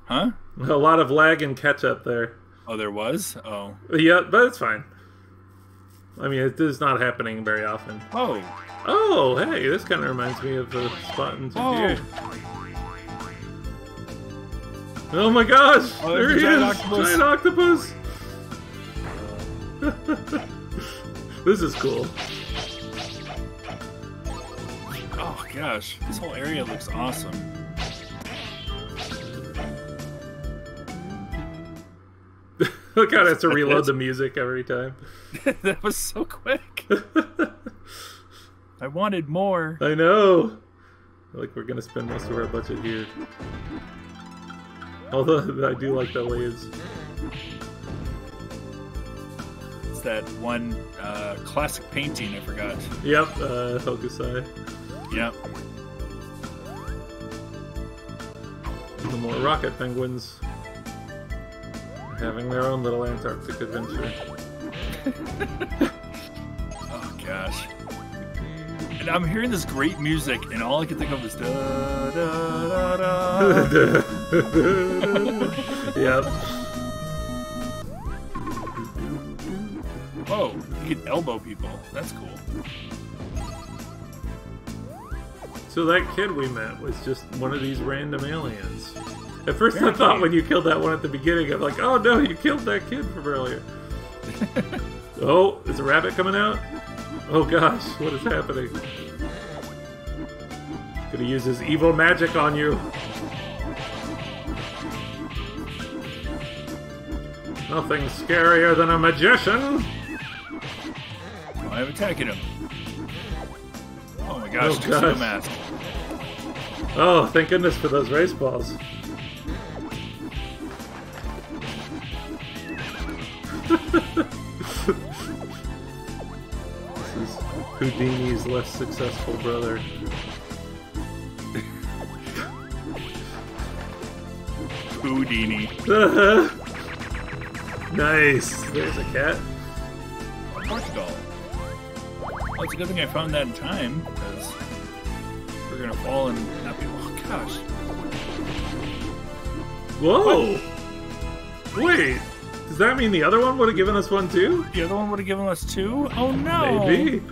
Huh? A lot of lag and catch up there. Oh, there was? Oh. Yeah, but it's fine. I mean, it is not happening very often. Oh. Oh, hey, this kind of reminds me of the spot in G T A. Oh, oh my gosh! Oh, there he giant is! Octopus. Giant octopus! This is cool. Oh gosh, this whole area looks awesome. Look how I have to reload the music every time. That was so quick. I wanted more. I know. Like, we're going to spend most of our budget here. Although, I do like the waves. It's that one uh, classic painting I forgot. Yep, uh, Hokusai. Yep. The more rocket penguins. Having their own little Antarctic adventure. Oh gosh. And I'm hearing this great music, and all I can think of is da da da da. Yep. Oh, you can elbow people. That's cool. So that kid we met was just one of these random aliens. At first Very I thought funny. when you killed that one at the beginning, I'm like, oh no, you killed that kid from earlier. Oh, is a rabbit coming out? Oh gosh, what is happening? He's gonna use his evil magic on you. Nothing scarier than a magician. I'm attacking him. Oh my gosh, oh, gosh. mask. Oh, thank goodness for those race balls. This is Houdini's less successful brother. Houdini. Uh-huh. Nice. There's a cat. A Portugal. Well, it's a good thing I found that in time, because we're gonna fall and not be. Oh gosh. Whoa. What? Wait. Does that mean the other one would have given us one too? The other one would have given us two? Oh no! Maybe.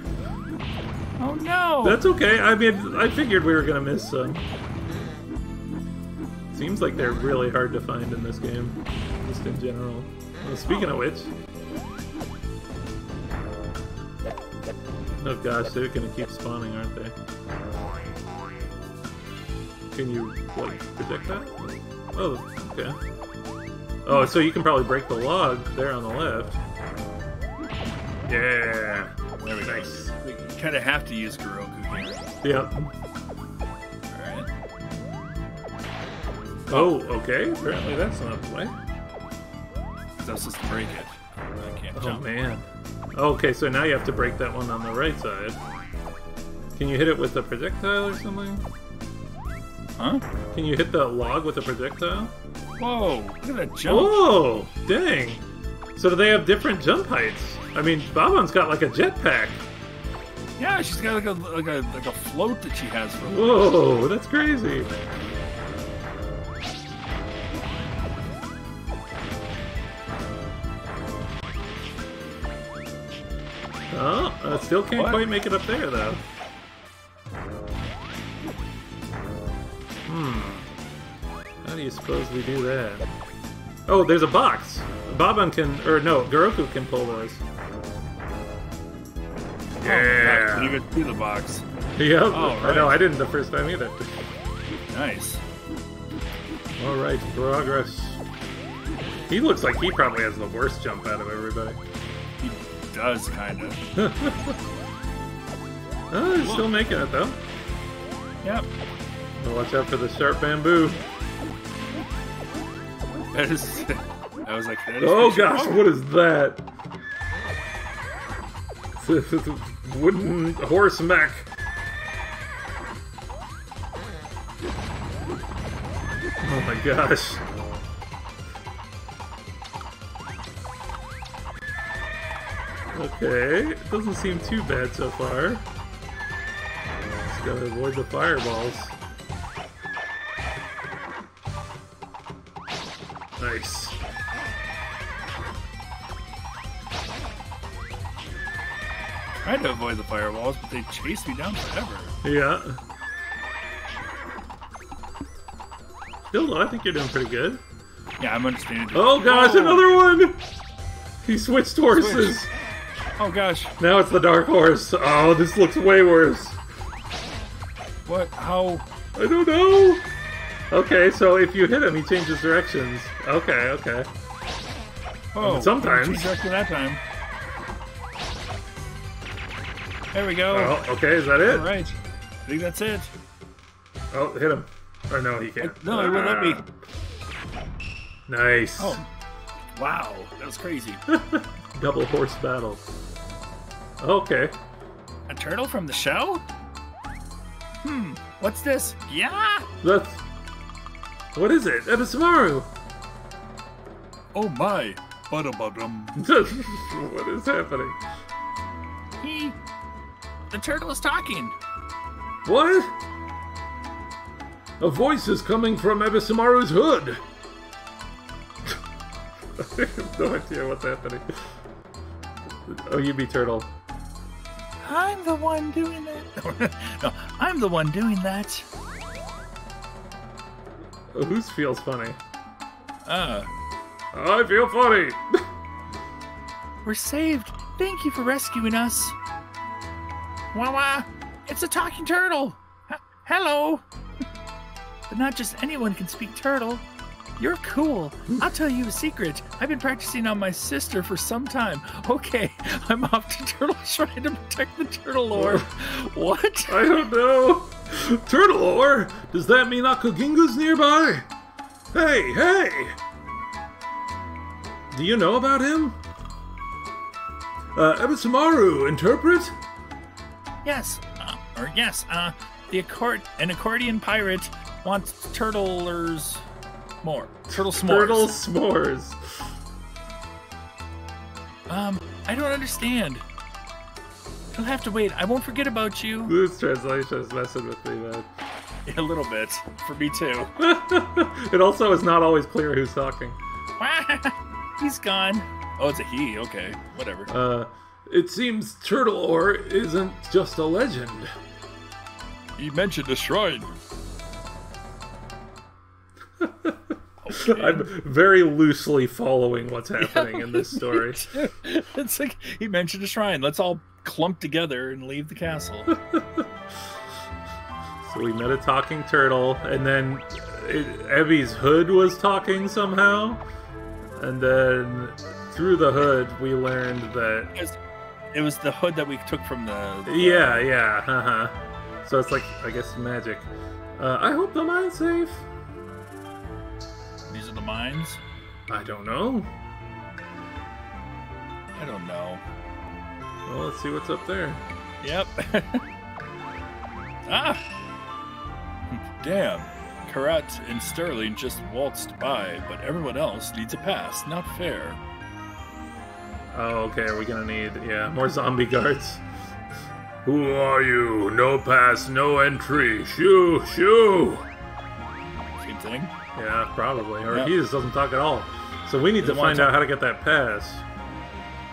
Oh no! That's okay. I mean, I figured we were gonna miss some. Seems like they're really hard to find in this game, just in general. Well, speaking oh. of which. Oh gosh, they're gonna keep spawning, aren't they? Can you, like, project that? Oh, okay. Oh, so you can probably break the log there on the left. Yeah. There we nice. go. We kind of have to use Goroku here. Yep. Alright. Oh, okay. Apparently that's not the way. So I was supposed to break it. I can't jump. Oh, man. Okay, so now you have to break that one on the right side. Can you hit it with a projectile or something? Huh? Can you hit that log with a projectile? Whoa! Look at that jump! Oh, dang! So do they have different jump heights? I mean, Baban's got like a jetpack. Yeah, she's got like a like a like a float that she has for. Whoa, that's crazy! Oh, I still can't what? quite make it up there though. Hmm. How do you suppose we do that? Oh, there's a box. Baban can, or no, Goroku can pull those. Yeah. Oh, you can do the box. Yep. Oh, right. I know. I didn't the first time either. Nice. All right, progress. He looks like he probably has the worst jump out of everybody. He does, kind of. Oh, he's still making it though. Yep. Well, watch out for the sharp bamboo. That is. I was like, that is oh gosh, oh. What is that? It's a, it's a wooden horse mech. Oh my gosh. Okay, it doesn't seem too bad so far. Just gotta avoid the fireballs. Nice. I tried to avoid the firewalls, but they chased me down forever. Yeah. Still, I think you're doing pretty good. Yeah, I'm understanding. Oh gosh, Whoa. another one! He switched horses. Switch. Oh gosh. Now it's the dark horse. Oh, this looks way worse. What? How? I don't know. Okay, so if you hit him, he changes directions. Okay, okay. Oh, sometimes. Change direction that time. There we go. Oh, okay, is that it? All right. I think that's it. Oh, hit him. Or no, he can't. I, no, he wouldn't let me. Nice. Oh. Wow, that was crazy. Double horse battle. Okay. A turtle from the show? Hmm, what's this? Yeah? That's... What is it? Ebisumaru! Oh my. Ba-da-ba-dum. What is happening? He... The turtle is talking. What? A voice is coming from Ebisumaru's hood. I have no idea what's happening. Oh, you be turtle. I'm the one doing that. No, I'm the one doing that. Oh, whose feels funny? Uh. I feel funny. We're saved. Thank you for rescuing us. Wah wah! It's a talking turtle! H Hello! But not just anyone can speak turtle. You're cool. I'll tell you a secret. I've been practicing on my sister for some time. Okay, I'm off to Turtle Shrine to protect the Turtle Ore. What? I don't know. Turtle Ore? Does that mean Akuginga's nearby? Hey, hey! Do you know about him? Uh, Ebisumaru, interpret? Yes, uh, or yes, uh, the accord an accordion pirate wants turtlers more. Turtle s'mores. Turtle s'mores. Um, I don't understand. You'll have to wait. I won't forget about you. This translation is messing with me, man. A little bit. For me, too. It also is not always clear who's talking. He's gone. Oh, it's a he. Okay. Whatever. Uh... It seems Turtle Ore isn't just a legend. He mentioned a shrine. Okay. I'm very loosely following what's happening yeah, in this story. It's like he mentioned a shrine. Let's all clump together and leave the castle. So we met a talking turtle, and then it, Ebby's hood was talking somehow, and then through the hood we learned that. Yes. It was the hood that we took from the... the yeah, yeah, uh-huh. So it's like, I guess, magic. Uh, I hope the mine's safe. These are the mines? I don't know. I don't know. Well, let's see what's up there. Yep. Ah! Damn. Carrot and Sterling just waltzed by, but everyone else needs a pass. Not fair. Oh, okay, we're gonna need, yeah, more zombie guards. Who are you? No pass, no entry. Shoo, shoo! Same thing? Yeah, probably. Or yeah. He just doesn't talk at all. So we need Doesn't to find out how to get that pass.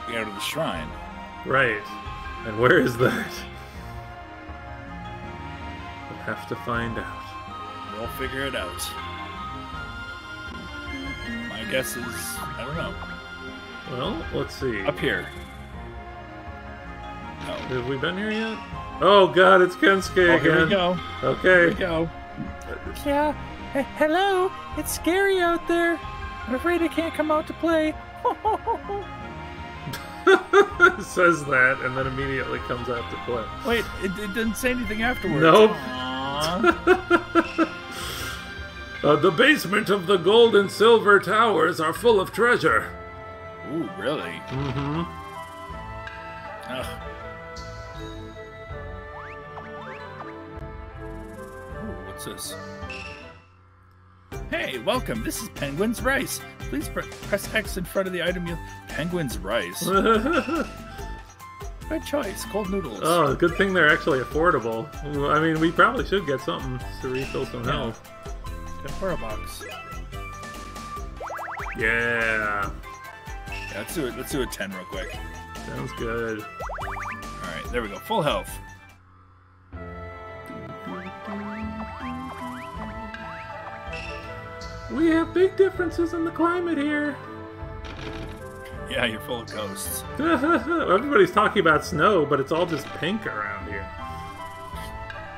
Get out of the shrine. Right. And where is that? We'll have to find out. We'll figure it out. My guess is... I don't know. Well, let's see. Up here. No. Have we been here yet? Oh god, it's Kensuke oh, again. Here we go. Okay. Here we go. Yeah. H Hello. It's scary out there. I'm afraid I can't come out to play. Says that and then immediately comes out to play. Wait, it, it didn't say anything afterwards. Nope. uh, the basement of the gold and silver towers are full of treasure. Ooh, really? Mm-hmm. Ugh. Ooh, what's this? Hey, welcome. This is Penguin's Rice. Please pre press X in front of the item you... Penguin's Rice. Good choice. Cold noodles. Oh, good thing they're actually affordable. I mean, we probably should get something to refill some yeah. health. Tempura box. Yeah. yeah. Let's do it. Let's do a ten real quick. Sounds good. All right, there we go. Full health. We have big differences in the climate here. Yeah, you're full of ghosts. Everybody's talking about snow, but it's all just pink around here.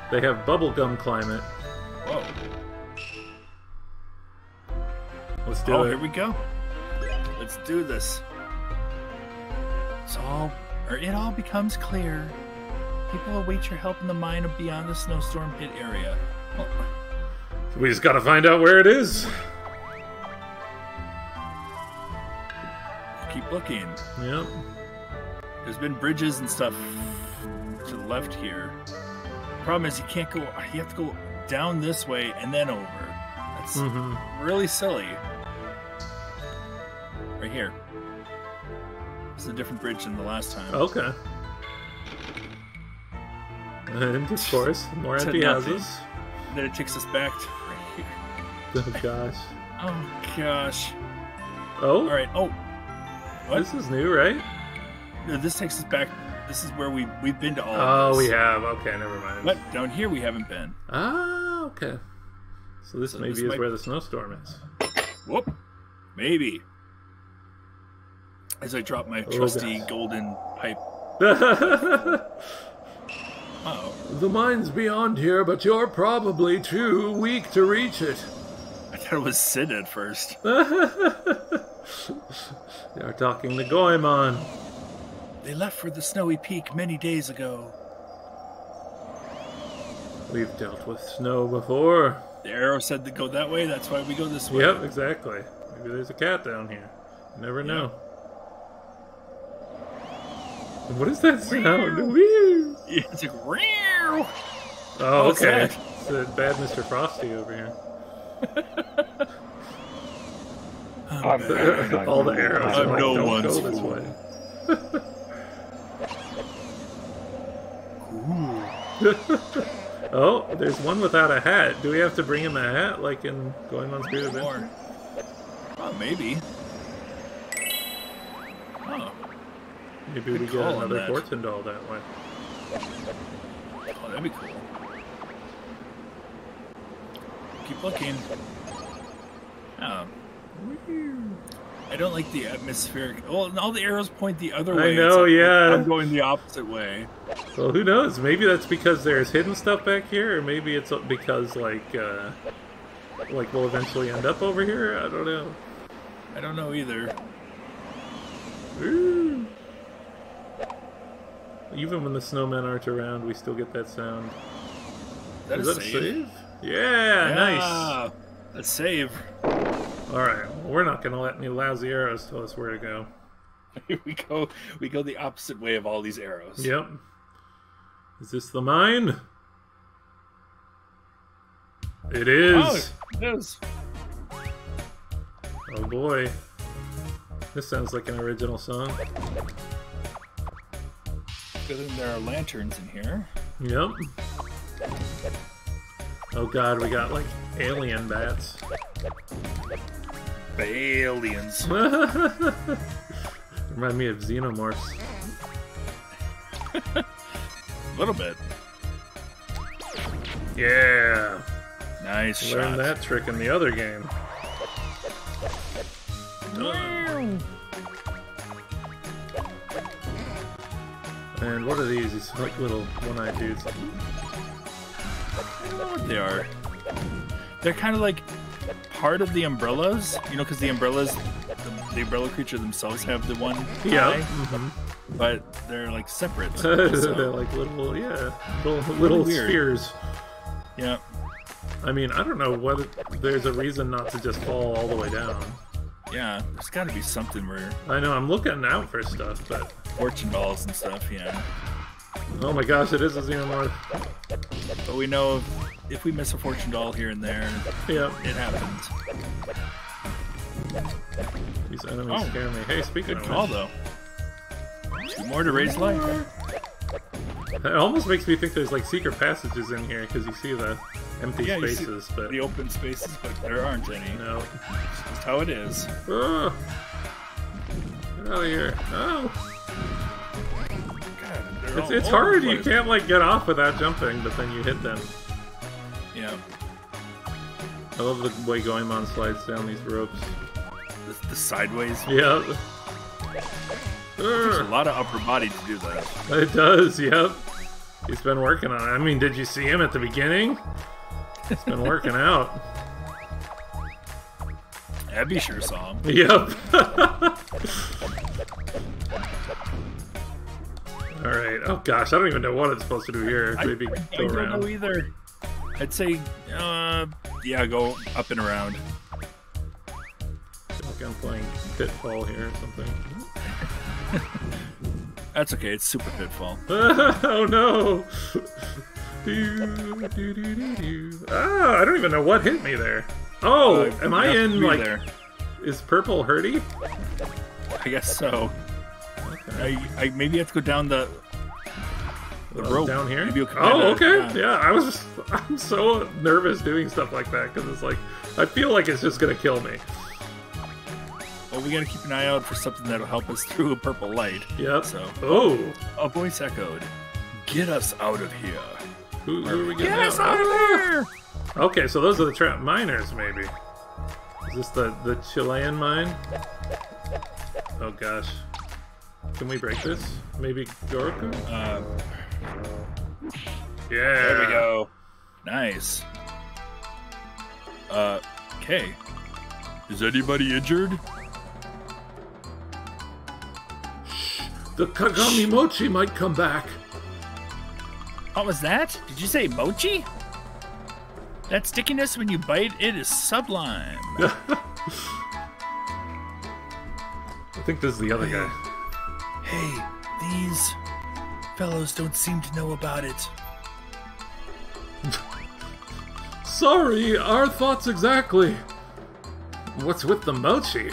They have bubblegum climate. Whoa. Let's do oh, it. Oh, here we go. Let's do this. It's all, or it all becomes clear. People await your help in the mine of beyond the snowstorm pit area. Well, we just gotta find out where it is. Keep looking. Yep. There's been bridges and stuff to the left here. Problem is you can't go, you have to go down this way and then over. That's mm-hmm. really silly. Right here. It's a different bridge than the last time. Okay. And of course, more empty houses. Then it takes us back to right here. Oh gosh. Oh gosh. Oh? Alright, oh. What? This is new, right? No, this takes us back. This is where we, we've been to all oh, of this. Oh, we have. Okay, never mind. What? Down here we haven't been. Ah, okay. So this so maybe this is might... where the snowstorm is. Whoop. Maybe. As I drop my trusty oh, golden pipe. Uh-oh. The mine's beyond here, but you're probably too weak to reach it. I thought it was Sid at first. They're talking to Goemon. They left for the snowy peak many days ago. We've dealt with snow before. The arrow said to go that way, that's why we go this way. Yep, exactly. Maybe there's a cat down here. You never yep. know. What is that sound? Yeah, it's like rear. Oh, okay. It's a bad Mister Frosty over here. I'm the, all the arrows. I'm like, no don't one's go this way. Oh, there's one without a hat. Do we have to bring him a hat, like in Goemon's Great Adventure? Oh, maybe. Huh. Maybe we get another fortune doll that way. Oh, that'd be cool. Keep looking. Oh. I don't like the atmospheric... Well, and all the arrows point the other way. I know, yeah. I'm going the opposite way. Well, who knows? Maybe that's because there's hidden stuff back here, or maybe it's because, like, uh... like, we'll eventually end up over here? I don't know. I don't know either. Ooh. Even when the snowmen aren't around, we still get that sound. That is, is that a save? save? Yeah, yeah, nice. That's save. Alright, well, we're not going to let any lousy arrows tell us where to go. we go we go the opposite way of all these arrows. Yep. Is this the mine? It is. Oh, it is. Oh boy. This sounds like an original song. Good thing there are lanterns in here. Yep. Oh god, we got like alien bats. Aliens. Remind me of Xenomorphs. A little bit. Yeah. Nice shot. Learned that trick in the other game. Wow. And what are these? These like little one-eyed dudes. I don't know what they are. They're kind of like part of the umbrellas, you know, because the umbrellas, the, the umbrella creature themselves have the one eye, yeah. Mm-hmm. But they're like separate. So. They're like little, yeah, little, little spheres. Yeah. I mean, I don't know whether there's a reason not to just fall all the way down. Yeah, there's got to be something where. I know. I'm looking out for stuff, but fortune balls and stuff. Yeah. Oh my gosh, it is a Xenomorph. But we know if, if we miss a fortune doll here and there, yep. It happens. These enemies oh. scare me. Hey, speaking of all though. Two more to raise life. It almost makes me think there's like secret passages in here because you see the empty yeah, spaces, but the open spaces, but there aren't any. No, that's how it is. Oh. Get out of here! Oh. It's, it's hard, you can't like get off without jumping, but then you hit them. Yeah. I love the way Goemon slides down these ropes. The, the sideways one? Yeah. There's a lot of upper body to do that. It does, yep. He's been working on it. I mean, did you see him at the beginning? He's been working out. Abby sure saw him. Yep. Alright, oh gosh, I don't even know what it's supposed to do here. Maybe I, I, go I don't around. know either. I'd say, uh, yeah, go up and around. I feel like I'm playing Pitfall here or something. That's okay, it's super Pitfall. Oh no! do, do, do, do, do. Ah, I don't even know what hit me there. Oh, uh, am I in, like, there. Is purple hurty? I guess so. I, I maybe have to go down the the well, rope down here. Maybe oh, okay. Down. Yeah, I was. Just, I'm so nervous doing stuff like that because it's like I feel like it's just gonna kill me. Well, we gotta keep an eye out for something that'll help us through a purple light. Yep. So. Oh. A voice echoed. Get us out of here. Who, who are we getting Get out? us out of here! Okay, so those are the trap miners, maybe. Is this the the Chilean mine? Oh gosh. Can we break this? Maybe Goroku? Uh, yeah! There we go. Nice. Uh, okay. Is anybody injured? Shh. The Kagami Shh. Mochi might come back. What was that? Did you say mochi? That stickiness when you bite it is sublime. I think this is the other guy. Hey, these fellows don't seem to know about it. Sorry, our thoughts exactly. What's with the mochi?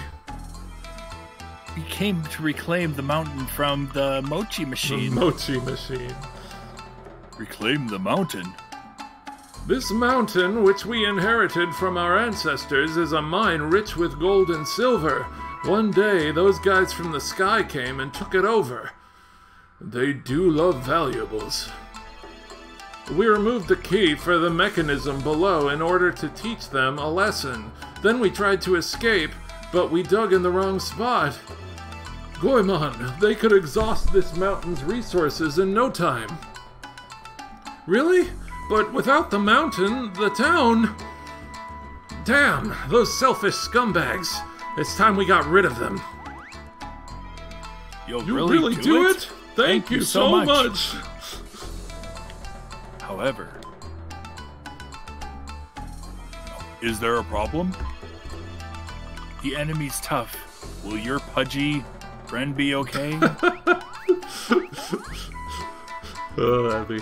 We came to reclaim the mountain from the mochi machine. The mochi machine. Reclaim the mountain? This mountain, which we inherited from our ancestors, is a mine rich with gold and silver. One day, those guys from the sky came and took it over. They do love valuables. We removed the key for the mechanism below in order to teach them a lesson. Then we tried to escape, but we dug in the wrong spot. Goemon, they could exhaust this mountain's resources in no time. Really? But without the mountain, the town... Damn, those selfish scumbags. It's time we got rid of them. You'll you really, really do, do it? it? Thank, Thank you, you so much. much. However, is there a problem? The enemy's tough. Will your pudgy friend be okay? Oh, that'd be...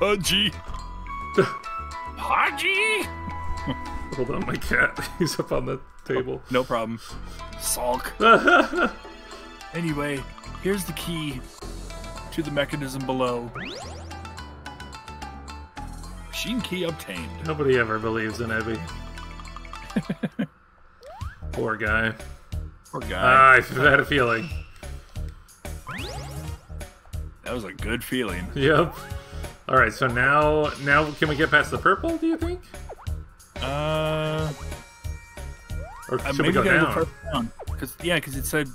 Pudgy. Margie! Hold on, my cat. He's up on the table. Oh, no problem. Sulk. Anyway, here's the key to the mechanism below. Machine key obtained. Nobody ever believes in Ebby. Poor guy. Poor guy. Ah, I had a feeling. That was a good feeling. Yep. All right, so now, now can we get past the purple? Do you think? Uh. Or should uh, we go down? Go down? Cause, yeah, because it said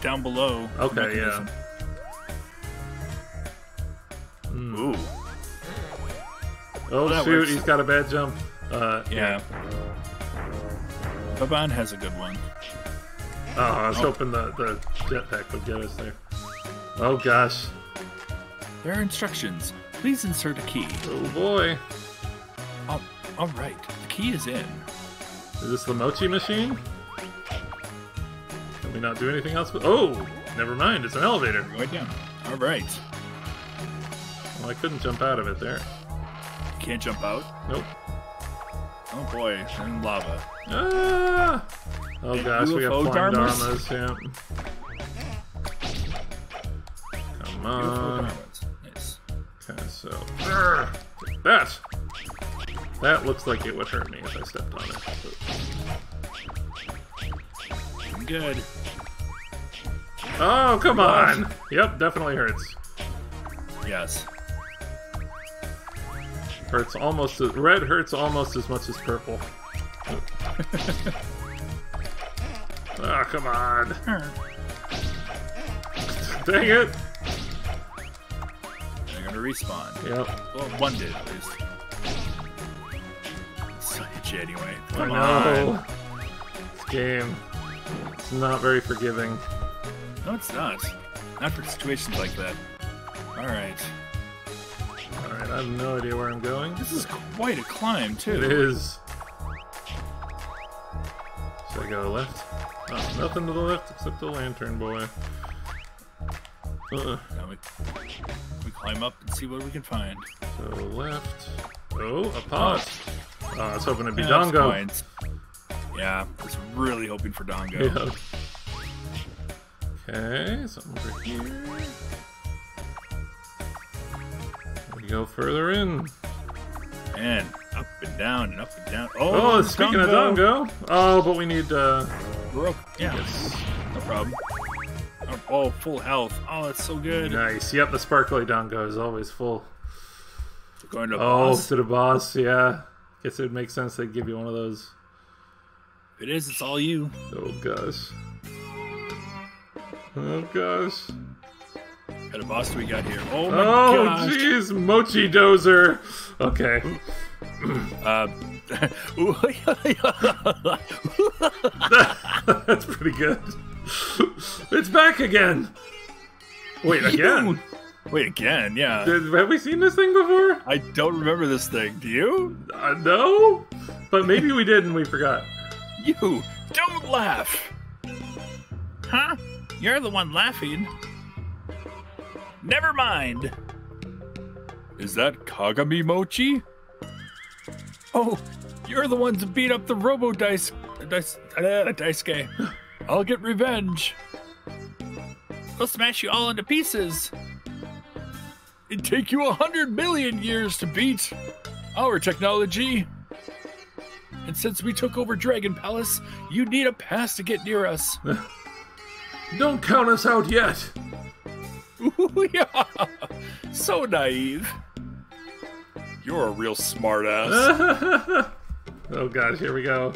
down below. Okay, yeah. Mm. Ooh. Oh, oh shoot! Works. He's got a bad jump. Uh, yeah. yeah. Baban has a good one. Oh, I was oh. hoping the the jetpack would get us there. Oh gosh. There are instructions. Please insert a key. Oh boy. Oh, all right. The key is in. Is this the mochi machine? Can we not do anything else? With oh, never mind. It's an elevator. Right down. All right. Well, I couldn't jump out of it there. You can't jump out? Nope. Oh boy, and lava. Ah! Oh and gosh, U F O we have flying dharmas. Yeah. Come on. Nice. Okay, so Urgh! that that looks like it would hurt me if I stepped on it. But... I'm good. Oh come on! Gosh. Yep, definitely hurts. Yes. Hurts almost as, red hurts almost as much as purple. Oh, come on. Dang it. They're going to respawn. Yep. Well, one did, at least. It's itchy anyway. Come I know. on. This game. It's not very forgiving. No, it's not. Not for situations like that. Alright. Alright, I have no idea where I'm going. This is quite a climb, too. It is. Should I go left? Oh, nothing to the left except the lantern boy. Uh. Now we, we climb up and see what we can find. So left. Oh, a pot. Oh, oh I was hoping it'd be yeah, Dongo. Yeah, I was really hoping for Dongo. Yeah. Okay, something over here. We go further in. And up and down and up and down. Oh, oh speaking Dongo. of Dongo. Oh, but we need uh Goroku. Yeah. Yes. No problem. Oh, full health. Oh, that's so good. Nice. Yep, the sparkly Dongo is always full. We're going to the oh, boss. to the boss, yeah. Guess it would make sense they'd give you one of those. It is, it's all you. Oh gosh. Oh gosh. What kind of boss do we got here? Oh my oh, gosh! Oh jeez, Mochi Dozer! Okay. Uh, that's pretty good. It's back again! Wait, again? Wait, again, yeah. Did, have we seen this thing before? I don't remember this thing. Do you? Uh, no? But maybe we did and we forgot. You! Don't laugh! Huh? You're the one laughing. Never mind. Is that Kagami Mochi? Oh, you're the ones who beat up the Robo Dice Dice uh, Dice Guy. I'll get revenge. I'll smash you all into pieces. It'd take you a hundred million years to beat our technology. And since we took over Dragon Palace, you need a pass to get near us. Don't count us out yet. Ooh, yeah. So naive. You're a real smartass. Oh gosh, here we go.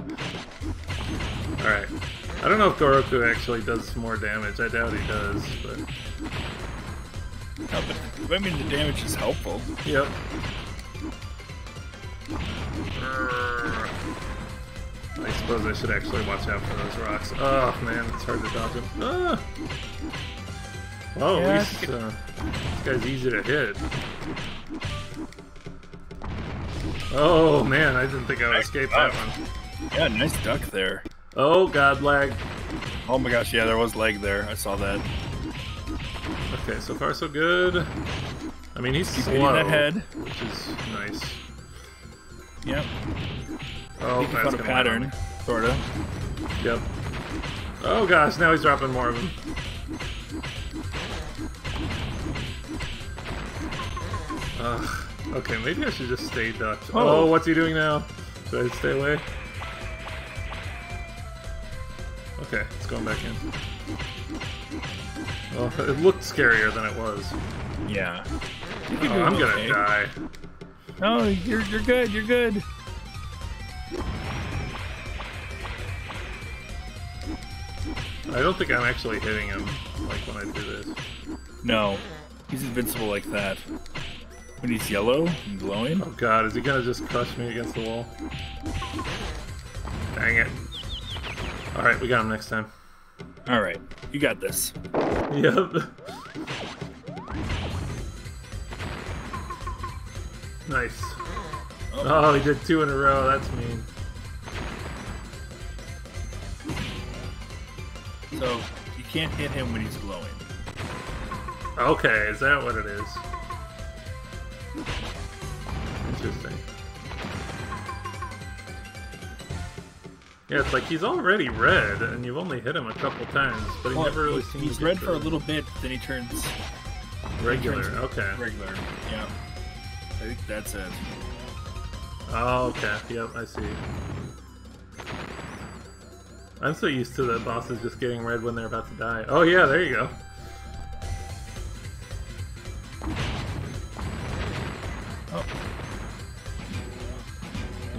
Alright. I don't know if Goroku actually does more damage. I doubt he does, but... No, but I mean, the damage is helpful. Yep. I suppose I should actually watch out for those rocks. Oh man, it's hard to dodge them. Ah. Oh, yeah, at least, uh, this guy's easy to hit. Oh man, I didn't think I would nice escape duck. that one. Yeah, nice duck there. Oh god, lag. Oh my gosh, yeah, there was lag there. I saw that. Okay, so far so good. I mean, he's Keep slow, that head. which is nice. Yep. Oh, he found a pattern, sort of. Yep. Oh gosh, now he's dropping more of them. Ugh. Okay, maybe I should just stay ducked. Oh, oh, what's he doing now? Should I stay away? Okay, it's going back in. Oh, it looked scarier than it was. Yeah. You can oh, do I'm gonna okay. die. No, you're you're good. You're good. I don't think I'm actually hitting him, like, when I do this. No. He's invincible like that. When he's yellow and glowing. Oh god, is he gonna just crush me against the wall? Dang it. Alright, we got him next time. Alright, you got this. Yep. Nice. Oh. Oh, he did two in a row, that's mean. So, you can't hit him when he's glowing. Okay, is that what it is? Interesting. Yeah, it's like he's already red, and you've only hit him a couple times, but he well, never really seems to He's red for a little bit, then he turns... Regular, he turns okay. Regular, yeah. I think that's it. Oh, okay. Yep, I see. I'm so used to the bosses just getting red when they're about to die. Oh yeah, there you go. Oh,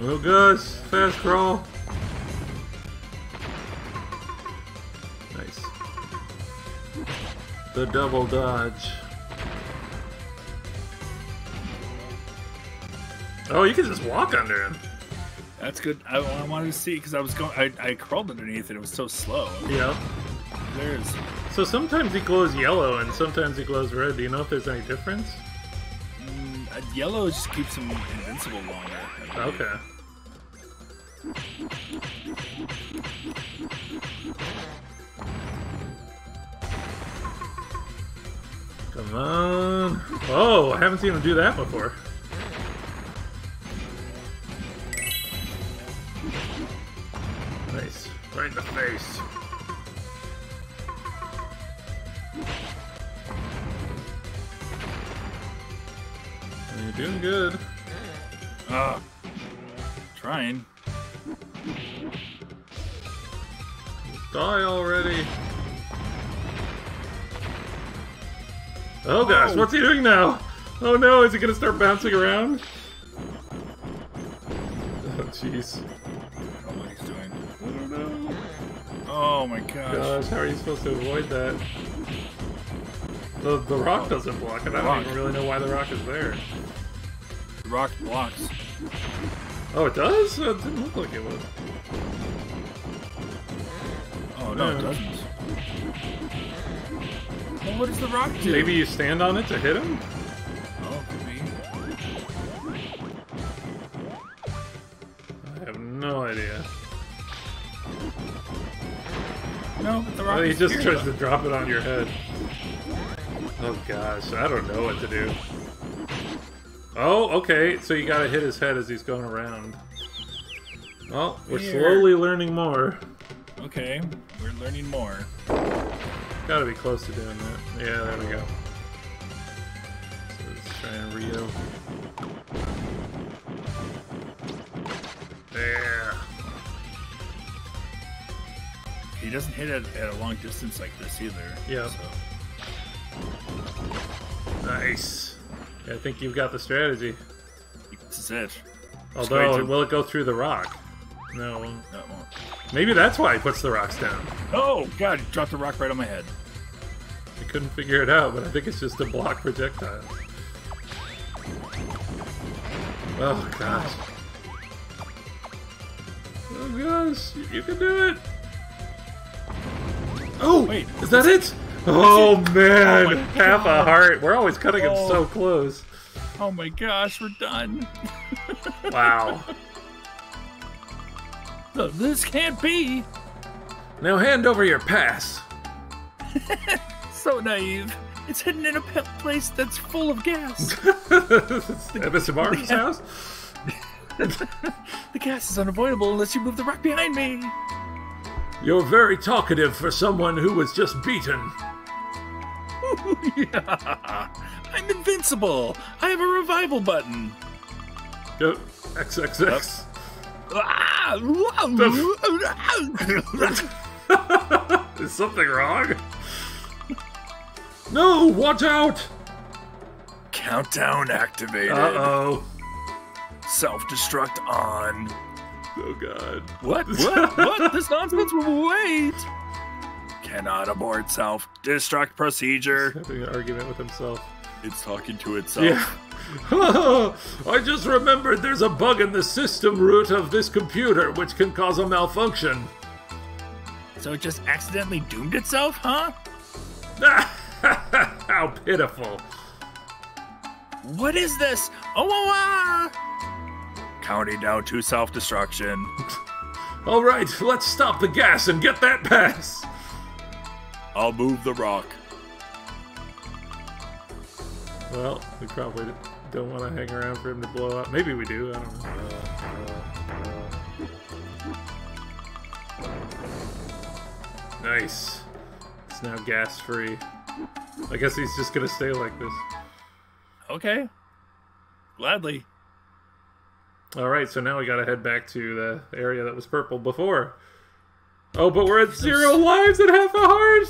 oh gosh, fast crawl. Nice. The double dodge. Oh, you can just walk under him. That's good. I, I wanted to see because I was going. I, I crawled underneath and it was so slow. Yeah. There's. So sometimes he glows yellow and sometimes he glows red. Do you know if there's any difference? Mm, yellow just keeps him invincible longer. Okay. Come on. Oh, I haven't seen him do that before. Nice. Right in the face. You're doing good. Ah. Uh, trying. Die already. Oh gosh, oh. What's he doing now? Oh no, is he gonna start bouncing around? Oh jeez. Oh my gosh. Gosh, how are you supposed to avoid that? The, the rock doesn't block it. I don't even really know why the rock is there. The rock blocks. Oh, it does? It didn't look like it would. Oh, no, yeah. It doesn't. Well, what does the rock do? Maybe you stand on it to hit him? Oh, could be. I have no idea. No, but the rock well, he just tries though. to drop it on your head. Oh gosh, I don't know what to do. Oh, okay, so you gotta hit his head as he's going around. Well, we're Here. slowly learning more. Okay, we're learning more. Gotta be close to doing that. Yeah, there we go. So let's try and Rio. There. He doesn't hit it at a long distance like this either. Yeah. So. Nice. I think you've got the strategy. This is it. Although, to... will it go through the rock? No, it won't. No, it won't. Maybe that's why he puts the rocks down. Oh, God, he dropped the rock right on my head. I couldn't figure it out, but I think it's just to block projectiles. Oh, gosh. Oh, gosh. You can do it. Oh, wait, is that it? Oh man, oh half a heart. We're always cutting oh. him so close. Oh my gosh, we're done. Wow. No, this can't be. Now hand over your pass. So naive. It's hidden in a place that's full of gas. Ebisumaru's house? The gas is unavoidable unless you move the rock behind me. You're very talkative for someone who was just beaten. Ooh, yeah. I'm invincible. I have a revival button. Uh, X X X. Ah. Is something wrong? No, watch out! Countdown activated. Uh-oh. Self-destruct on. Oh, God. What? What? What? This nonsense will wait. Cannot abort self-destruct procedure. He's having an argument with himself. It's talking to itself. Yeah. Oh, I just remembered there's a bug in the system root of this computer which can cause a malfunction. So it just accidentally doomed itself, huh? How pitiful. What is this? Oh, ah, ah. Counting down to self-destruction. All right, let's stop the gas and get that pass. I'll move the rock. Well, we probably don't want to hang around for him to blow up. Maybe we do. I don't know. Nice. It's now gas-free. I guess he's just going to stay like this. Okay. Gladly. All right, so now we got to head back to the area that was purple before. Oh, but we're at zero lives and half a heart!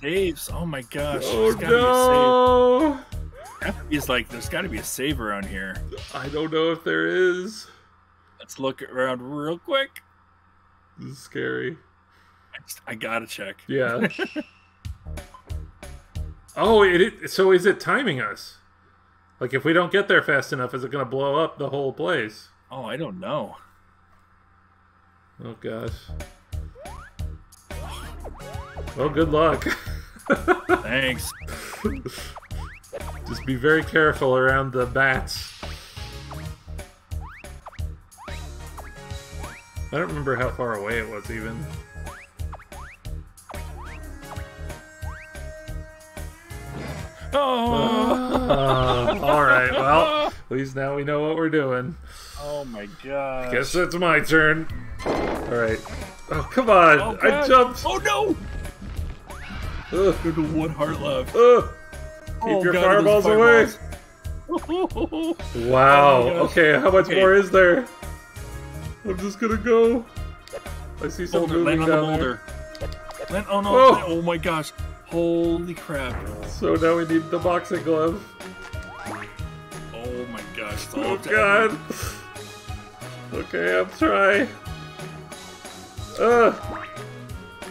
Saves. Oh my gosh. Oh no! It's like there's got to be a save around here. I don't know if there is. Let's look around real quick. This is scary. I, just, I gotta check. Yeah. Oh, it, it. So is it timing us? Like if we don't get there fast enough, is it gonna blow up the whole place? Oh, I don't know. Oh gosh. Well, good luck. Thanks. Just be very careful around the bats. I don't remember how far away it was, even. Oh! Uh, Alright, well, at least now we know what we're doing. Oh my god. Guess it's my turn. Alright. Oh, come on! Oh, I jumped! Oh no! Ugh. There's one heart left. Ugh. Keep oh, your God, fireballs away! Wow. Oh, okay, how much okay. more is there? I'm just gonna go. I see some boulder, moving land down on the boulder. There. Land, oh, no, oh. oh my gosh. Holy crap. So now we need the boxing glove. Oh my gosh. It's all oh God. Okay, I'm trying. Ugh.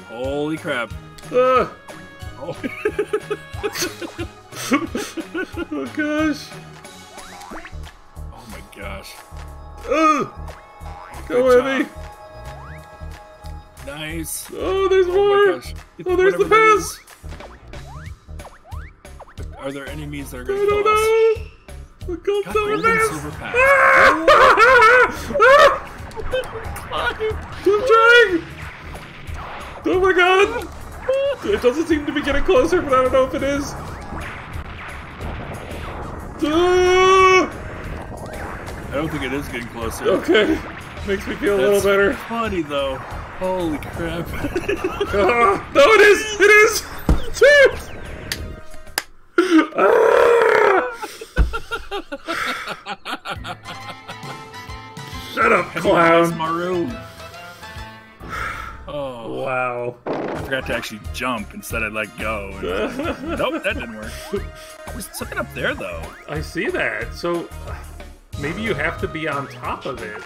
Holy crap. Ugh. Oh. Oh gosh. Oh my gosh. Ugh. Go at me. Nice. Oh, there's oh more. Oh, there's the pass. Are there enemies that are going to kill us? I don't know. The gold silver pass. Ah! I'm trying. Oh my god. It doesn't seem to be getting closer, but I don't know if it is. I don't think it is getting closer. Okay. Makes me feel a That's little better. Funny though. Holy crap. uh, no, it is! It is! Shut up, clown. Maru. Oh. Wow. I forgot to actually jump. Instead, I let go. And, uh, nope, that didn't work. There's something up there, though. I see that. So maybe you have to be on top of it.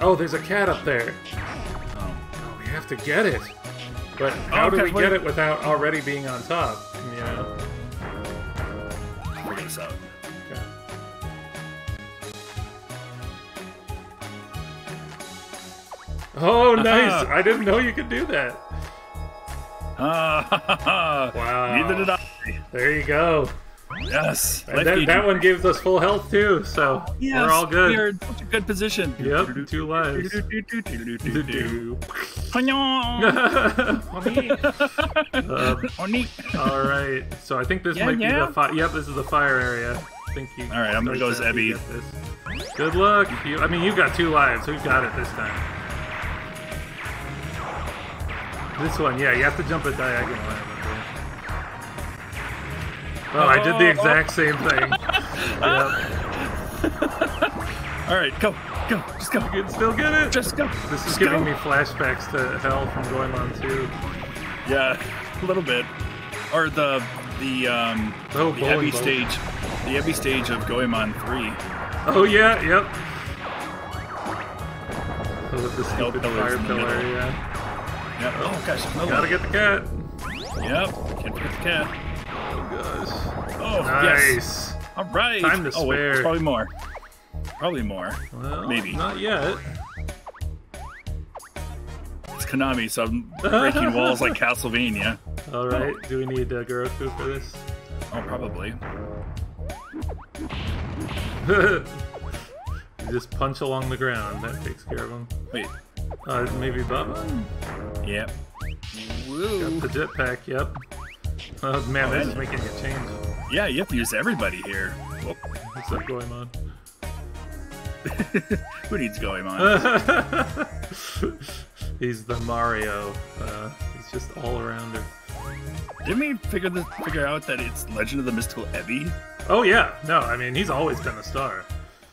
Oh, there's a cat up there. Oh, oh we have to get it. But how oh, do we wait. get it without already being on top? You know? Bring this up. Okay. Oh, nice. I didn't know you could do that. Uh, wow. Neither did I. There you go. Yes. And then, that one gives us full health too, so yes, we're all good. We are in such a good position. Yep, two lives. uh, all right, so I think this yeah, might yeah. be the fire. Yep, this is the fire area. think you... Alright, I'm gonna go as Ebby. Good luck! You, I mean, you've got two lives. Who's got it this time? This one, yeah, you have to jump a diagonal. Oh, I did the exact same thing. Yep. Alright, go! Go! Just go! You can still get it! Just go! This is just giving go. me flashbacks to Hell from Goemon two. Yeah, a little bit. Or the... the, um... Oh, the Ebby stage. The Ebby stage of Goemon three. Oh, yeah, yep. So with the stupid no fire pillar, yeah. Yep. Oh, gosh. No Gotta way. get the cat. Yep. Can't get the cat. Oh, gosh. Oh, nice. Yes. All right. Time to spare. Oh, wait, probably more. Probably more. Well, maybe. Not yet. It's Konami, so I'm breaking walls like Castlevania. All right. Oh. Do we need uh, Goroku for this? Oh, probably. Just punch along the ground. That takes care of him. Wait. Uh, maybe Baban? Yep. Woo. Got the jetpack, yep. Oh, man, oh, this is making a change. Yeah, you have to use everybody here. Whoop. What's up, Goemon? Who needs Goemon? He's the Mario. Uh, he's just all-arounder. Didn't we figure this, figure out that it's Legend of the Mystical Ebby? Oh, yeah. No, I mean, he's always been a star.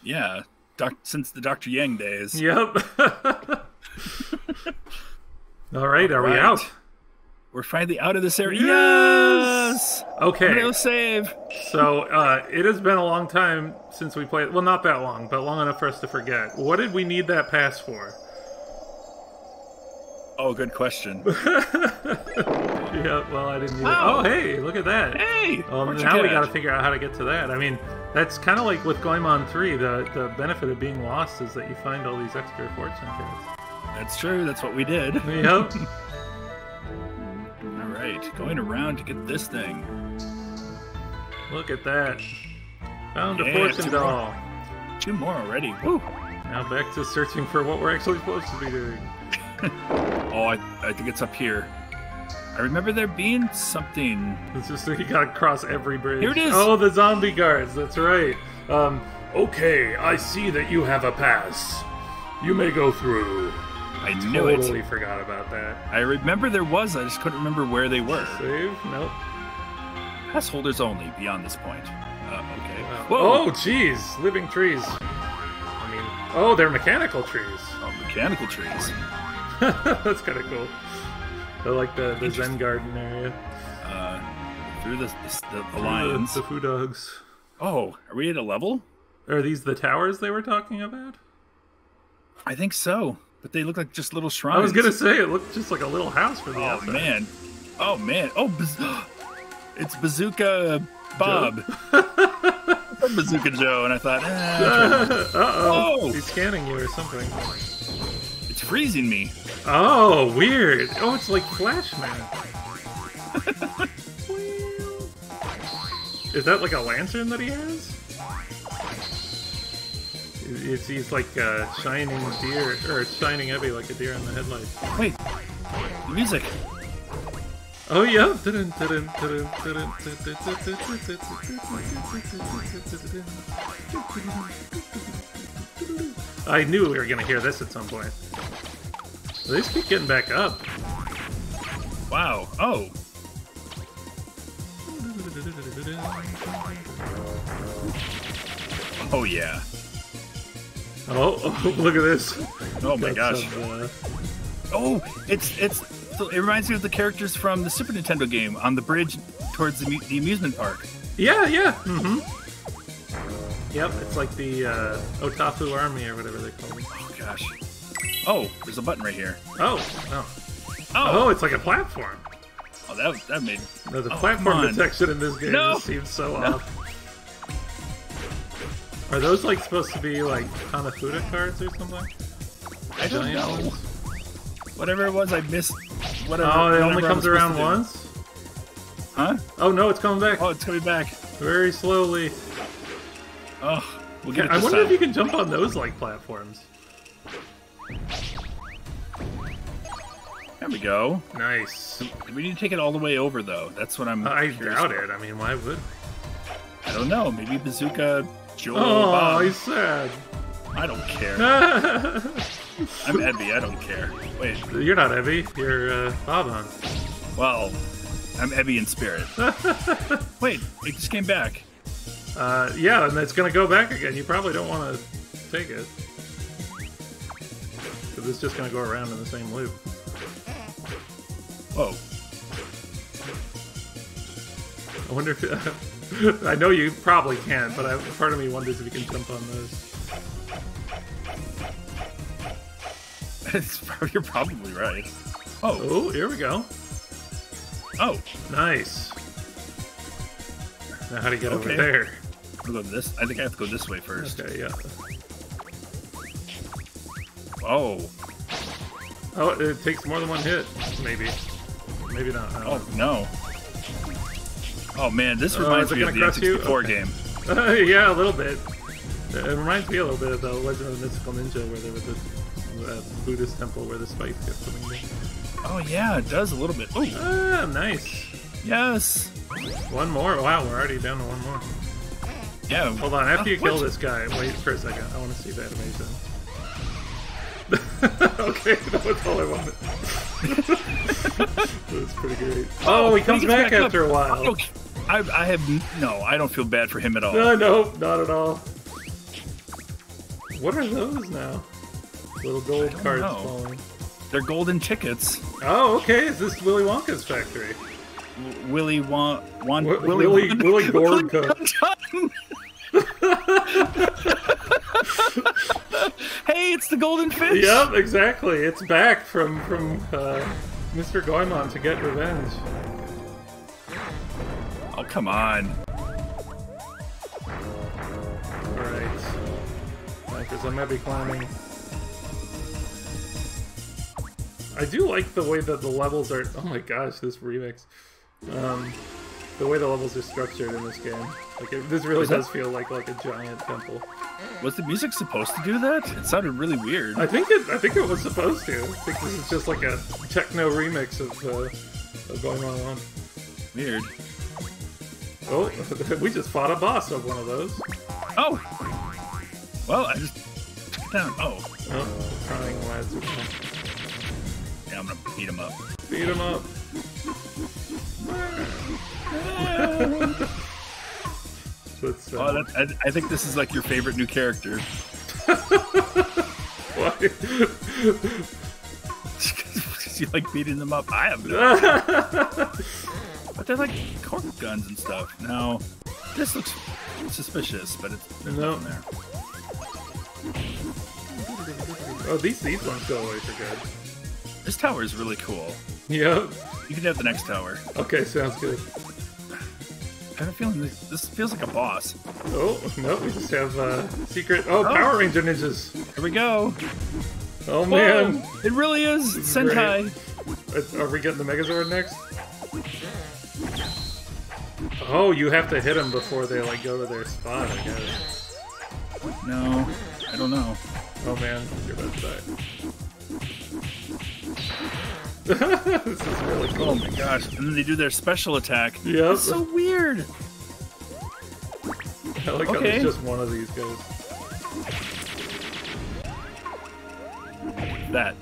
Yeah, doc, since the Doctor Yang days. Yep. All right, are we out? We're finally out of this area. Yes! Okay. Real save. So, uh, it has been a long time since we played. Well, not that long, but long enough for us to forget. What did we need that pass for? Oh, good question. Yeah, well, I didn't need oh. it. Oh, hey, look at that. Hey! Um, now we got to figure out how to get to that. I mean, that's kind of like with Goemon three, the, the benefit of being lost is that you find all these extra fortune cats. That's true. That's what we did. Yep. Right, going around to get this thing. Look at that. Found yeah, a fortune doll. More. Two more already. Woo. Now back to searching for what we're actually supposed to be doing. Oh, I, I think it's up here. I remember there being something. It's just that you gotta cross every bridge. Here it is. Oh, the zombie guards. That's right. Um, okay, I see that you have a pass. You may go through. I knew it. Totally forgot about that. I remember there was, I just couldn't remember where they were. Save? Nope. Pass holders only, beyond this point. Uh, okay. Uh, Whoa. Oh, jeez! Living trees. I mean, oh, they're mechanical trees. Oh, mechanical trees. That's kind of cool. They're like the, the Zen garden area. Uh, through the, the, the lions. The, the food dogs. Oh, are we at a level? Are these the towers they were talking about? I think so. But they look like just little shrines. I was gonna say it looked just like a little house for the Oh outside. man, oh man, oh baz it's Bazooka Bob, Bazooka Joe, and I thought, ah, uh oh, oh, he's scanning you or something. It's freezing me. Oh, weird. Oh, it's like Flashman. Is that like a lantern that he has? It's, he's like uh, shining deer, or shining Ebby like a deer in the headlights. Wait, the music. Oh yeah. I knew we were gonna hear this at some point. They keep getting back up. Wow. Oh. Oh yeah. Oh, oh, look at this! Oh my gosh! Some, uh... Oh, it's it's. So it reminds me of the characters from the Super Nintendo game on the bridge towards the, the amusement park. Yeah, yeah. Mm-hmm. Yep, it's like the uh, Otafu Army or whatever they call it. Oh gosh! Oh, there's a button right here. Oh, oh, oh! Oh, it's like a platform. Oh, that that made no, the oh, platform detection in this game no. just seems so no. off. Are those like supposed to be like Hanafuda cards or something? I don't know. Ones? Whatever it was, I missed. Whatever. Oh, it only comes around once. Huh? Oh no, it's coming back. Oh, it's coming back very slowly. Oh, we'll get. It I wonder time. if you can jump on those like platforms. There we go. Nice. We need to take it all the way over though. That's what I'm. I doubt it. I mean, why would? I don't know. Maybe Bazooka Joel. Oh, Bob. He's sad. I don't care. I'm Ebby. I don't care. Wait. You're not Ebby. You're uh, Baban. Well, I'm Ebby in spirit. Wait, it just came back. Uh, yeah, and it's going to go back again. You probably don't want to take it. Because it's just going to go around in the same loop. Whoa. I wonder if... Uh, I know you probably can't, but I, part of me wonders if you can jump on those. It's, you're probably right. Oh. Oh, here we go. Oh. Nice. Now how do you get okay. over there? I'll go this. I think I have to go this way first. Okay, yeah. Oh. Oh, it takes more than one hit. Maybe. Maybe not. Oh, know. no. Oh, man, this reminds oh, me of the N sixty-four okay. game. Uh, yeah, a little bit. It reminds me a little bit of the Legend of the Mystical Ninja, where there was a uh, Buddhist temple where the spice kept coming in. Oh, yeah, it does a little bit. Ooh. Ah, nice. Yes. One more? Wow, we're already down to one more. Yeah. Hold on, after uh, you kill what? this guy, wait for a second. I want to see the animation. Okay, that was all I wanted. That was pretty great. Oh, he comes he back, back after a while. Okay. I, I have... No, I don't feel bad for him at all. No, no, not at all. What are those now? Little gold cards know. falling. They're golden tickets. Oh, okay. Is this Willy Wonka's factory? W Willy Won... Won w Willy Willy, Won Willy Wonka. Hey, it's the golden fish. Yep, exactly. It's back from from uh, Mister Goemon to get revenge. Oh, come on! All right, because I'm heavy climbing. I do like the way that the levels are. Oh my gosh, this remix. Um, The way the levels are structured in this game, like it, this really does feel like like a giant temple. Was the music supposed to do that? It sounded really weird. I think it. I think it was supposed to. I think this is just like a techno remix of, uh, of Going On On. Weird. Oh, we just fought a boss of one of those. Oh. Well, I just took down. Oh. Oh, crying lads. Yeah, I'm gonna beat him up. Beat him up. But, uh, oh, that, I, I think this is like your favorite new character. Why? Because you like beating them up. I have no idea. But they're like cork guns and stuff. Now, this looks suspicious, but it's there's no. nothing there. Oh, these these ones go away for good. This tower is really cool. Yep. You can have the next tower. Okay, sounds good. I have a feeling this, this feels like a boss. Oh, no, we just have uh, secret... Oh, oh, Power Ranger ninjas! Here we go! Oh, man! Whoa, it really is! It's Sentai! Great. Are we getting the Megazord next? Oh, you have to hit them before they, like, go to their spot, I guess. No, I don't know. Oh, man, you're about to die. This is really cool. Oh my gosh. And then they do their special attack. Yeah. It's so weird. I like okay. how there's just one of these guys. That.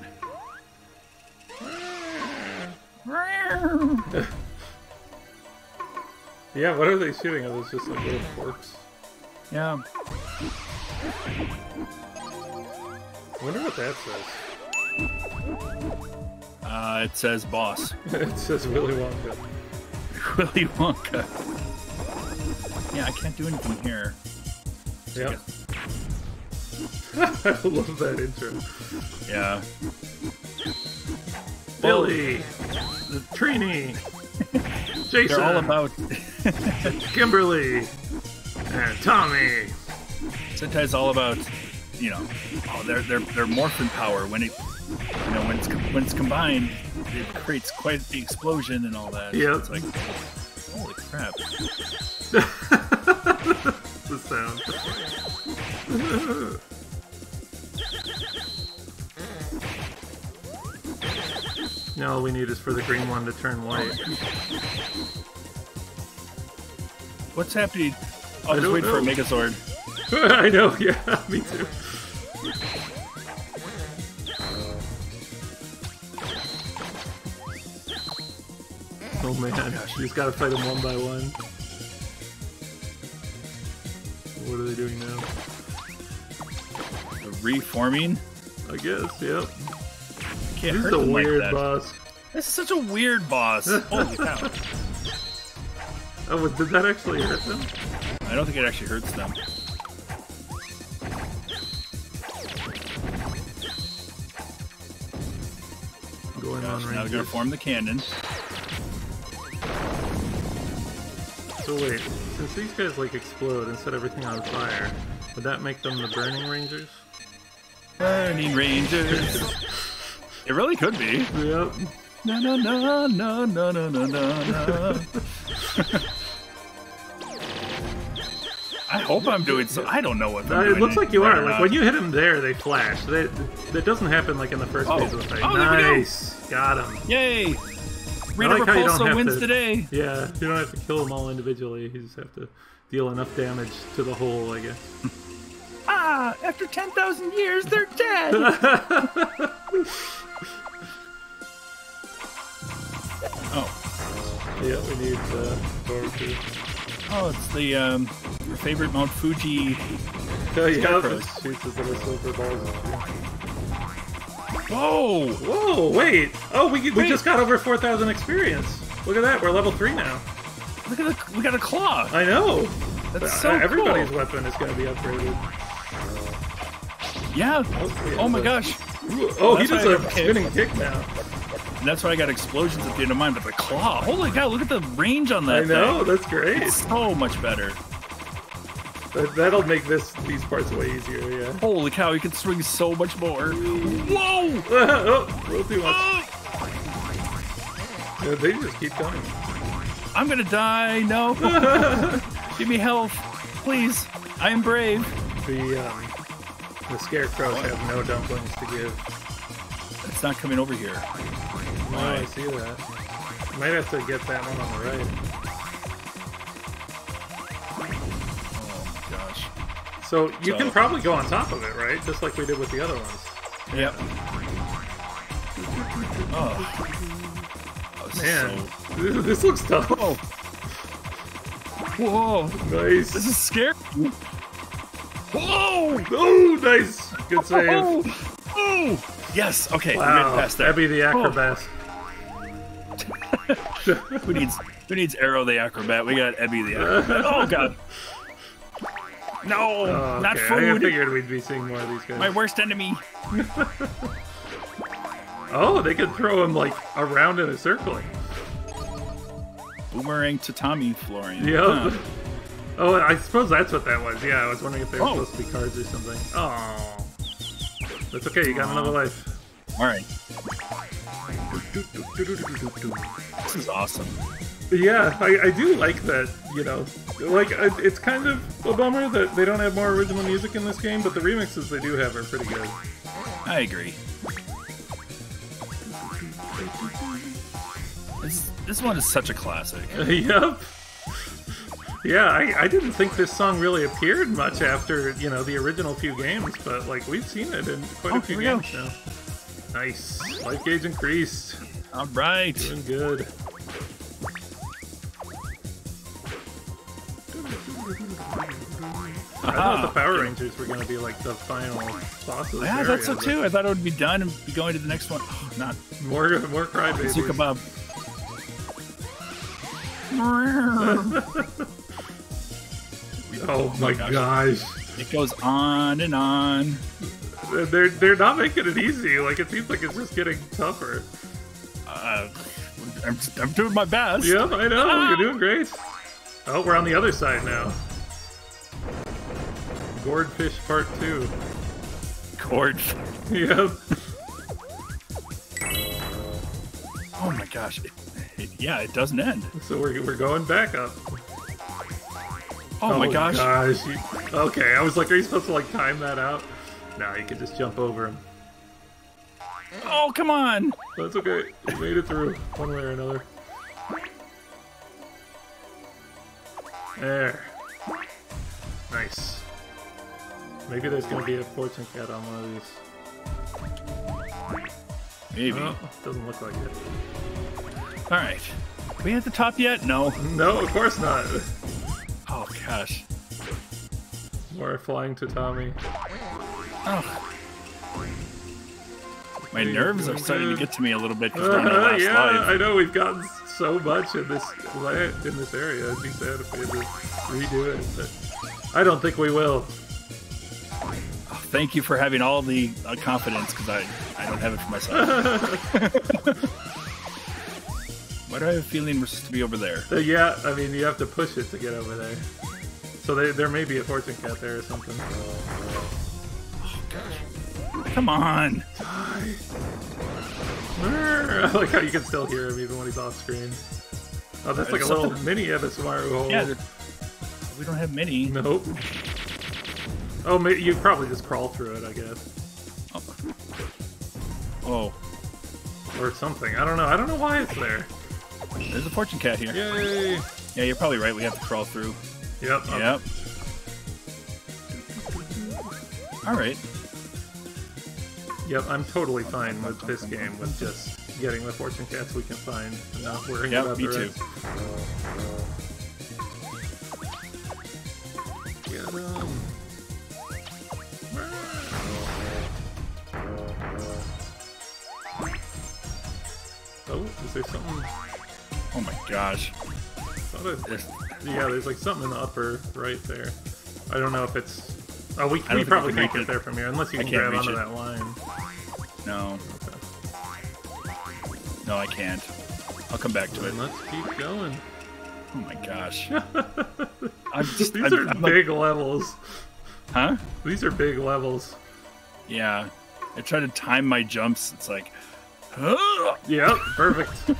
Yeah, what are they shooting? Are those just like little forks? Yeah. I wonder what that says. Uh, it says boss. It says Willy Wonka. Willy Wonka. Yeah, I can't do anything here. So yep. I love that intro. Yeah. Billy! The trainee! Jason! They're all about... Kimberly! And Tommy! Sentai's all about, you know, oh, they're, they're, they're morphin' power when it... You know, when it's, when it's combined, it creates quite the explosion and all that. Yeah. So it's like, holy crap. The sound. Now all we need is for the green one to turn white. What's happening? I'll just wait know. for a Mega Sword. I know, yeah, me too. Oh man, you just gotta fight them one by one. What are they doing now? They're reforming? I guess, yep. I can't this hurt is a them weird like that. boss. This is such a weird boss. Holy cow. Oh, did that actually hurt them? I don't think it actually hurts them. Going Gosh, on right now. They're gonna form the cannon. So wait, since these guys like explode and set everything on fire, would that make them the Burning Rangers? Burning Rangers. It really could be. Yep. No no no no no no no no. I hope I'm doing so. I don't know what that is. It looks like you are. Like when you hit him there, they flash. That that doesn't happen like in the first phase of the fight. Nice, got him. Yay! Rita Repulsa wins today. Yeah, you don't have to kill them all individually. You just have to deal enough damage to the whole, I guess. Ah! After ten thousand years, they're dead. Oh. Yeah, we need uh, Goroku. Oh, it's the um, your favorite Mount Fuji. Oh yeah, just shoots his little silver balls. Whoa! Whoa! Wait! Oh, we we wait. just got over four thousand experience. Look at that, we're level three now. Look at the, we got a claw. I know. That's but so everybody's cool. weapon is going to be upgraded. Yeah. Hopefully oh my a... gosh. Ooh, oh, he does a spinning kick now. And that's why I got explosions at the end of mine, but the claw. Holy cow, look at the range on that I know, thing. That's great. It's so much better. That, that'll make this these parts way easier, yeah. Holy cow, you can swing so much more. Whoa! Oh, roll too much. Oh. Yeah, they just keep coming. I'm gonna die, no. Give me health, please. I am brave. The, um, the scarecrows oh. have no dumplings to give. It's not coming over here. Oh, right. I see that. Might have to get that one on the right. Oh my gosh. So you so, can probably go on top of it, right? Just like we did with the other ones. Yep. Oh. Man, so... this, this looks tough. Oh. Whoa. Nice. This is scary. Whoa! Oh, nice. Good save. Oh! Oh. Yes, okay, wow. I'm getting past that. That'd be the acrobat. Oh. who needs who needs Arrow the Acrobat? We got Ebby the Acrobat. Oh god. No, oh, okay. not food. I figured we'd be seeing more of these guys. My worst enemy. Oh, they could throw him like around in a circle. Boomerang tatami flooring. Yep. Huh. Oh, I suppose that's what that was. Yeah, I was wondering if they were oh. supposed to be cards or something. Oh. That's okay, you got another life. Alright. This is awesome. Yeah, I, I do like that, you know. Like, it's kind of a bummer that they don't have more original music in this game, but the remixes they do have are pretty good. I agree. This, this one is such a classic. Yep. Yeah, I, I didn't think this song really appeared much after, you know, the original few games, but, like, we've seen it in quite oh, a few games go. now. Nice. Life gauge increased. All right. Doing good. I thought the Power Rangers were going to be, like, the final bosses. Yeah, I thought so, too. I thought it would be done and be going to the next one. Oh, not. More, more crybabies. Bazooka Bob. Oh, oh my gosh. gosh. It goes on and on. They're, they're not making it easy. Like, it seems like it's just getting tougher. Uh, I'm, I'm doing my best. Yeah, I know. Ah! You're doing great. Oh, we're on the other side now. Gourdfish Part two. Gourdfish. Yep. Oh my gosh. It, it, yeah, it doesn't end. So we're, we're going back up. Oh, oh my gosh. gosh. Okay, I was like, are you supposed to like time that out? Nah, you can just jump over him. Oh, come on! That's okay. We made it through one way or another. There. Nice. Maybe there's gonna be a fortune cat on one of these. Maybe. Oh, doesn't look like it. Alright. Are we at the top yet? No. No, of course not. Oh, gosh. More flying to Tommy. Oh. My nerves are starting to get to me a little bit because we're on our last yeah, life. I know, we've gotten so much in this in this area. I'd be sad if we had to redo it, but I don't think we will. Thank you for having all the uh, confidence, because I, I don't have it for myself. Why do I have a feeling we're supposed to be over there? Uh, yeah, I mean, you have to push it to get over there. So they, there may be a fortune cat there or something. Oh, gosh. Come on! Die! I like how you can still hear him even when he's off screen. Oh, that's like a little mini Ebisumaru hole. Yeah, we don't have many. Nope. Oh, maybe you probably just crawl through it, I guess. Oh. oh. Or something. I don't know. I don't know why it's there. There's a fortune cat here. Yay! Yeah, you're probably right. We have to crawl through. Yep. Yep. Okay. All right. Yep, I'm totally fine with this game, with just getting the fortune cats we can find and not worrying yep, about the rest. Yep, me too. Get them. Oh, is there something? Oh my gosh. There's... Yeah, there's like something in the upper right there. I don't know if it's... Oh, we, we probably can't get there from here, unless you can grab onto that line. No. Okay. No, I can't. I'll come back to it. Let's keep going. Oh my gosh. I'm just, These I'm, are I'm big like... levels. Huh? These are big levels. Yeah. I try to time my jumps. It's like... Yep, perfect.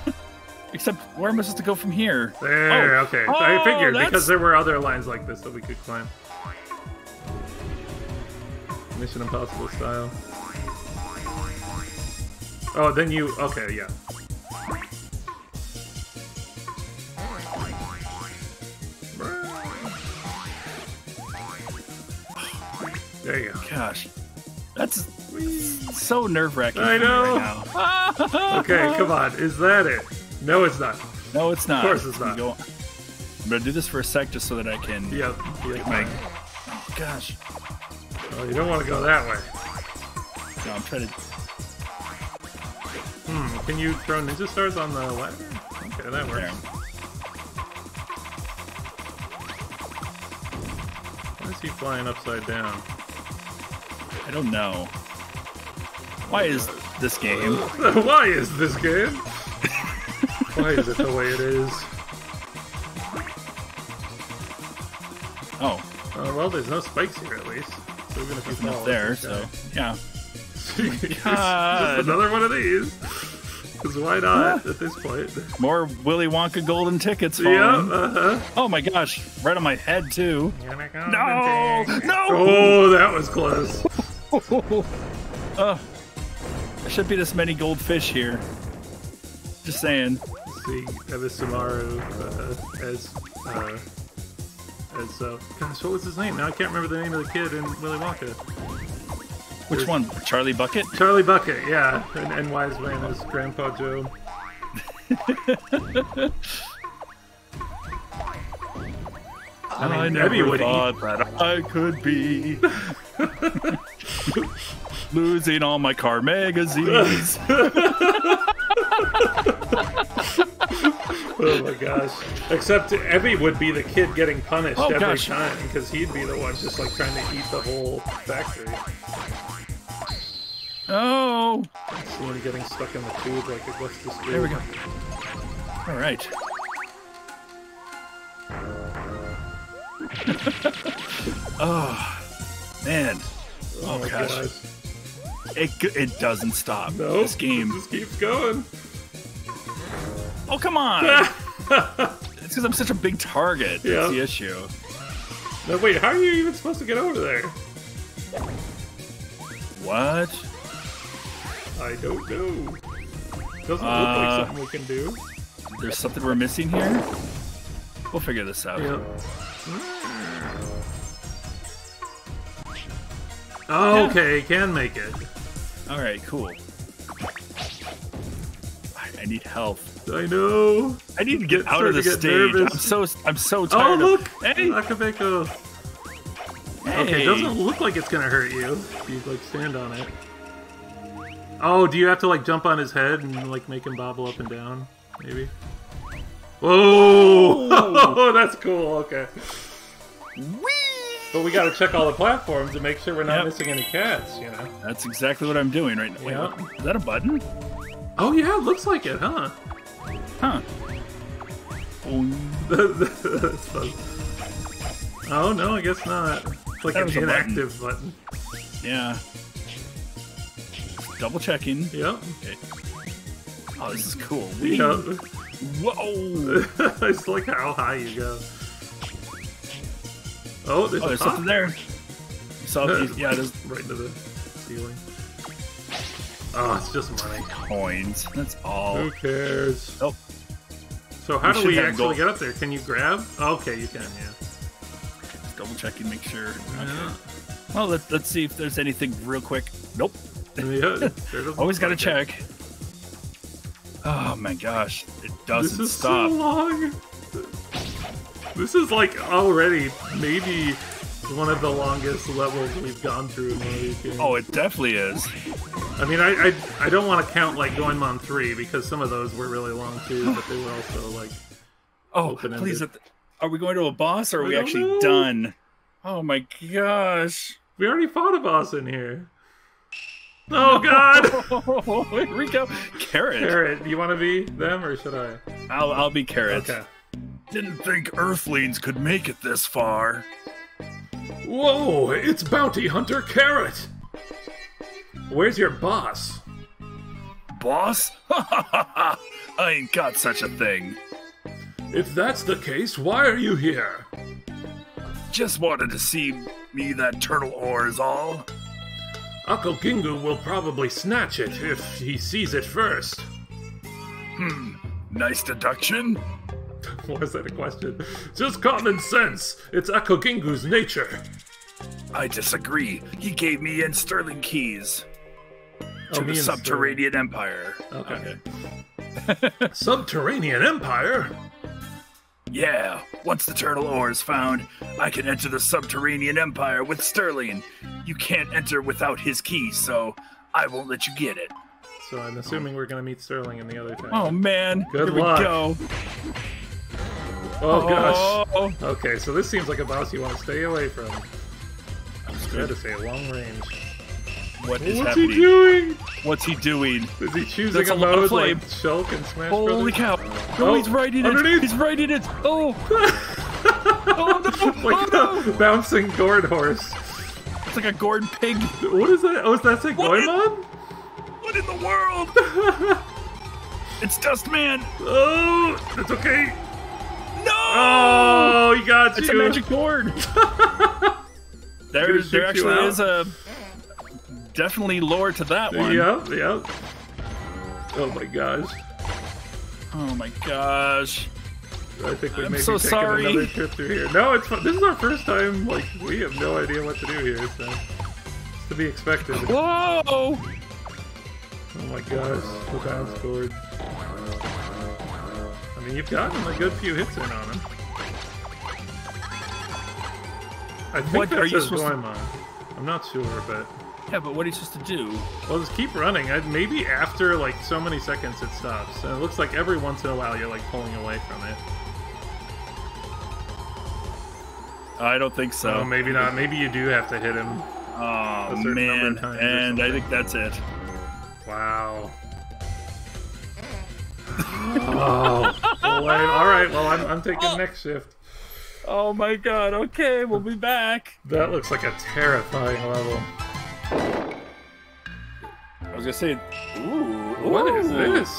Except, where am I supposed to go from here? There, oh. okay. Oh, I figured, that's... because there were other lines like this that we could climb. Mission Impossible style. Oh, then you... Okay, yeah. There you go. Gosh. That's... so nerve-wracking. I know. Right now. Okay, come on. Is that it? No, it's not. No, it's not. Of course, it's not. Go I'm gonna do this for a sec just so that I can. Yep. Get my... Oh gosh. Oh, you don't want to go that way. No, I'm trying to. Hmm. Can you throw ninja stars on the ladder? Okay, that works. There. Why is he flying upside down? I don't know. Why is this game? Why is this game? Why is it the way it is? Oh. Uh, well, there's no spikes here at least. So even if there's enough there, so yeah. Just another one of these. Because why not at this point? More Willy Wonka golden tickets. Yep. Uh-huh. Oh my gosh! Right on my head too. No! No! Oh, that was close. Oh. There should be this many goldfish here. Just saying. See Ebisumaru uh, as uh, as uh, gosh, what was his name? Now I can't remember the name of the kid in Willy Wonka. Which There's, one? Charlie Bucket? Charlie Bucket, yeah. And, and Wise Man as Grandpa Joe. I, mean, I never would thought eat. that I could be. Losing all my car magazines. Oh my gosh. Except Ebby would be the kid getting punished oh, every gosh. time, because he'd be the one just like trying to eat the whole factory. Oh! Someone getting stuck in the tube like it was this week. There we go. Alright. Oh, man. Oh, oh gosh. gosh. It it doesn't stop. No, this game just keeps going. Oh come on! It's because I'm such a big target. That's yep. the issue. No, wait, how are you even supposed to get over there? What? I don't know. Doesn't uh, look like something we can do. There's something we're missing here. We'll figure this out. Yep. Oh, yeah. Okay, can make it. Alright, cool. I need help. I know. I need to get, get out of the stage. Nervous. I'm so I'm so tired. Oh look! Of... Hey, Akabeko. Hey. Okay, doesn't look like it's gonna hurt you. If you like stand on it. Oh, do you have to like jump on his head and like make him bobble up and down? Maybe. Whoa! Oh, that's cool. Okay. Whee! But we gotta check all the platforms and make sure we're not yep. missing any cats. You know. That's exactly what I'm doing right now. Wait, yep. what, is that a button? Oh yeah, it looks like it, huh? Huh. That's fun. Oh no, I guess not. It's like an inactive button. button. Yeah. Double checking. Yep. Okay. Oh, this is cool. Yep. Whoa! I just like how high you go. Oh, there's, oh, there's something there. Saw the, yeah, there's right into the ceiling. Oh, it's just money. Coins. That's all. Who cares? Oh. So how we do we actually gold. get up there? Can you grab? Okay, you can, yeah. Just double check and make sure. Yeah. Okay. Well, let's, let's see if there's anything real quick. Nope. Yeah, always got to check. It. Oh, my gosh. It doesn't this is stop. So long. This is, like, already maybe one of the longest levels we've gone through in one of these games. Oh, it definitely is. I mean, I, I I don't want to count like Goemon three because some of those were really long too, but they were also like. Oh please! Are we going to a boss, or are I we actually know. done? Oh my gosh! We already fought a boss in here. Oh God! Here we go. Carrot. Carrot. Do you want to be them, or should I? I'll I'll be Carrot. Okay. Didn't think Earthlings could make it this far. Whoa! It's Bounty Hunter Carrot. Where's your boss? Boss? Ha ha ha ha! I ain't got such a thing. If that's the case, why are you here? Just wanted to see me that turtle ore is all. Uncle Gingu will probably snatch it if he sees it first. Hmm, nice deduction. Was that a question? Just common sense. It's Uncle Gingu's nature. I disagree. He gave me in Sterling keys. To oh, the Subterranean Sterling. Empire. Okay. okay. Subterranean Empire? Yeah. Once the turtle ore is found, I can enter the Subterranean Empire with Sterling. You can't enter without his key, so I won't let you get it. So I'm assuming we're going to meet Sterling in the other time. Oh, man. Good Here luck. we go. Oh, gosh. Oh. Okay, so this seems like a boss you want to stay away from. I'm scared to say long range. What is What's happening? he doing? What's he doing? Is he choosing That's a, a mode like Shulk and Smash Holy Brothers? cow! No, oh, he's right in underneath. it! He's right in it! Oh! oh, no. Like oh, no. a bouncing gourd horse. It's like a gourd pig. What is that? Oh, is that a Goemon? What in the world? It's Dustman! Oh! That's okay! No! Oh, he got it's you! It's a magic gourd! There, there actually is a... Definitely lore to that one. Yep, yep. Oh my gosh. Oh my gosh. I think we I'm may so be taking sorry. another trip through here. No, it's fun. This is our first time. Like we have no idea what to do here, so it's to be expected. Whoa! Oh my gosh, the bounce board. I mean, you've gotten a good few hits in on him. I think what that's are you supposed going to... on. I'm not sure, but. Yeah, but what are you supposed to do? Well, just keep running. I, maybe after, like, so many seconds it stops. And it looks like every once in a while you're, like, pulling away from it. I don't think so. Oh, maybe not. Maybe you do have to hit him. Oh, a man. Of times and I think that's it. Wow. Oh, boy. All right, well, I'm, I'm taking oh. next shift. Oh, my God. Okay, we'll be back. That looks like a terrifying level. I was gonna say, ooh, what ooh. is this?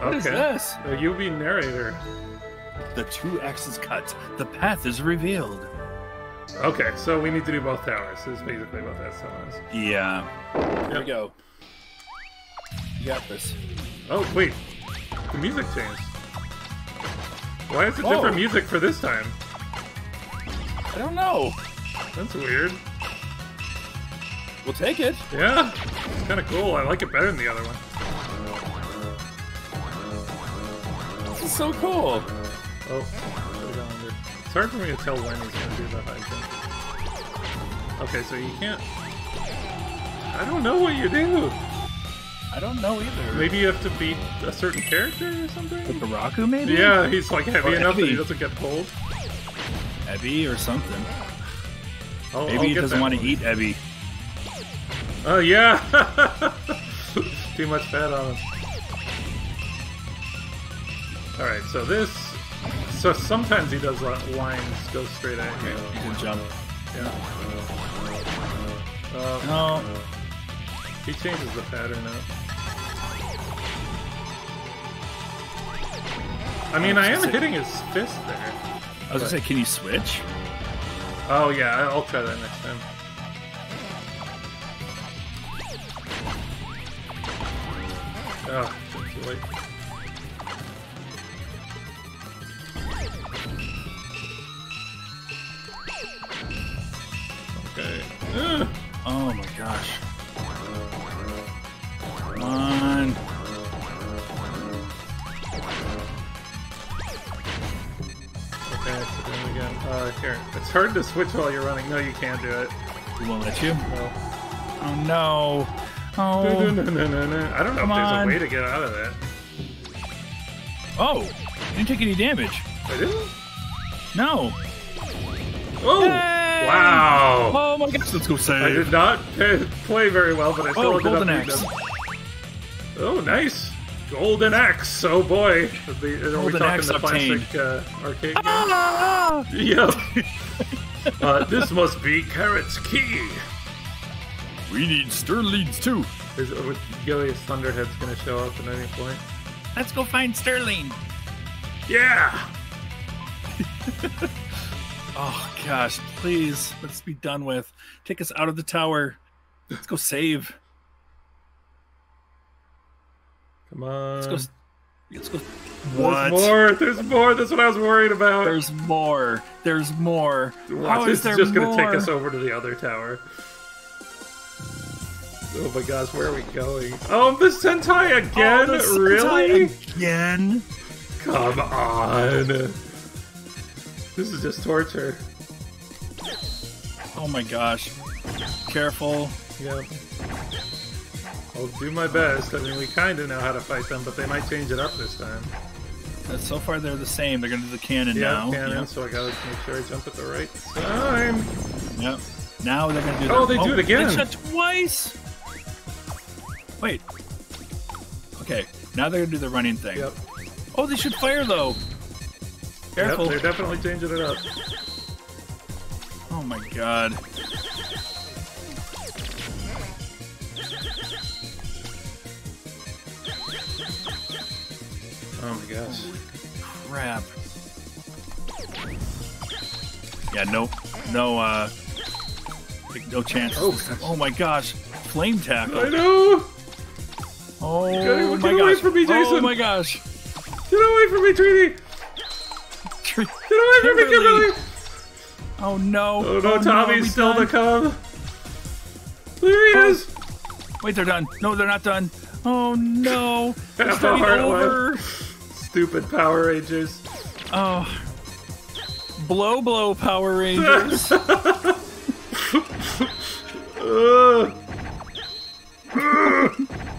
What okay. is this? The U B narrator. The two axes cut. The path is revealed. Okay, so we need to do both towers. This is basically what that sounds. Yeah. Here yep. we go. You got this. Oh wait, the music changed. Why is it oh. different music for this time? I don't know. That's weird. We'll take it. Yeah, it's kind of cool. I like it better than the other one. This is so cool. Oh, it's hard for me to tell when he's going to do the high jump. Okay, so you can't... I don't know what you do. I don't know either. Maybe you have to beat a certain character or something? Like Goroku, maybe? Yeah, he's like heavy or enough heavy. that he doesn't get pulled. Ebby or something. I'll, maybe I'll he doesn't want to eat Ebby. Oh, yeah! Too much fat on him. Alright, so this... So sometimes he does lines go straight at you. You can jump. Yeah. Um, no. He changes the pattern up. I mean, I, I am say, hitting his fist there. I was but... gonna say, can you switch? Oh yeah, I'll try that next time. Oh, too late. Okay. Ugh. Oh my gosh. Come on. Okay, so then again. Uh, here. It's hard to switch while you're running. No, you can't do it. He won't let you? No. Oh no. Oh. No, no, no, no, no. I don't know Come if there's on. a way to get out of that. Oh! You didn't take any damage. I didn't? No. Oh! Hey! Wow! Oh my gosh, let's go save. I did not play very well, but I still oh, ended golden up axe. Oh, nice! Golden Axe, oh boy! Are we golden talking the classic uh, arcade game? Ah! Yep. uh, this must be Carrot's key. We need Sterling's too. Is uh, Gilly's Thunderhead's gonna show up at any point? Let's go find Sterling. Yeah. Oh gosh, please, let's be done with. Take us out of the tower. Let's go save. Come on. Let's go. Let's go. What? There's more. There's more. That's what I was worried about. There's more. There's more. Watch, this is just going to take us over to the other tower. Oh my gosh, where are we going? Oh, the Sentai again? Oh, the really? Sentai again? Come on. This is just torture. Oh my gosh. Careful. Yeah. I'll do my best. I mean, we kind of know how to fight them, but they might change it up this time. And so far, they're the same. They're going to do the cannon yeah, now. Cannon, yeah, so I got to make sure I jump at the right time. Yep. Now they're going to do that. Oh, they oh, do it again. They shot twice. Wait. Okay. Now they're going to do the running thing. Yep. Oh, they should fire, though. Careful. Yep, they're definitely changing it up. Oh, my God. Oh my gosh. Holy crap. Yeah, no, no, uh, no chance. Oh, oh my gosh. Flame tackle. I know. Oh get, get my away gosh. From me, Jason. Oh my gosh. Get away from me, Trini. Get away from me, Kimberly. Oh no. Oh no, oh, Tommy's no, still done? to come. There he oh. is. Wait, they're done. No, they're not done. Oh no. It's not over. Life. Stupid Power Rangers. Oh. Blow, blow, Power Rangers. uh. Uh.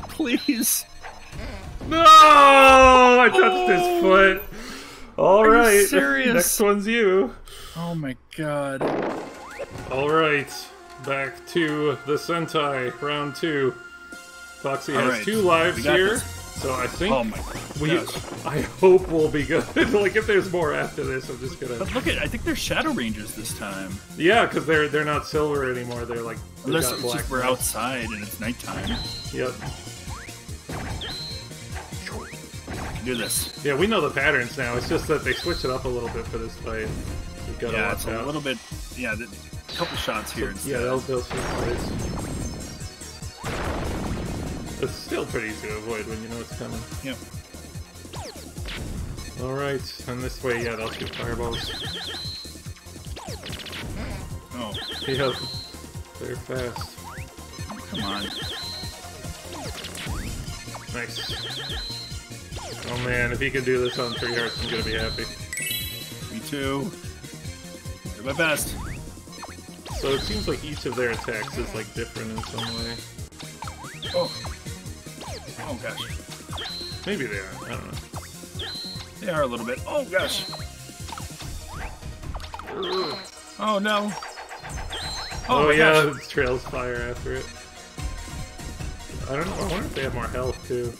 Please. No! I touched oh. his foot. All Are right. You serious? Next one's you. Oh my god. All right. Back to the Sentai, round two. Foxy has right. two lives here. This. So I think oh my we, I hope we'll be good. Like if there's more after this, I'm just gonna. But look at, I think they're Shadow Rangers this time. Yeah, because they're they're not silver anymore. They're like they unless it's just we're outside and it's nighttime. Yep. I can do this. Yeah, we know the patterns now. It's just that they switch it up a little bit for this fight. We've got yeah, it's out. a little bit. Yeah, a couple shots here. So, yeah, those those plays. It's still pretty easy to avoid when you know it's coming. Yep. Alright, and this way, yeah, they'll shoot fireballs. Oh. Yep, they're fast. Come on. Nice. Oh man, if he can do this on three hearts, I'm gonna be happy. Me too. Do my best. So it seems like each of their attacks is like different in some way. Oh. Oh gosh. Maybe they are. I don't know. They are a little bit. Oh gosh. Ugh. Oh no. Oh, oh yeah, it trails fire after it. I don't know. I wonder if they have more health too.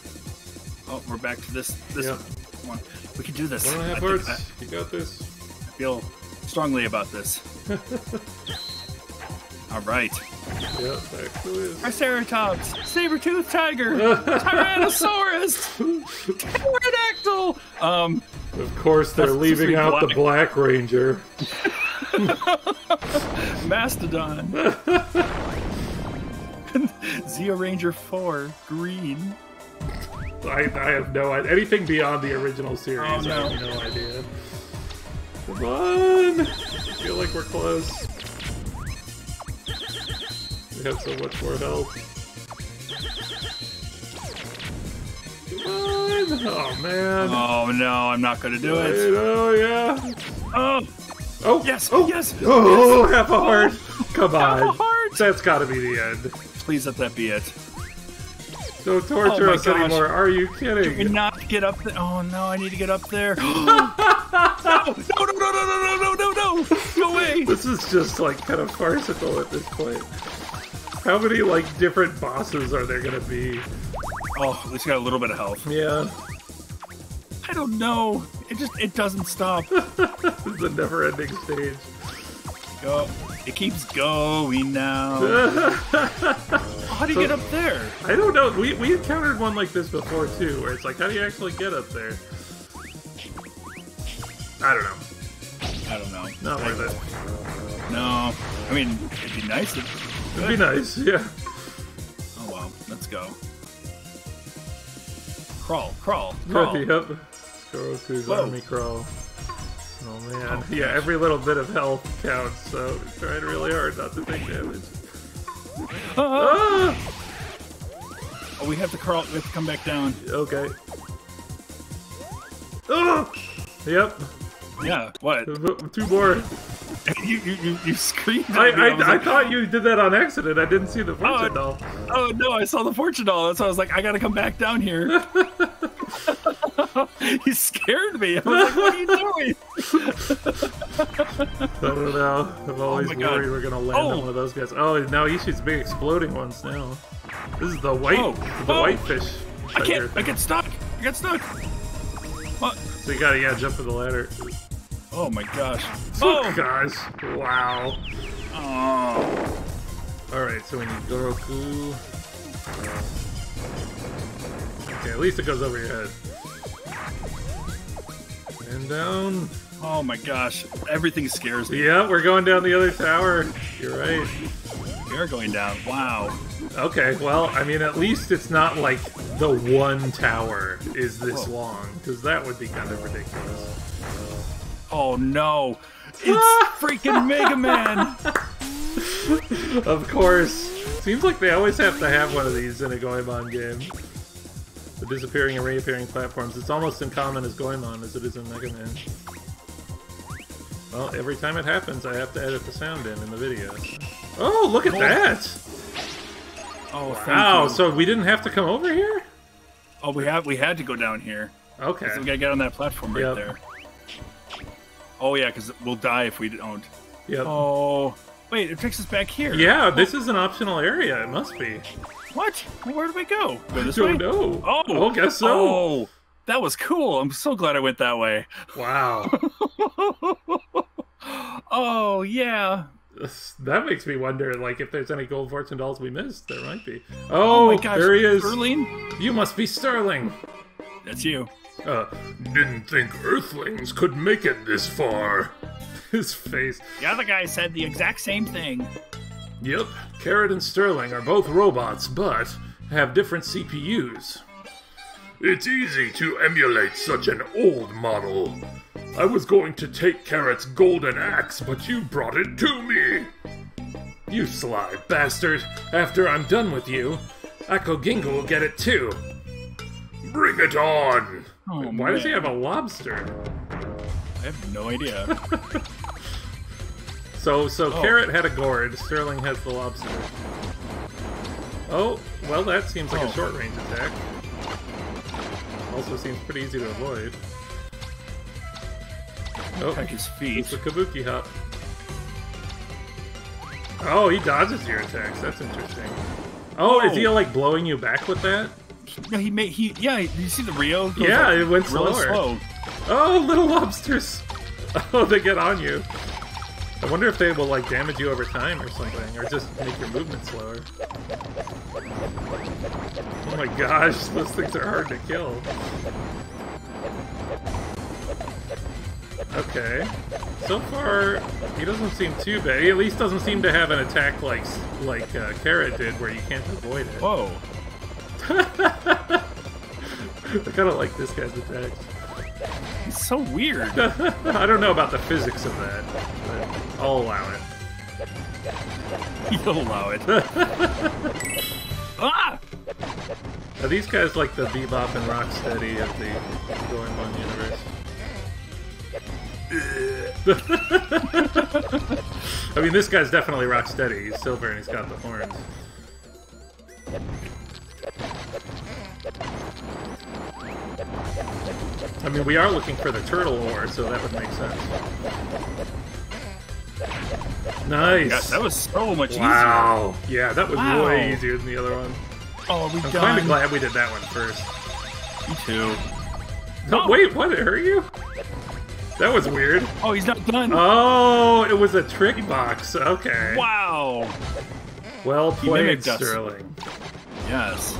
Oh, we're back to this. This yeah. one. We can do this. One and a half hearts. I, you got this. I feel strongly about this. All right. Yep, actually is. Triceratops, saber-toothed tiger, Tyrannosaurus, pterodactyl. Um, of course, they're leaving out black. the Black Ranger. Mastodon. Zeo-Ranger four, green. I, I have no idea. Anything beyond the original series, oh, no. I have no idea. Come on! I feel like we're close. We have so much more health. Come on! Oh man! Oh no! I'm not gonna do Wait, it. Oh yeah! Oh! Oh yes! Oh yes! Oh, yes. Half a heart! Oh. Come on! Half a heart. That's gotta be the end. Please let that be it. Don't torture oh, us gosh. anymore. Are you kidding? Do we not get up there? Oh no! I need to get up there. No! No! No! No! No! No! No! No! No way! This is just like kind of farcical at this point. How many, like, different bosses are there gonna be? Oh, at least got a little bit of health. Yeah. I don't know. It just, it doesn't stop. It's a never-ending stage. Go. It keeps going now. How do you so, get up there? I don't know. We, we encountered one like this before, too, where it's like, how do you actually get up there? I don't know. I don't know. Not worth it. No. I mean, it'd be nice if... It'd be nice, yeah. Oh wow, let's go. Crawl, crawl, crawl. Yep, yep. Goroku's army crawl. Oh man, oh, yeah, gosh. Every little bit of health counts, so I'm trying really hard not to take damage. Uh-huh. Ah! Oh, we have to crawl, we have to come back down. Okay. Oh! Yep. Yeah, what? Two more. You, you, you screamed at I, me. I, I, I like, thought you did that on accident. I didn't see the fortune oh, doll. Oh, no, I saw the fortune doll. That's why I was like, I gotta come back down here. He scared me. I was like, what are you doing? I don't know. I'm always oh worried we're gonna land oh. on one of those guys. Oh, now he shoots big exploding ones now. This is the white, oh. the oh. whitefish. I can't, I get stuck. I get stuck. What? So you gotta, yeah, jump to the ladder. Oh my gosh. Oh, oh gosh. Wow. Oh. Alright, so we need Goroku. Okay, at least it goes over your head. And down. Oh my gosh. Everything scares me. Yeah, we're going down the other tower. You're right. We are going down. Wow. Okay, well, I mean, at least it's not like the one tower is this Whoa. long, because that would be kind of ridiculous. Oh no! It's freaking Mega Man! Of course. Seems like they always have to have one of these in a Goemon game. The disappearing and reappearing platforms. It's almost as common as Goemon as it is in Mega Man. Well, every time it happens, I have to edit the sound in in the video. Oh, look at oh. that! Oh, wow! So we didn't have to come over here? Oh, we have. We had to go down here. Okay. We gotta get on that platform right yep. there. Oh yeah, because we'll die if we don't. Yep. Oh, wait, it takes us back here. Yeah, what? This is an optional area. It must be. What? Where do we go? Go this I don't way? know. Oh, oh, guess so. Oh, that was cool. I'm so glad I went that way. Wow. Oh yeah. That makes me wonder, like, if there's any gold fortune dolls we missed. There might be. Oh, oh my gosh, there he is. Sterling? You must be Sterling. That's you. Uh, didn't think Earthlings could make it this far. His face. The other guy said the exact same thing. Yep, Carrot and Sterling are both robots, but have different C P Us. It's easy to emulate such an old model. I was going to take Carrot's golden axe, but you brought it to me. You sly bastard! After I'm done with you, Akoginga will get it too! Bring it on! Oh, Wait, why does he have a lobster? I have no idea. so, so oh. Carrot had a gourd, Sterling has the lobster. Oh, well that seems like oh. a short-range attack. Also seems pretty easy to avoid. Oh, attack his feet. It's a kabuki hop. Oh, he dodges your attacks. That's interesting. Oh, oh, is he like blowing you back with that? No, he made he. Yeah, you see the Rio? It yeah, like, it went slower. Really slow. Oh, little lobsters! Oh, they get on you. I wonder if they will like damage you over time or something, or just make your movement slower. Oh my gosh, those things are hard to kill. Okay. So far, he doesn't seem too bad. He at least doesn't seem to have an attack like like uh, Carrot did, where you can't avoid it. Whoa! I kind of like this guy's attacks. It's so weird. I don't know about the physics of that, but I'll allow it. You'll allow it. Ah! Are these guys like the Bebop and Rocksteady of the Goemon universe? I mean, this guy's definitely Rocksteady. He's silver and he's got the horns. I mean, we are looking for the turtle ore, so that would make sense. Nice! Yeah, that was so much wow. easier. Wow! Yeah, that was wow. way easier than the other one. Oh, we I'm done. kind of glad we did that one first. Me too. No, oh. wait, what? It hurt you? That was weird. Oh, he's not done. Oh, it was a trick box. Okay. Wow. Well played, Sterling. Yes.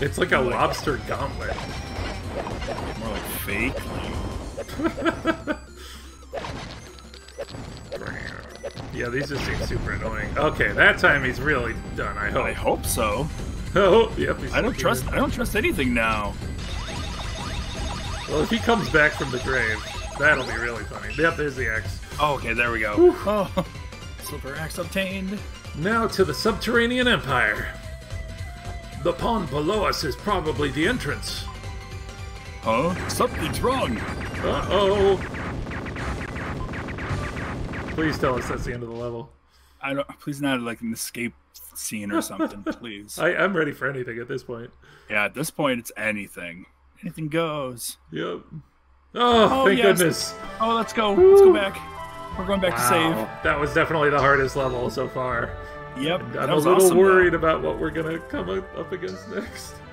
It's like a like lobster that. gauntlet. More like fake. Yeah, these just seem super annoying. Okay, that time he's really done. I hope. I hope so. Oh, yep. He's I don't trust. Good. I don't trust anything now. Well, if he comes back from the grave, that'll be really funny. Yep, there's the axe. Oh, okay, there we go. Oh, silver axe obtained. Now to the Subterranean Empire. The pond below us is probably the entrance. Huh? Something's wrong. Uh-oh. Please tell us that's the end of the level. I don't. Please not like an escape scene or something, please. I, I'm ready for anything at this point. Yeah, at this point, it's anything. Anything goes. Yep. Oh, oh thank yes. goodness. Oh, let's go. Woo. Let's go back. We're going back wow. to save. That was definitely the hardest level so far. Yep. And I'm a little awesome, worried though. about what we're going to come up against next.